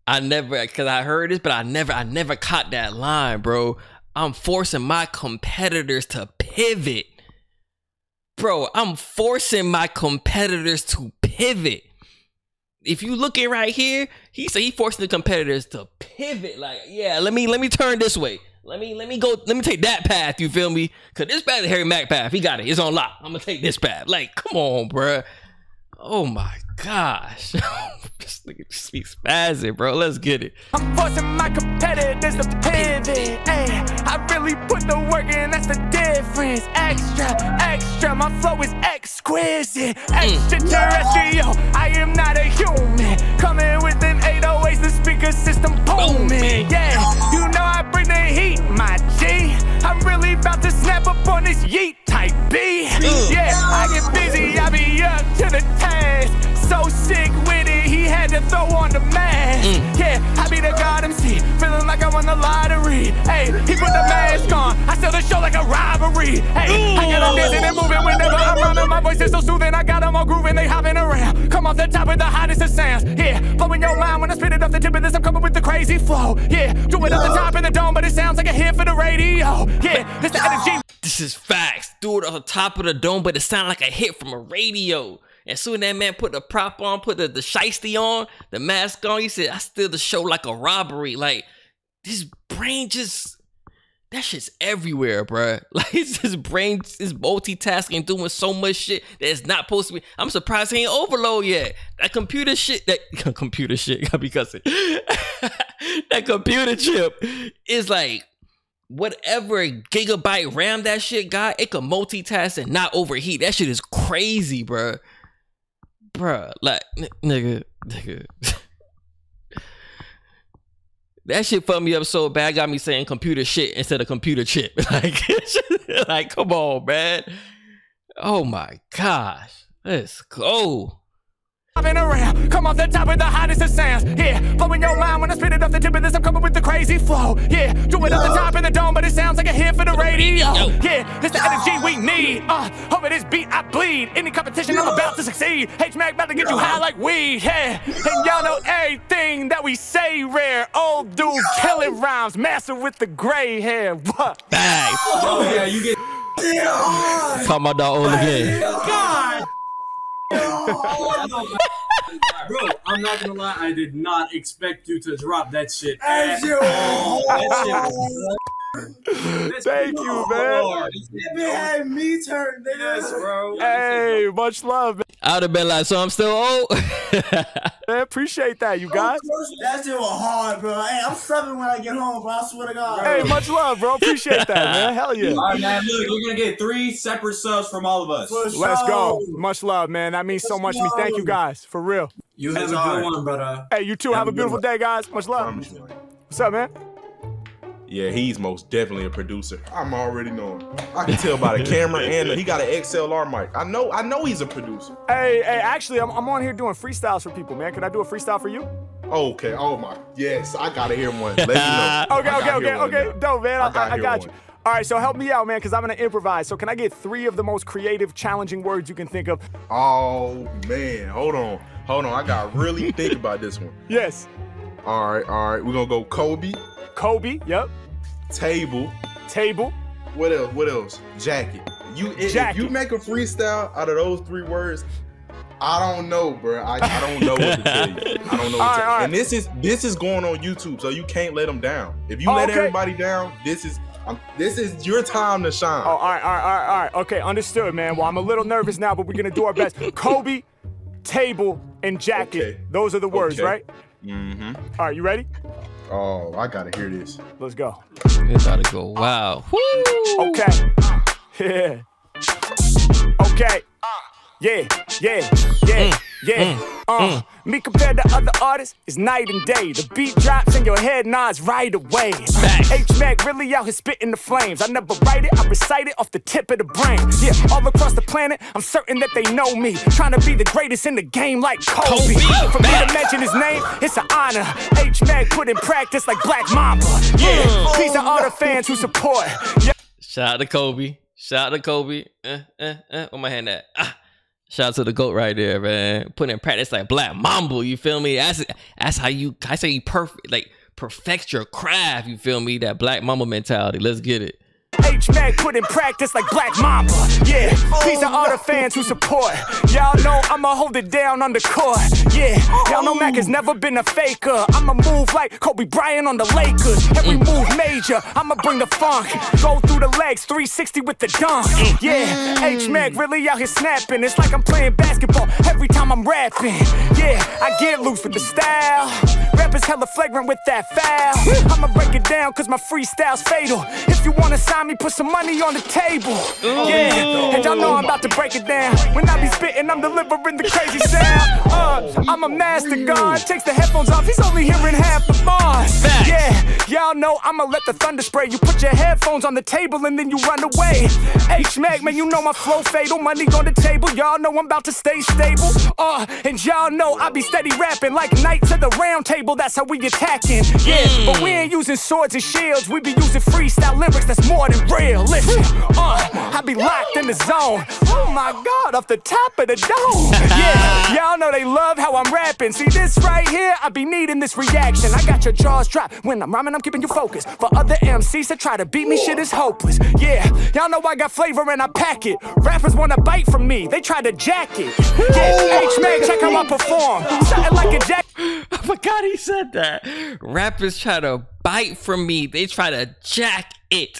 I heard this, but I never caught that line, bro. I'm forcing my competitors to pivot. Bro, I'm forcing my competitors to pivot. If you look at right here, he said he forcing the competitors to pivot. Like, yeah, let me turn this way. Let me take that path, you feel me? Cause this path is Harry Mack path. He got it. It's on lock. I'm gonna take this path. Like, come on, bro. Oh my gosh. This nigga just be spazzing, bro. Let's get it. I'm forcing my competitors to pivot. Ay, I really put the work in. That's the difference. Extra. My flow is exquisite. Extraterrestrial. I am not a human. Coming with an 808s, the speaker system booming. Yeah, you know I bring the heat, my G. I'm really about to snap up on this yeet type B. Yeah, I get busy. I be up to the task. So sick with it, he had to throw on the mask. Yeah, I be the god MC, feeling like I won the lottery. Hey, he put the mask on, I sell the show like a robbery. Hey, I got him dancing and moving whenever I'm rhyming. My voice is so soothing, I got them all grooving, they hopping around. Come off the top with the hottest of sounds. Yeah, blowing your mind when I spit it off the tip of this, I'm coming with the crazy flow. Yeah, do it up the top in the dome, but it sounds like a hit for the radio. Yeah, it's the energy. This is facts. Do it off the top of the dome, but it sounds like a hit from a radio. As soon as that man put the prop on, put the shiesty on, the mask on, he said, I steal the show like a robbery. Like, his brain just, that shit's everywhere, bruh. Like, his brain is multitasking, doing so much shit that it's not supposed to be. I'm surprised he ain't overload yet. That computer shit, that computer chip is like, whatever gigabyte RAM that shit got, it could multitask and not overheat. That shit is crazy, bruh. Bruh, like, nigga. That shit fucked me up so bad, got me saying computer shit instead of computer chip. Like, like, come on, man. Oh my gosh. Let's go. Been around, come off the top with the hottest of sounds. Yeah, blowing your mind when I spit it off the tip of this. I'm coming with the crazy flow. Yeah, do it up the top of the dome, but it sounds like a hit for the radio. Yeah, it's the energy we need. Over this beat, I bleed. Any competition, I'm about to succeed. H Mac about to get you high like weed. Yeah, and y'all know everything that we say rare. Old dude killing rhymes, master with the gray hair. What? Bang. Oh yeah, you get. Yeah. Talk about that all again. God. Oh my God. Bro, I'm not gonna lie, I did not expect you to drop that shit at all. That shit was thank you, man. It had me turned down. Yes, bro. Hey, much love, man. I would have been like, so I'm still old? I appreciate that, you guys. That shit was hard, bro. Hey, I'm subbing when I get home, bro. I swear to God. Hey, much love, bro. Appreciate that, man. Hell yeah. All right, man. Look, you're going to get 3 separate subs from all of us. Let's go. Much love, man. That means so much to me. Thank you, guys. For real. You have a good one, brother. Hey, you too. Have a beautiful day, guys. Much love. What's up, man? Yeah, he's most definitely a producer. I'm already knowing. I can tell by the camera and he got an XLR mic. I know he's a producer. Hey, actually, I'm on here doing freestyles for people, man. Could I do a freestyle for you? Okay. Oh my. Yes, I gotta hear one. Let me know. Okay. Dope, man. I got you. All right, so help me out, man, because I'm gonna improvise. So can I get 3 of the most creative, challenging words you can think of? Oh man, hold on. I gotta really think about this one. Yes. All right. We're gonna go Kobe. Kobe, yep. Table. What else? Jacket. If you make a freestyle out of those 3 words, I don't know, bro. I don't know what to tell you. I don't know what to tell you. And this is going on YouTube, so you can't let them down. If you let everybody down, this is your time to shine. Oh, all right. Okay, understood, man. Well, I'm a little nervous now, but we're gonna do our best. Kobe, table, and jacket. Okay. Those are the words, right? Mm-hmm. All right, you ready? Oh, I gotta hear this. Let's go. It's gotta go. Wow. Woo! Okay. Yeah. Okay. Me compared to other artists is night and day. The beat drops in your head, Nas right away. H-Mac really out here spitting the flames. I never write it, I recite it off the tip of the brain. Yeah, all across the planet, I'm certain that they know me. Trying to be the greatest in the game like Kobe. For me to mention his name, it's an honor. H-Mac put in practice like Black Mamba. Yeah, these are all the fans who support. Yeah. Shout out to Kobe. Shout out to Kobe. Where my hand at? Shout out to the GOAT right there, man. Putting in practice like Black Mamba, you feel me? That's how you, I say you perfect your craft, you feel me? That Black Mamba mentality, let's get it. H-Mac put in practice like Black Mamba. Yeah, these are all the fans who support. Y'all know I'ma hold it down on the court. Yeah, y'all know Mac has never been a faker. I'ma move like Kobe Bryant on the Lakers. Every move major, I'ma bring the funk. Go through the legs, 360 with the dunk. Yeah, H-Mac really out here snapping. It's like I'm playing basketball every time I'm rapping. Yeah, I get loose with the style. Rappers hella flagrant with that foul. I'ma break it down cause my freestyle's fatal. If you wanna sign me, put some money on the table. Yeah, and y'all know I'm about to break it down. When I be spitting, I'm delivering the crazy sound. I'm a master guard. Takes the headphones off, he's only hearing half the bars. Yeah, y'all know I'ma let the thunder spray. You put your headphones on the table and then you run away. H-Mac, man, you know my flow fatal. Money on the table, y'all know I'm about to stay stable. And y'all know I be steady rapping like Knights of the Round Table. That's how we attacking. Yeah, but we ain't using swords and shields. We be using freestyle lyrics that's more than real. Listen, I be locked in the zone. Oh my God, off the top of the dome. Yeah, y'all know they love how I'm rapping. See this right here, I be needing this reaction. I got your jaws dropped. When I'm rhyming, I'm keeping you focused. For other MCs that try to beat me, shit is hopeless. Yeah, y'all know I got flavor and I pack it. Rappers wanna bite from me, they try to jack it. Yeah, H-Man, check how I perform. Something like a jack. I forgot he said that. Rappers try to bite from me. They try to jack it.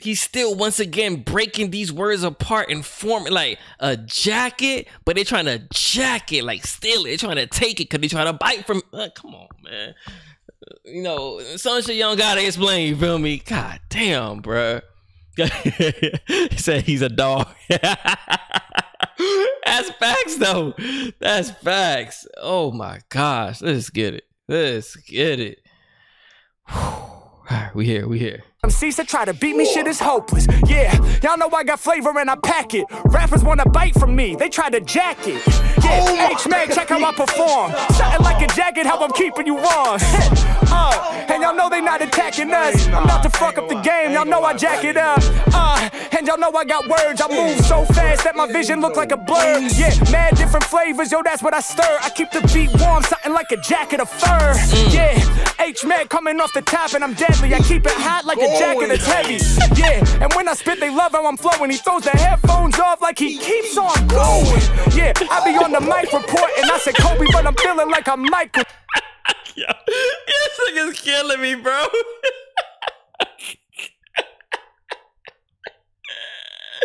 He's still once again breaking these words apart and forming like a jacket, but they're trying to jack it, like steal it. They're trying to take it because they're trying to bite from. Come on, man. You know, some shit you don't gotta explain. You feel me? God damn, bro. He said he's a dog. That's facts, though. That's facts. Oh my gosh. Let's get it. Let's get it. Whew. Alright, we here, we here. MCs that try to beat me, shit is hopeless. Yeah, y'all know I got flavor and I pack it. Rappers wanna bite from me, they try to jack it. Yeah, oh H-Man, check how I perform. Something like a jacket, how I'm keeping you on. And y'all know they not attacking us. I'm about to fuck up the game, y'all know I jack it up. And y'all know I got words, I move so fast that my vision look like a blur. Yeah, mad different flavors, yo, that's what I stir. I keep the beat warm, something like a jacket of fur. Yeah, H-Man coming off the top and I'm deadly. I keep it hot like a jacket that's heavy. Yeah, and when I spit, they love how I'm flowing. He throws the headphones off like he keeps on going. Yeah, I be on the mic reporting. I said Kobe, but I'm feeling like I'm Michael. Yo, this thing is killing me, bro.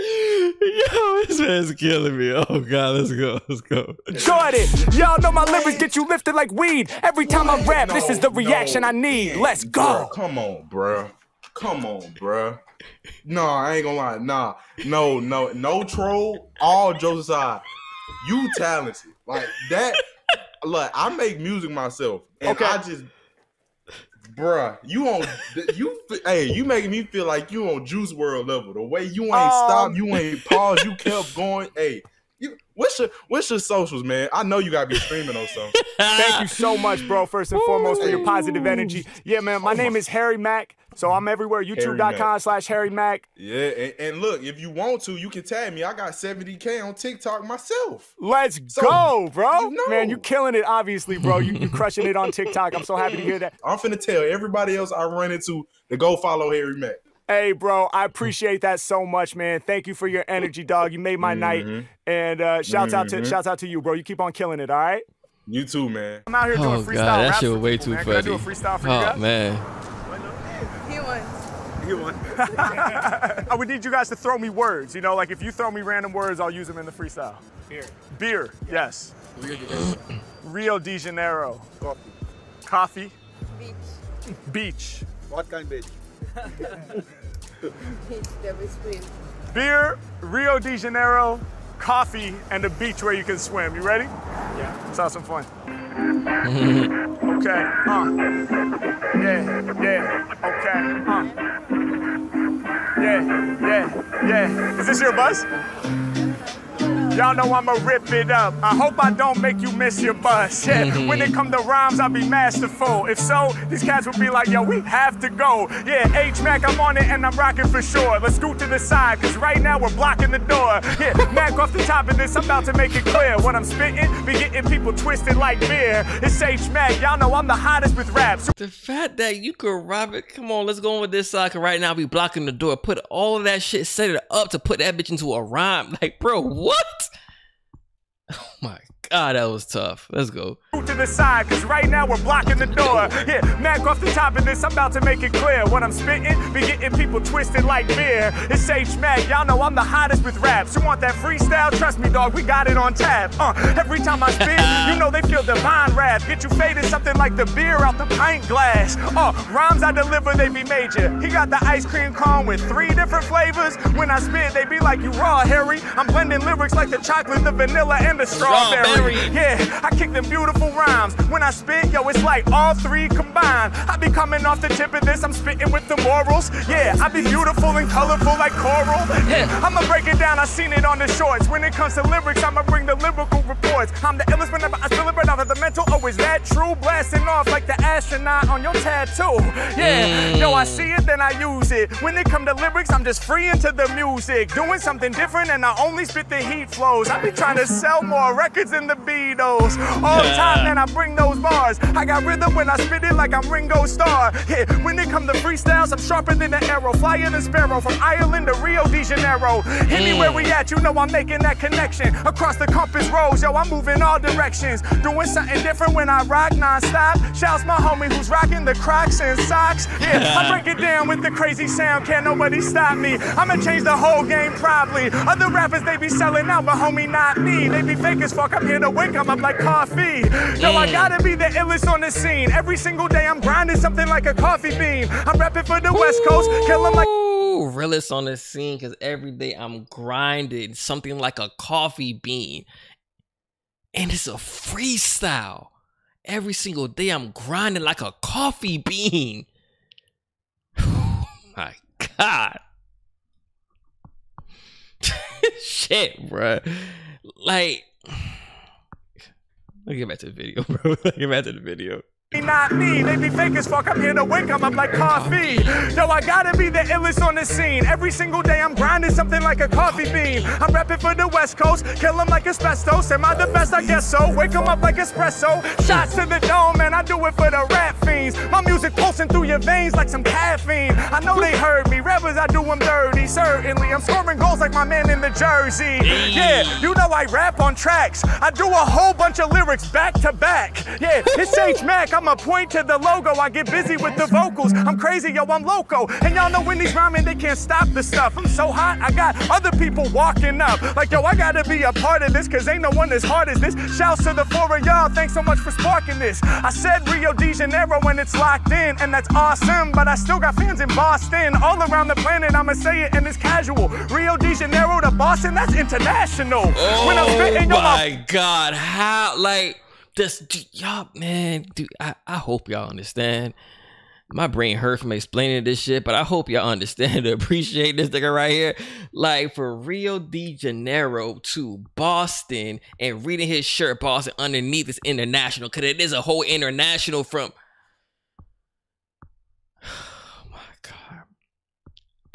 Yo, this man's killing me. Oh God, let's go, let's go. Jordan, y'all know my lyrics get you lifted like weed. Every time I rap, this is the reaction I need. Let's go. Bro, come on, bro. Come on, bro. No, I ain't gonna lie. Nah, no troll. All jokes aside, you talented like that. Look, I make music myself, and okay. I just, bruh, you on, you, hey, you making me feel like you on Juice WRLD level. The way you ain't stopped, you ain't paused, you kept going. Hey, you, what's your socials, man? I know you gotta be streaming or something. Thank you so much, bro. First and foremost for your positive energy. Yeah, man. My name is Harry Mack. So I'm everywhere, youtube.com/HarryMack. Yeah, and look, if you want to, you can tag me. I got 70K on TikTok myself. Let's go, bro. You know. Man, you killing it, obviously, bro. You crushing it on TikTok. I'm so happy to hear that. I'm finna tell everybody else I run into to go follow Harry Mack. Hey, bro, I appreciate that so much, man. Thank you for your energy, dog. You made my night. And shouts out to you, bro. You keep on killing it, all right? You too, man. I'm out here doing freestyle raps. That shit was way too funny. Can I do a freestyle for you guys? Man. I would need you guys to throw me words. You know, like if you throw me random words, I'll use them in the freestyle. Beer. Beer, yes. Rio de Janeiro. Coffee. Coffee. Beach. Beach. What kind of beach? Beach that we swim. Beer, Rio de Janeiro, coffee, and a beach where you can swim. You ready? Yeah. Let's have some fun. Okay. Yeah. Yeah. Okay. Yeah, yeah, yeah. Is this your bus? Y'all know I'ma rip it up. I hope I don't make you miss your bus. Yeah. When it come to rhymes, I'll be masterful. If so, these cats will be like, yo, we have to go. Yeah, H-Mack, I'm on it and I'm rocking for sure. Let's scoot to the side, cause right now we're blocking the door. Yeah, Mac off the top of this, I'm about to make it clear. What I'm spitting, be getting people twisted like beer. It's H-Mack, y'all know I'm the hottest with raps. The fact that you could rob it, come on, let's go on with this side, cause right now we blocking the door. Put all of that shit, set it up to put that bitch into a rhyme. Like, bro, what? Oh my God, that was tough. Let's go. To the side, cause right now we're blocking the door. Yeah, Mac off the top of this, I'm about to make it clear. What I'm spitting, be getting people twisted like beer. It's H-Mack, y'all know I'm the hottest with raps. You want that freestyle? Trust me, dog, we got it on tap. Every time I spit, you know they feel divine rap. Get you faded, something like the beer out the pint glass. Rhymes I deliver, they be major. He got the ice cream cone with 3 different flavors. When I spit, they be like, you raw, Harry. I'm blending lyrics like the chocolate, the vanilla, and the strawberry. Yeah, I kick them beautiful rhymes. When I spit, yo, it's like all 3 combined. I be coming off the tip of this, I'm spitting with the morals. Yeah, I be beautiful and colorful like coral. Yeah, I'ma break it down, I seen it on the shorts. When it comes to lyrics, I'ma bring the lyrical reports. I'm the illest whenever I spill it right off of the mental. Oh, is that true? Blasting off like the astronaut on your tattoo. Yeah, yo, I see it, then I use it. When it come to lyrics, I'm just free into the music. Doing something different and I only spit the heat flows. I be trying to sell more records than the Beatles. All time. And I bring those bars. I got rhythm when I spit it like I'm Ringo Starr. Yeah, when it come to freestyles, I'm sharper than an arrow, flyer than sparrow, from Ireland to Rio de Janeiro. Anywhere we at, you know I'm making that connection. Across the compass roads, yo, I'm moving all directions. Doing something different when I rock non-stop. Shouts my homie who's rocking the Crocs and socks. Yeah, I break it down with the crazy sound, can't nobody stop me. I'ma change the whole game probably. Other rappers, they be selling out, but homie, not me. They be fake as fuck, I'm here to wake up, I'm like coffee. Yo, I gotta be the illest on the scene. Every single day I'm grinding something like a coffee bean. I'm rapping for the West Coast, kill them like... realest on the scene, because every day I'm grinding something like a coffee bean. And it's a freestyle. Every single day I'm grinding like a coffee bean. Oh my God. Shit, bro. Like, let me get back to the video, bro. Let me get back to the video. Not me, they be fake as fuck, I'm here to wake up, I'm like coffee. Yo, I gotta be the illest on the scene. Every single day I'm grinding something like a coffee bean. I'm rapping for the West Coast, kill them like asbestos. Am I the best? I guess so, wake them up like espresso. Shots to the dome, man, I do it for the rap fiends. My music pulsing through your veins like some caffeine. I know they heard me, rappers, I do them dirty, certainly. I'm scoring goals like my man in the jersey. Yeah, you know I rap on tracks. I do a whole bunch of lyrics back to back. Yeah, it's H. Mack, I'ma point to the logo. I get busy with the vocals. I'm crazy, yo, I'm loco. And y'all know when these rhyming, they can't stop the stuff. I'm so hot, I got other people walking up. Like, yo, I gotta be a part of this, cause ain't no one as hard as this. Shouts to the four of y'all, thanks so much for sparking this. I said Rio de Janeiro when it's locked in, and that's awesome, but I still got fans in Boston. All around the planet, I'ma say it, and it's casual. Rio de Janeiro to Boston, that's international. Oh, when I'm spitting, yo, my God, how, like, y'all, man, dude, I hope y'all understand. My brain hurt from explaining this shit, but I hope y'all understand to appreciate this nigga right here. Like, for Rio de Janeiro to Boston, and reading his shirt, Boston, underneath is international, because it is a whole international from... Oh, my God.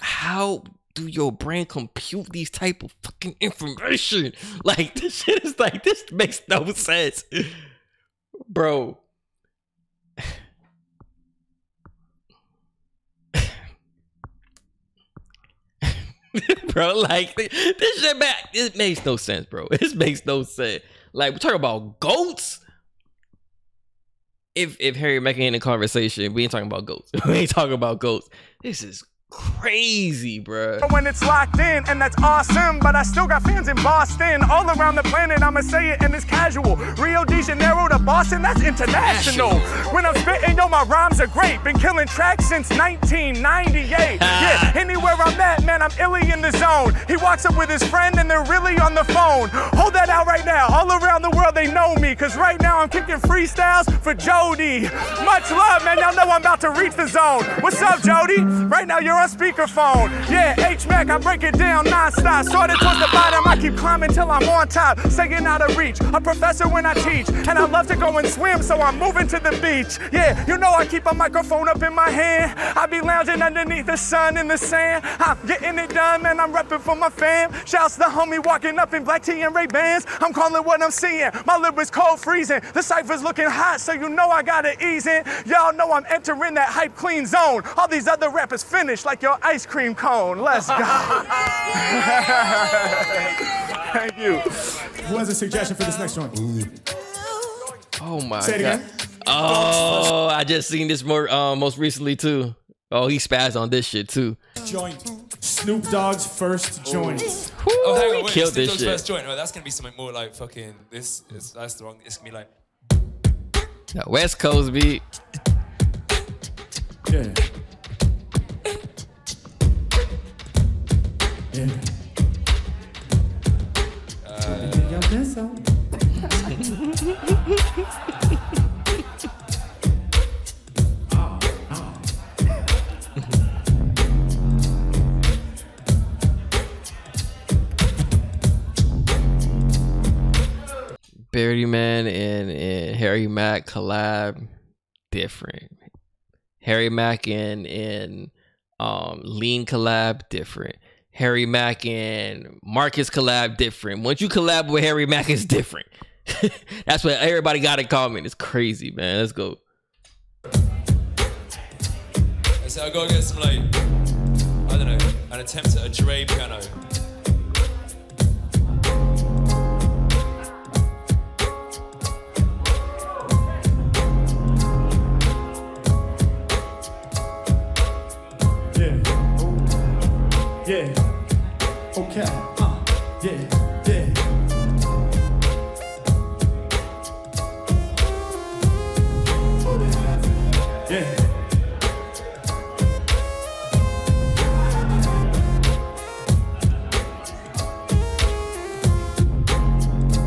How do your brain compute these type of fucking information? Like, this shit is like, this makes no sense. Bro. Bro, like, this shit, man, it makes no sense, bro. It makes no sense. Like, we're talking about goats? If Harry Mack ain't in the conversation, we ain't talking about goats. We ain't talking about goats. This is crazy, bro. When it's locked in, and that's awesome, but I still got fans in Boston. All around the planet, I'ma say it, and it's casual. Rio de Janeiro to Boston, that's international. When I'm spitting, yo, my rhymes are great. Been killing tracks since 1998. Yeah, anywhere I'm at, man, I'm illy in the zone. He walks up with his friend, and they're really on the phone. Hold that out right now. All around the world, they know me, cause right now I'm kicking freestyles for Jody. Much love, man, y'all know I'm about to reach the zone. What's up, Jody? Right now, you're on speakerphone. Yeah, H-Mack, I break it down non-stop. Sorted towards the bottom, I keep climbing till I'm on top. Saying out of reach, a professor when I teach. And I love to go and swim, so I'm moving to the beach. Yeah, you know I keep a microphone up in my hand. I be lounging underneath the sun in the sand. I'm getting it done, man, I'm repping for my fam. Shouts to the homie walking up in black tee and Ray-Bans. I'm calling what I'm seeing. My lyrics cold freezing. The cypher's looking hot, so you know I gotta ease in. Y'all know I'm entering that hype clean zone. All these other rappers finished like your ice cream cone. Let's go. Thank you. Who has a suggestion for this next joint? Oh my God. Say it again. Oh, I just seen this more most recently too. Oh, he spazzed on this shit too. Joint. Snoop Dogg's first joint. Ooh. Oh, hang on, wait, killed Snoop Dogg's first joint. Well, that's gonna be something more like fucking this. That's the wrong. It's gonna be like that West Coast beat. Yeah. Barry Man and Harry Mack collab different. Harry Mack and Lean collab different. Harry Mack and Marcus collab different. Once you collab with Harry Mack, it's different. That's what everybody got in common. It's crazy, man. Let's go. So I gotta get some, like, I don't know, an attempt at a Dre piano. Yeah, okay, yeah, yeah.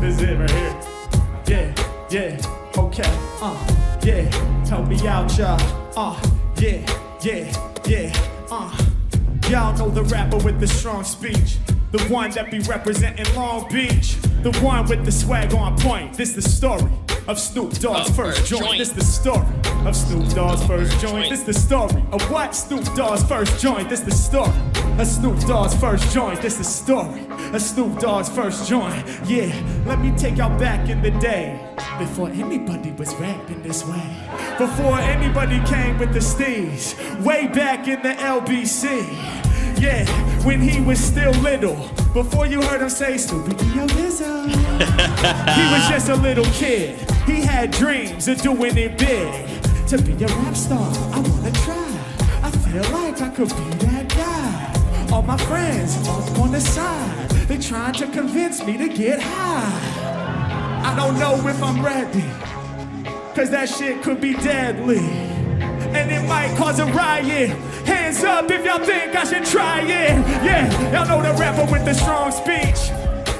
This is it right here. Yeah, yeah, okay, yeah. Help me out, y'all. Yeah, yeah, yeah, Y'all know the rapper with the strong speech, the one that be representing Long Beach, the one with the swag on point. This the story of Snoop Dogg's first joint. This the story of Snoop Dogg's first joint. This the story of what Snoop Dogg's first joint. This the story of Snoop Dogg's first joint. This the story of Snoop Dogg's first joint. Yeah, let me take y'all back in the day, before anybody was rapping this way, before anybody came with the steez, way back in the LBC. Yeah, when he was still little, before you heard him say Snoopy yo Lizzo. He was just a little kid. He had dreams of doing it big. To be a rap star, I wanna try. I feel like I could be that guy. All my friends off on the side, they trying to convince me to get high. I don't know if I'm ready, cause that shit could be deadly, and it might cause a riot. Hands up if y'all think I should try it. Yeah, y'all know the rapper with the strong speech,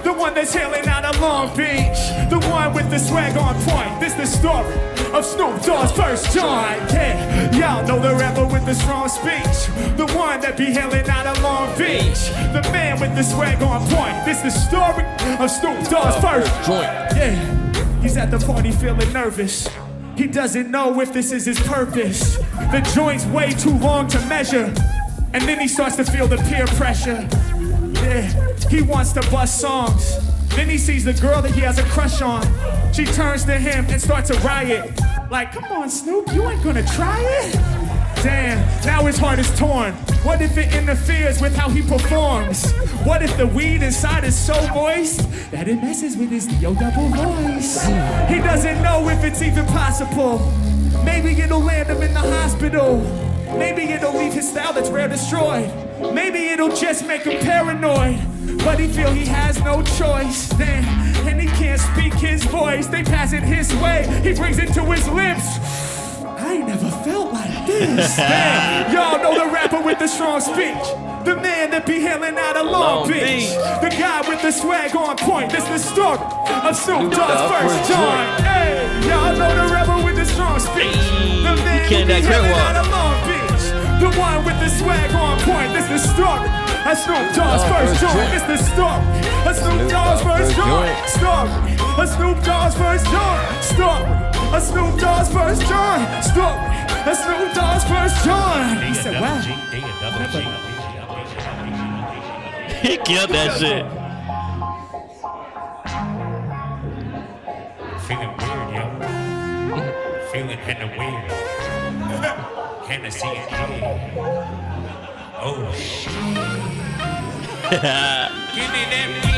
the one that's hailing out of Long Beach, the one with the swag on point. This the story of Snoop Dogg's first joint. Yeah, y'all know the rapper with the strong speech, the one that be hailing out of Long Beach, the man with the swag on point. This the story of Snoop Dogg's first joint. Yeah, he's at the party feeling nervous. He doesn't know if this is his purpose. The joint's way too long to measure, and then he starts to feel the peer pressure. Yeah, he wants to bust songs. Then he sees the girl that he has a crush on. She turns to him and starts a riot. Like, come on, Snoop, you ain't gonna try it? Damn, now his heart is torn. What if it interferes with how he performs? What if the weed inside is so moist that it messes with his D-O-double voice? He doesn't know if it's even possible. Maybe it'll land him in the hospital. Maybe it'll leave his style that's rare destroyed. Maybe it'll just make him paranoid. But he feel he has no choice. Damn, and he can't speak his voice. They pass it his way, he brings it to his lips. I ain't never felt like this. Man, y'all know the rapper with the strong speech, the man that be hailing out of Long Beach, the guy with the swag on point. This the story of Snoop Dogg's first joint. Hey, y'all know the rapper with the strong speech, the man that be hailing out of Long Beach, the one with the swag on point. This the story of Snoop Dogg's first joint. This the story of Snoop Dogg's first joint. Story of Snoop Dogg's first joint. Story a Snoop Dogg's first joint. Stop. A Snoop Dogg's first joint. He said, wow. He killed that shit. Feeling weird, yo. Feeling kinda weird. Kinda see it. Oh, shit. Give me that beat.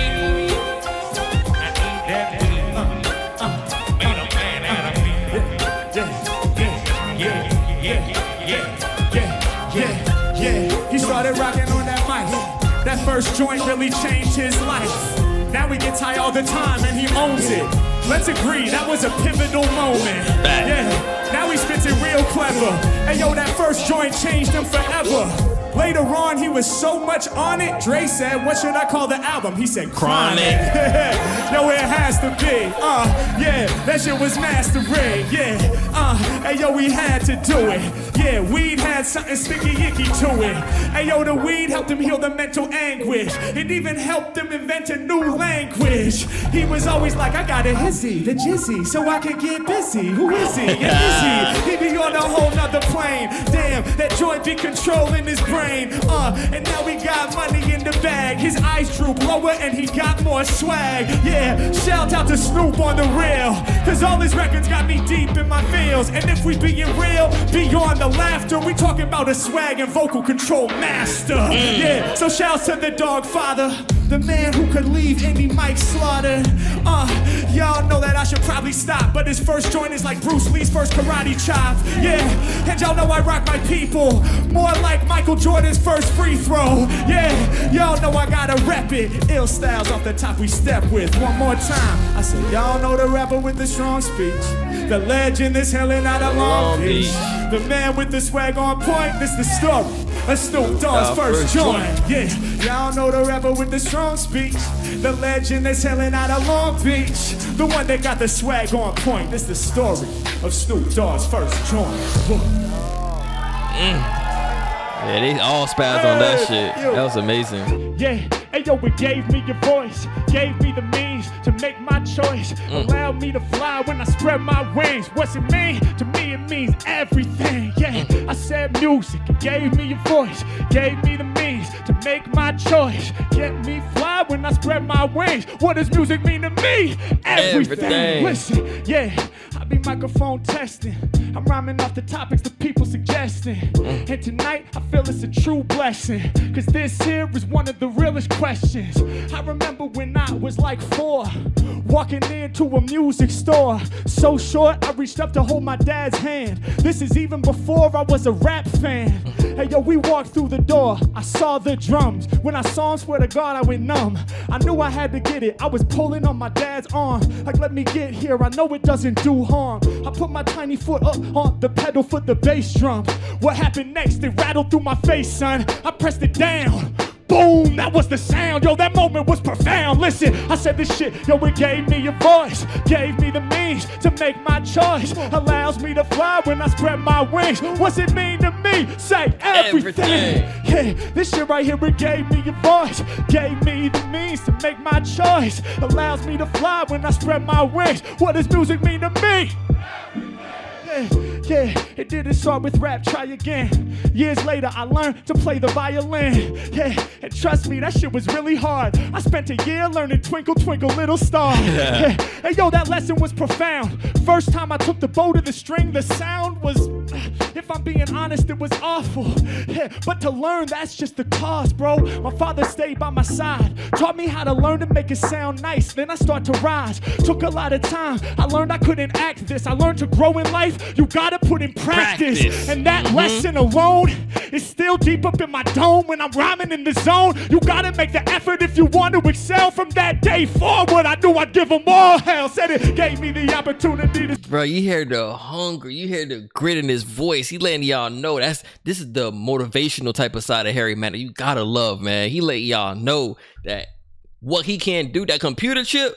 Rocking on that mic. That first joint really changed his life. Now we get high all the time and he owns it. Let's agree, that was a pivotal moment. Yeah, now he spits it real clever. And yo, that first joint changed him forever. Later on, he was so much on it, Dre said, what should I call the album? He said, Chronic. Yo, it has to be, yeah, that shit was mastery, yeah, hey, yo, we had to do it, yeah, weed had something sticky-icky to it, hey, yo, the weed helped him heal the mental anguish, it even helped him invent a new language. He was always like, I got a hizzy, the jizzy, so I can get busy, who is he, and is he? He be on a whole nother plane. Damn, that joint be controlling his brain. And now we got money in the bag. His eyes droop lower and he got more swag. Yeah, shout out to Snoop on the real, cause all his records got me deep in my feels. And if we being real, beyond the laughter, we talking about a swag and vocal control master. Yeah, so shouts to the dog father, the man who could leave any mic slaughtered. Y'all know that I should probably stop, but his first joint is like Bruce Lee's first karate chop. Yeah, and y'all know I rock my people more like Michael Jordan's first free throw. Yeah, y'all know I gotta rep it. Ill styles off the top we step with. One more time, I said y'all know the rapper with the strong speech, the legend is hailing out of Long Beach, the man with the swag on point. This the story of Snoop Dogg's first joint. Yeah, y'all know the rapper with the strong speech, the legend that's hailing out of Long Beach, the one that got the swag on point. This the story of Snoop Dogg's first joint. Yeah, they all spazzed on that shit. That was amazing. Yeah, and yo, it gave me your voice, gave me the means to make my choice, allowed me to fly when I spread my wings. What's it mean? To me it means everything. Yeah, I said music, it gave me your voice, gave me the means to make my choice, get me fly when I spread my wings. What does music mean to me? Everything. Listen, yeah, I be microphone testing, I'm rhyming off the topics the people suggesting, and tonight I feel it's a true blessing, cause this here is one of the realest questions. I remember when I was like 4, walking into a music store, so short I reached up to hold my dad's hand. This is even before I was a rap fan. Hey yo, we walked through the door, I saw the drums. When I saw him, swear to God I went numb. I knew I had to get it, I was pulling on my dad's arm, like let me get here, I know it doesn't do harm. I put my tiny foot up on the pedal for the bass drum. What happened next? It rattled through my face, son. I pressed it down. Boom, that was the sound. Yo, that moment was profound. Listen, I said this shit. Yo, it gave me a voice, gave me the means to make my choice, allows me to fly when I spread my wings. What's it mean to me? Say everything. Yeah, this shit right here, it gave me a voice, gave me the means to make my choice, allows me to fly when I spread my wings. What does music mean to me? Yeah, it didn't start with rap, try again. Years later, I learned to play the violin. Yeah, and trust me, that shit was really hard. I spent a year learning Twinkle Twinkle Little Star. Yeah. And yo, that lesson was profound. First time I took the bow to the string, the sound was, if I'm being honest, it was awful. Yeah, but to learn, that's just the cost, bro. My father stayed by my side, taught me how to learn to make it sound nice. Then I start to rise. Took a lot of time. I learned I couldn't act this. I learned to grow in life. You gotta put in practice. And that lesson alone is still deep up in my dome when I'm rhyming in the zone. You gotta make the effort if you want to excel. From that day forward, I knew I'd give them all hell. Said it gave me the opportunity to. Bro, you hear the hunger, you hear the grit in his voice. He letting y'all know this is the motivational type of side of Harry Mack. You gotta love, man. He let y'all know that what he can do, that computer chip,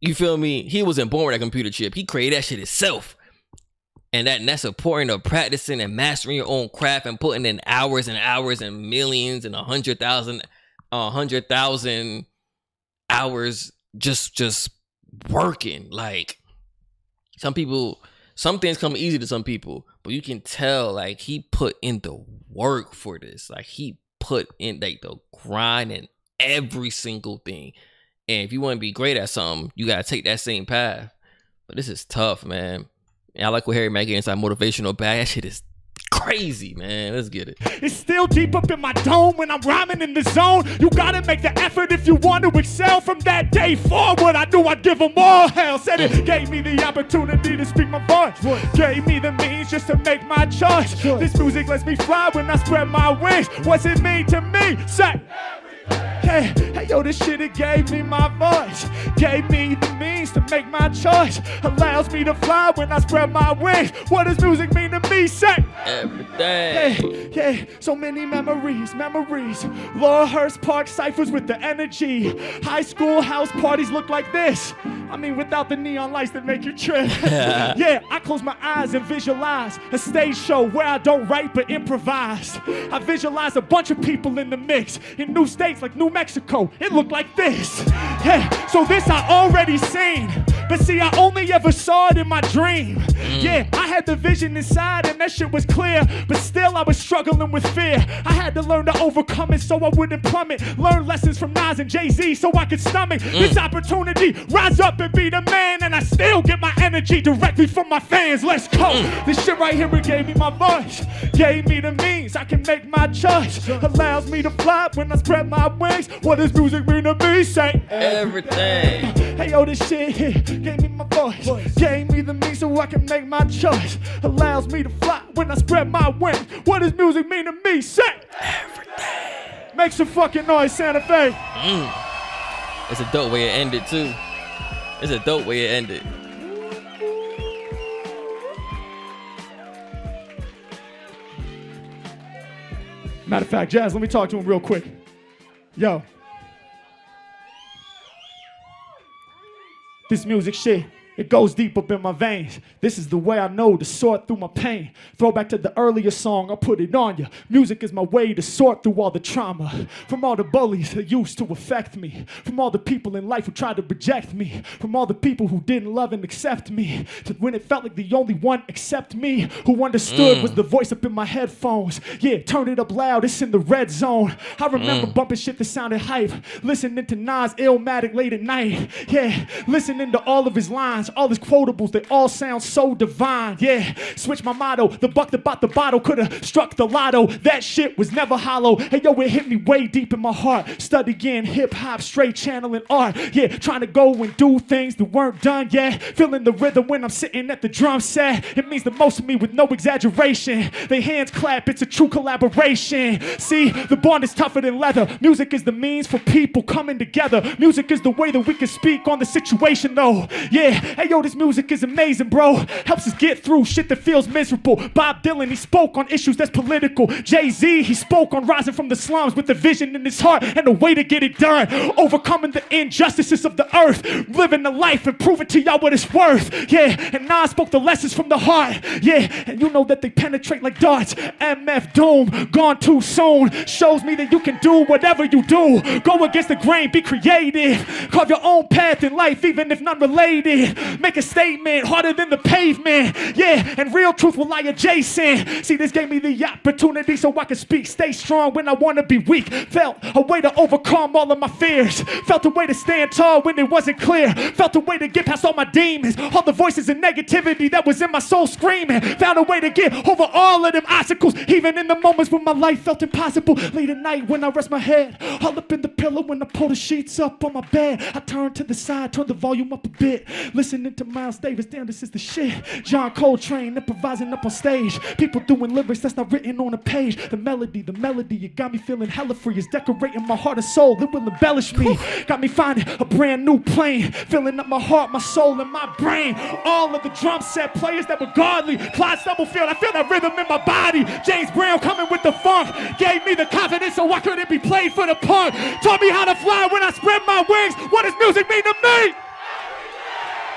you feel me? He wasn't born with that computer chip. He created that shit himself. And that's important of practicing and mastering your own craft and putting in hours and hours and millions and 100,000 hours just working. Like some people, some things come easy to some people, but you can tell like he put in the work for this. Like he put in like the grind and every single thing. And if you want to be great at something, you gotta take that same path. But this is tough, man. Yeah, I like what Harry Mack gets inside motivational bag. That shit is crazy, man. Let's get it. It's still deep up in my dome when I'm rhyming in the zone. You gotta make the effort if you want to excel. From that day forward, I knew I'd give them all hell. Said it gave me the opportunity to speak my voice, gave me the means just to make my choice. This music lets me fly when I spread my wings. What's it mean to me? Say hey, hey yo, this shit, it gave me my voice, gave me the means to make my choice, allows me to fly when I spread my wings. What does music mean to me? Say everything. Hey, yeah, so many memories. Laura Hurst Park ciphers with the energy. High school house parties look like this. I mean, without the neon lights that make you trip. Yeah, I close my eyes and visualize a stage show where I don't write but improvise. I visualize a bunch of people in the mix in new states like New Mexico. It looked like this. Yeah, so this I already seen. But see, I only ever saw it in my dream. Yeah, I had the vision inside and that shit was clear. But still, I was struggling with fear. I had to learn to overcome it so I wouldn't plummet. Learn lessons from Nas and Jay-Z so I could stomach this opportunity. Rise up and be the man, and I still get my energy directly from my fans. Let's go. This shit right here, it gave me my voice. Gave me the means, I can make my choice. Allows me to fly when I spread my wings. What does music mean to me? Say everything. Hey, yo, this shit here gave me my voice. Gave me the means so I can make my choice. Allows me to fly when I spread my wings. What does music mean to me? Say everything. Make some fucking noise, Santa Fe. It's a dope way it ended, too. It's a dope way it ended. Matter of fact, Jazz, let me talk to him real quick. Yo. This music shit, it goes deep up in my veins. This is the way I know to sort through my pain. Throw back to the earlier song, I put it on ya. Music is my way to sort through all the trauma. From all the bullies that used to affect me. From all the people in life who tried to reject me. From all the people who didn't love and accept me. To when it felt like the only one except me who understood was the voice up in my headphones. Yeah, turn it up loud, it's in the red zone. I remember bumping shit that sounded hype. Listening to Nas' Illmatic late at night. Yeah, listening to all of his lines. All his quotables, they all sound so divine. Yeah, switch my motto. The buck that bought the bottle could've struck the lotto. That shit was never hollow. Hey, yo, it hit me way deep in my heart. Studying hip-hop, straight channeling art. Yeah, trying to go and do things that weren't done yet. Feeling the rhythm when I'm sitting at the drum set. It means the most to me with no exaggeration. They hands clap, it's a true collaboration. See, the bond is tougher than leather. Music is the means for people coming together. Music is the way that we can speak on the situation, though. Yeah. Hey, yo, this music is amazing, bro. Helps us get through shit that feels miserable. Bob Dylan, he spoke on issues that's political. Jay-Z, he spoke on rising from the slums with a vision in his heart and a way to get it done. Overcoming the injustices of the earth. Living the life and proving to y'all what it's worth. Yeah, and Nas spoke the lessons from the heart. Yeah, and you know that they penetrate like darts. MF Doom, gone too soon. Shows me that you can do whatever you do. Go against the grain, be creative. Carve your own path in life, even if not related. Make a statement harder than the pavement. Yeah, and real truth will lie adjacent. See, this gave me the opportunity so I could speak. Stay strong when I want to be weak. Felt a way to overcome all of my fears. Felt a way to stand tall when it wasn't clear. Felt a way to get past all my demons. All the voices and negativity that was in my soul screaming. Found a way to get over all of them obstacles. Even in the moments when my life felt impossible. Late at night when I rest my head. All up in the pillow when I pull the sheets up on my bed. I turn to the side, turn the volume up a bit. Listening to Miles Davis, damn, this is the shit. John Coltrane improvising up on stage. People doing lyrics that's not written on a page. The melody, it got me feeling hella free. It's decorating my heart and soul, it will embellish me. Got me finding a brand new plane. Filling up my heart, my soul, and my brain. All of the drum set players that were godly. Clyde Stubblefield, I feel that rhythm in my body. James Brown coming with the funk. Gave me the confidence so why couldn't it be played for the punk? Taught me how to fly when I spread my wings. What does music mean to me?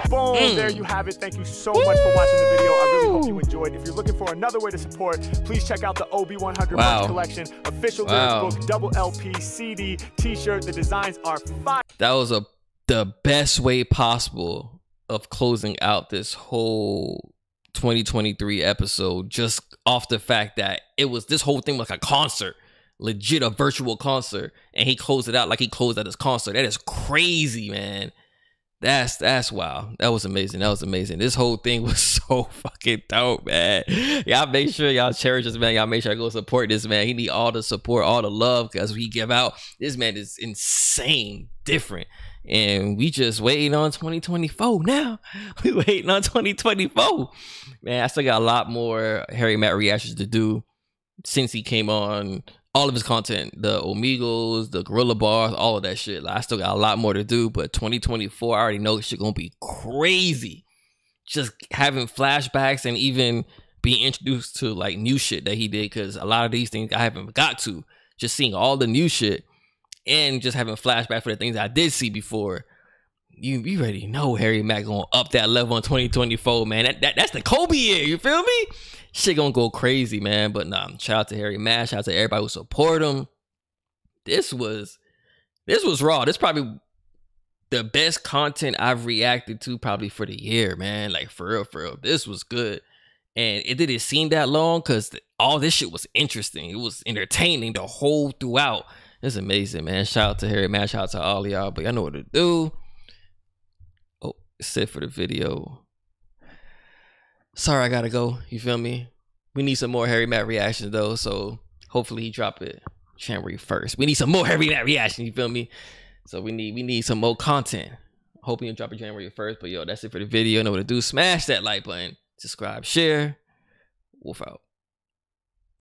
Boom, there you have it. Thank you so much for watching the video. I really hope you enjoyed. If you're looking for another way to support, please check out the OB100 merch collection, official lyrics book, double LP, CD, t-shirt. The designs are fire. That was the best way possible of closing out this whole 2023 episode, just off the fact that it was, this whole thing was like a concert, legit a virtual concert, and he closed it out like he closed out his concert. That is crazy, man. That's wow. That was amazing. That was amazing. This whole thing was so fucking dope, man. Y'all make sure y'all cherish this man. Y'all make sure y'all go support this man. He need all the support, all the love, because we give out. This man is insane different. And we just waiting on 2024 now. We waiting on 2024. Man, I still got a lot more Harry Mack reactions to do since he came on. All of his content, the Omegles, the Gorilla Bars, all of that shit. Like, I still got a lot more to do, but 2024, I already know this shit gonna be crazy. Just having flashbacks and even being introduced to like new shit that he did, because a lot of these things I haven't got to. Just seeing all the new shit and just having flashbacks for the things I did see before. You already know Harry Mack gonna up that level in 2024, man. That's the Kobe year, you feel me? Shit gonna go crazy, man. But nah, shout out to Harry Mack. Shout out to everybody who support him. This was raw. This probably the best content I've reacted to probably for the year, man. Like, for real, for real. This was good. And it didn't seem that long because all this shit was interesting. It was entertaining the whole throughout. It's amazing, man. Shout out to Harry Mack. Shout out to all y'all. But y'all know what to do. Oh, it's it for the video. Sorry, I gotta go. You feel me? We need some more Harry Mack reactions, though. So hopefully he drop it January 1st. We need some more Harry Mack reaction. You feel me? So we need some more content. Hoping you'll drop it January 1st. But yo, that's it for the video. Know what to do. Smash that like button. Subscribe, share. Wolf out.